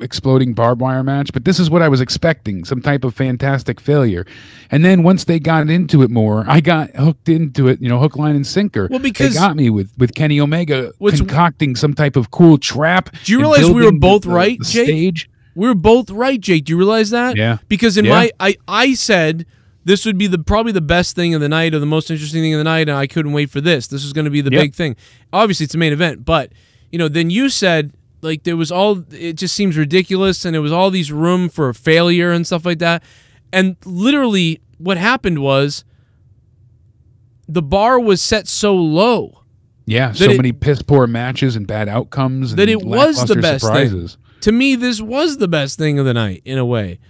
exploding barbed wire match, but this is what I was expecting, some type of fantastic failure. And then once they got into it more, I got hooked into it, you know, hook, line, and sinker. Well, because they got me with Kenny Omega concocting some type of cool trap. Do you realize we were both right, Jake? We were both right, Jake. Do you realize that? Yeah. Because in my I said this would be the probably the best thing of the night or the most interesting thing of the night, and I couldn't wait for this. This is going to be the big thing. Obviously, it's the main event, but you know, then you said like there was all it just seems ridiculous, and it was all these room for failure and stuff like that. And literally, what happened was the bar was set so low. Yeah, so many piss poor matches and bad outcomes, and that it was the best surprises. To me, this was the best thing of the night in a way.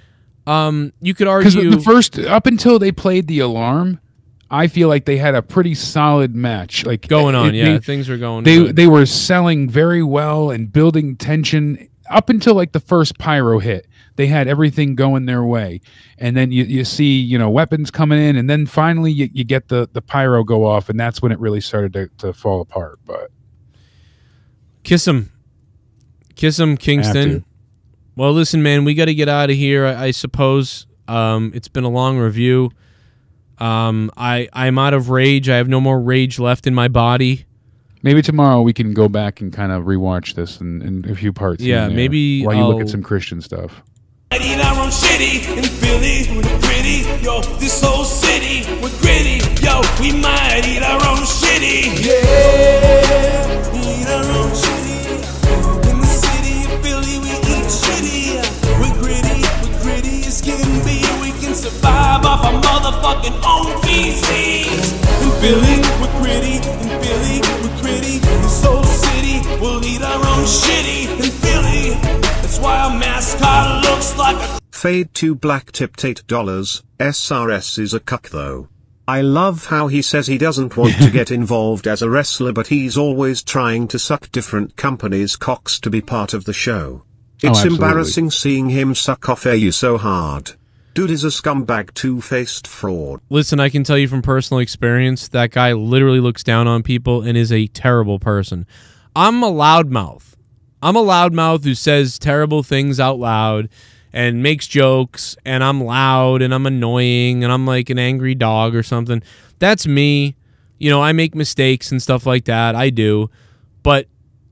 You could argue because the first up until they played the alarm, I feel like they had a pretty solid match. Like going on, things were going. They were selling very well and building tension up until like the first pyro hit. They had everything going their way, and then you see weapons coming in, and then finally you get the pyro go off, and that's when it really started to fall apart. But kiss him, Kingston. Well, listen, man, we got to get out of here, I suppose. It's been a long review. I'm out of rage. I have no more rage left in my body. Maybe tomorrow we can go back and kind of rewatch this in a few parts. Yeah, maybe. While you look at some Christian stuff. In our own city, in Philly, we're pretty, yo, this whole city, we're gritty, yo, we might eat our own shitty, yeah, eat our own shitty, in the city of Philly, we eat shitty, we're gritty as can be, we can survive off our motherfucking own feces, in Philly, we're gritty, in Philly, we're gritty, this whole city, we'll eat our own shitty, in Philly. Looks like a fade to black. Tipped $8. SRS is a cuck though. I love how he says he doesn't want to get involved as a wrestler, but he's always trying to suck different companies' cocks to be part of the show. It's embarrassing seeing him suck off AEW so hard. Dude is a scumbag, two-faced fraud. Listen, I can tell you from personal experience, that guy literally looks down on people and is a terrible person. I'm a loudmouth. I'm a loudmouth who says terrible things out loud and makes jokes, and I'm loud and I'm annoying and I'm like an angry dog or something. That's me. You know, I make mistakes and stuff like that. I do. But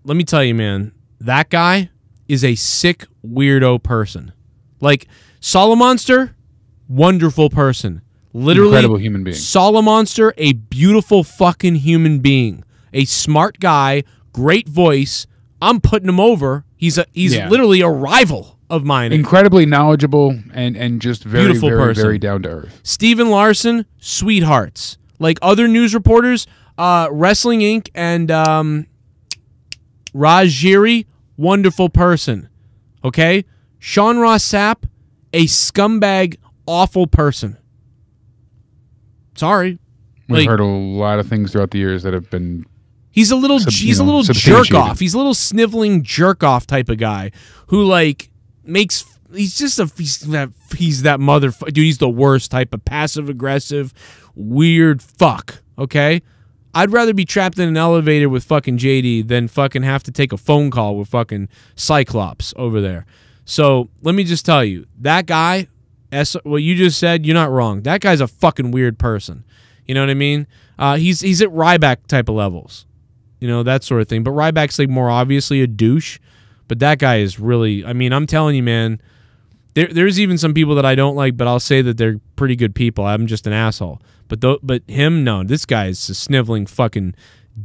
let me tell you, man, that guy is a sick, weirdo person. Like, Sala Monster, wonderful person. Literally, incredible human being. Sala Monster, a beautiful fucking human being. A smart guy, great voice. I'm putting him over. He's literally a rival of mine. Incredibly knowledgeable and just very, beautiful person. Very down to earth. Steven Larson, sweethearts. Like other news reporters, Wrestling Inc. and Raj Giri, wonderful person. Okay? Sean Ross Sapp, a scumbag, awful person. Sorry. We've heard a lot of things throughout the years that have been... He's a little jerk off. He's a little sniveling jerk off type of guy who like makes. He's that motherfucker, dude. He's the worst type of passive aggressive, weird fuck. Okay, I'd rather be trapped in an elevator with fucking JD than fucking have to take a phone call with fucking Cyclops over there. So let me just tell you, that guy. What you just said, you're not wrong. That guy's a fucking weird person. You know what I mean? He's at Ryback type of levels. You know, that sort of thing. But Ryback's like more obviously a douche. But that guy is really, I mean, I'm telling you, man, There's even some people that I don't like, but I'll say that they're pretty good people. I'm just an asshole. But him, no. This guy is a sniveling fucking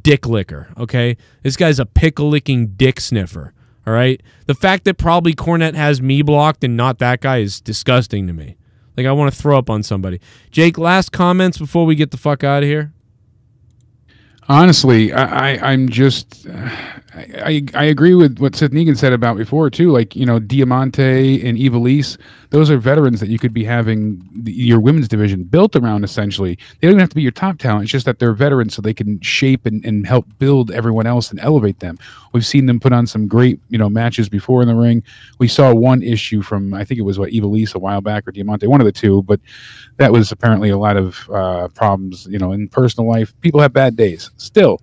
dick licker, okay? This guy's a pickle-licking dick sniffer, all right? The fact that probably Cornette has me blocked and not that guy is disgusting to me. Like, I want to throw up on somebody. Jake, last comments before we get the fuck out of here? Honestly, I agree with what Seth Negan said about before too. Like, you know, Diamante and Ivelisse, those are veterans that you could be having your women's division built around. Essentially, they don't even have to be your top talent. It's just that they're veterans, so they can shape and help build everyone else and elevate them. We've seen them put on some great, you know, matches before in the ring. We saw one issue from, I think it was what, Ivelisse a while back, or Diamante, one of the two. But that was apparently a lot of problems, you know, in personal life. People have bad days. Still,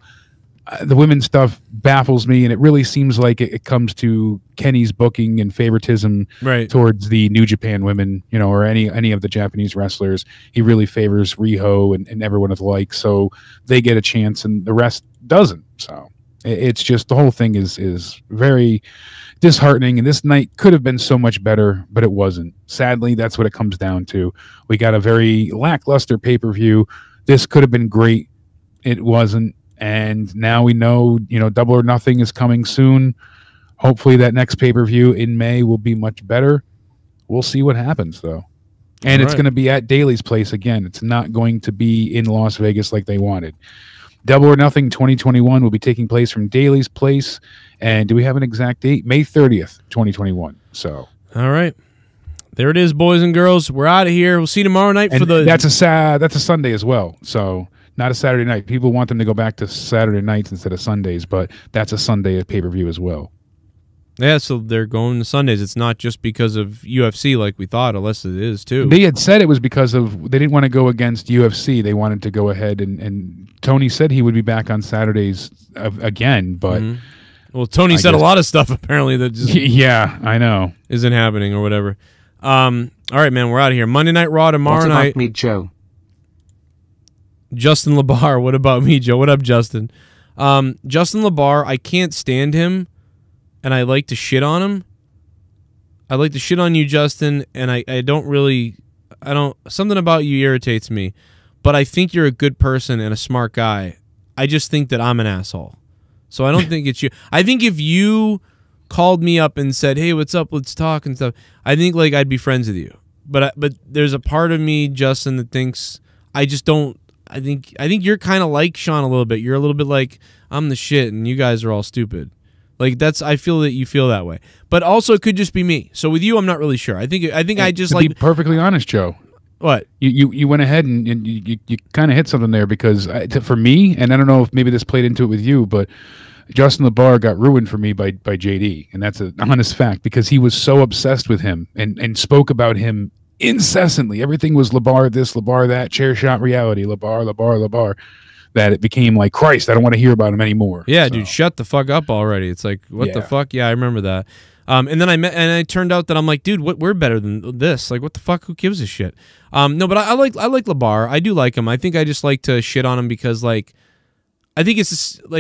the women's stuff baffles me, and it really seems like it comes to Kenny's booking and favoritism towards the New Japan women, you know, or any of the Japanese wrestlers. He really favors Riho and everyone of the like, so they get a chance and the rest doesn't. So it's just, the whole thing is very disheartening, and this night could have been so much better, but it wasn't. Sadly, that's what it comes down to. We got a very lackluster pay-per-view. This could have been great. It wasn't, and now we know, you know, Double or Nothing is coming soon. Hopefully that next pay-per-view in May will be much better. We'll see what happens, though. And it's going to be at Daly's place again. It's not going to be in Las Vegas like they wanted. Double or Nothing 2021 will be taking place from Daly's place. And do we have an exact date? May 30th, 2021. So, all right. There it is, boys and girls. We're out of here. We'll see you tomorrow night for the... That's a Sunday as well, so... Not a Saturday night. People want them to go back to Saturday nights instead of Sundays, but that's a Sunday pay-per-view as well. Yeah, so they're going to Sundays. It's not just because of UFC like we thought, unless it is too. They had said it was because of, they didn't want to go against UFC. They wanted to go ahead, and Tony said he would be back on Saturdays again, but... Mm-hmm. Well, Tony said a lot of stuff, apparently, that just... Yeah, I know. Isn't happening or whatever. All right, man, we're out of here. Monday Night Raw tomorrow night. What about me, Joe? Justin Labar, what about me, Joe? What up, Justin? Justin Labar, I can't stand him, and I like to shit on him. I like to shit on you, Justin, and I don't really... I don't... Something about you irritates me, but I think you're a good person and a smart guy. I just think that I'm an asshole. So I don't think it's you. I think if you called me up and said, hey, what's up, let's talk and stuff, I think, like, I'd be friends with you. But there's a part of me, Justin, that thinks... I just don't... I think you're kind of like Sean a little bit. You're a little bit like, I'm the shit and you guys are all stupid. Like, that's, I feel that you feel that way. But also, it could just be me. So with you, I'm not really sure. I think I just, like, to be perfectly honest, Joe. What? You went ahead and you kind of hit something there, because for me, and I don't know if maybe this played into it with you, but Justin Labar got ruined for me by JD, and that's an honest fact, because he was so obsessed with him and spoke about him incessantly. Everything was Labar this, Labar that, chair shot reality, Labar, Labar, Labar, that it became like, Christ, I don't want to hear about him anymore. Yeah, so. Dude, shut the fuck up already. It's like, what the fuck? Yeah, I remember that. And then I turned out that I'm like, dude, we're better than this. Like, what the fuck? Who gives a shit? No, but I like Labar. I do like him. I think I just like to shit on him because, like, I think it's just,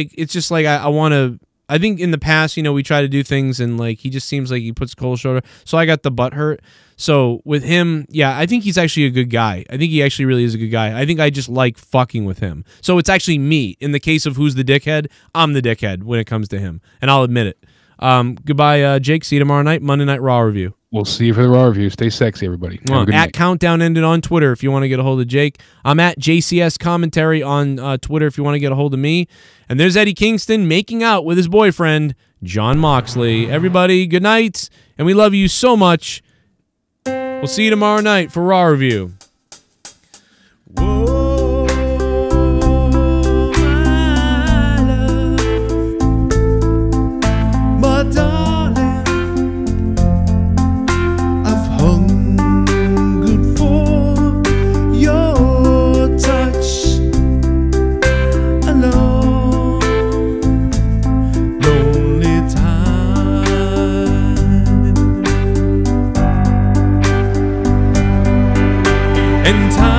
like, I want to. I think in the past, you know, we try to do things, and, like, he just seems like he puts cold shoulder. So I got the butt hurt. So with him, yeah, I think he's actually a good guy. I think he actually really is a good guy. I think I just like fucking with him. So it's actually me. In the case of who's the dickhead, I'm the dickhead when it comes to him, and I'll admit it. Goodbye, Jake. See you tomorrow night, Monday Night Raw review. We'll see you for the Raw review. Stay sexy, everybody. At Countdown Ended on Twitter if you want to get a hold of Jake. I'm at JCS Commentary on Twitter if you want to get a hold of me. And there's Eddie Kingston making out with his boyfriend, John Moxley. Everybody, good night, and we love you so much. We'll see you tomorrow night for Raw review. Whoa. And time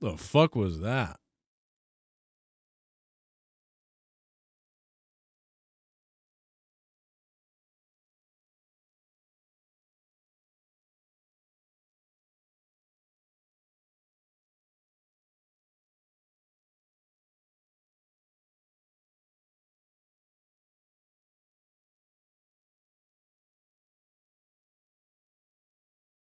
the fuck was that?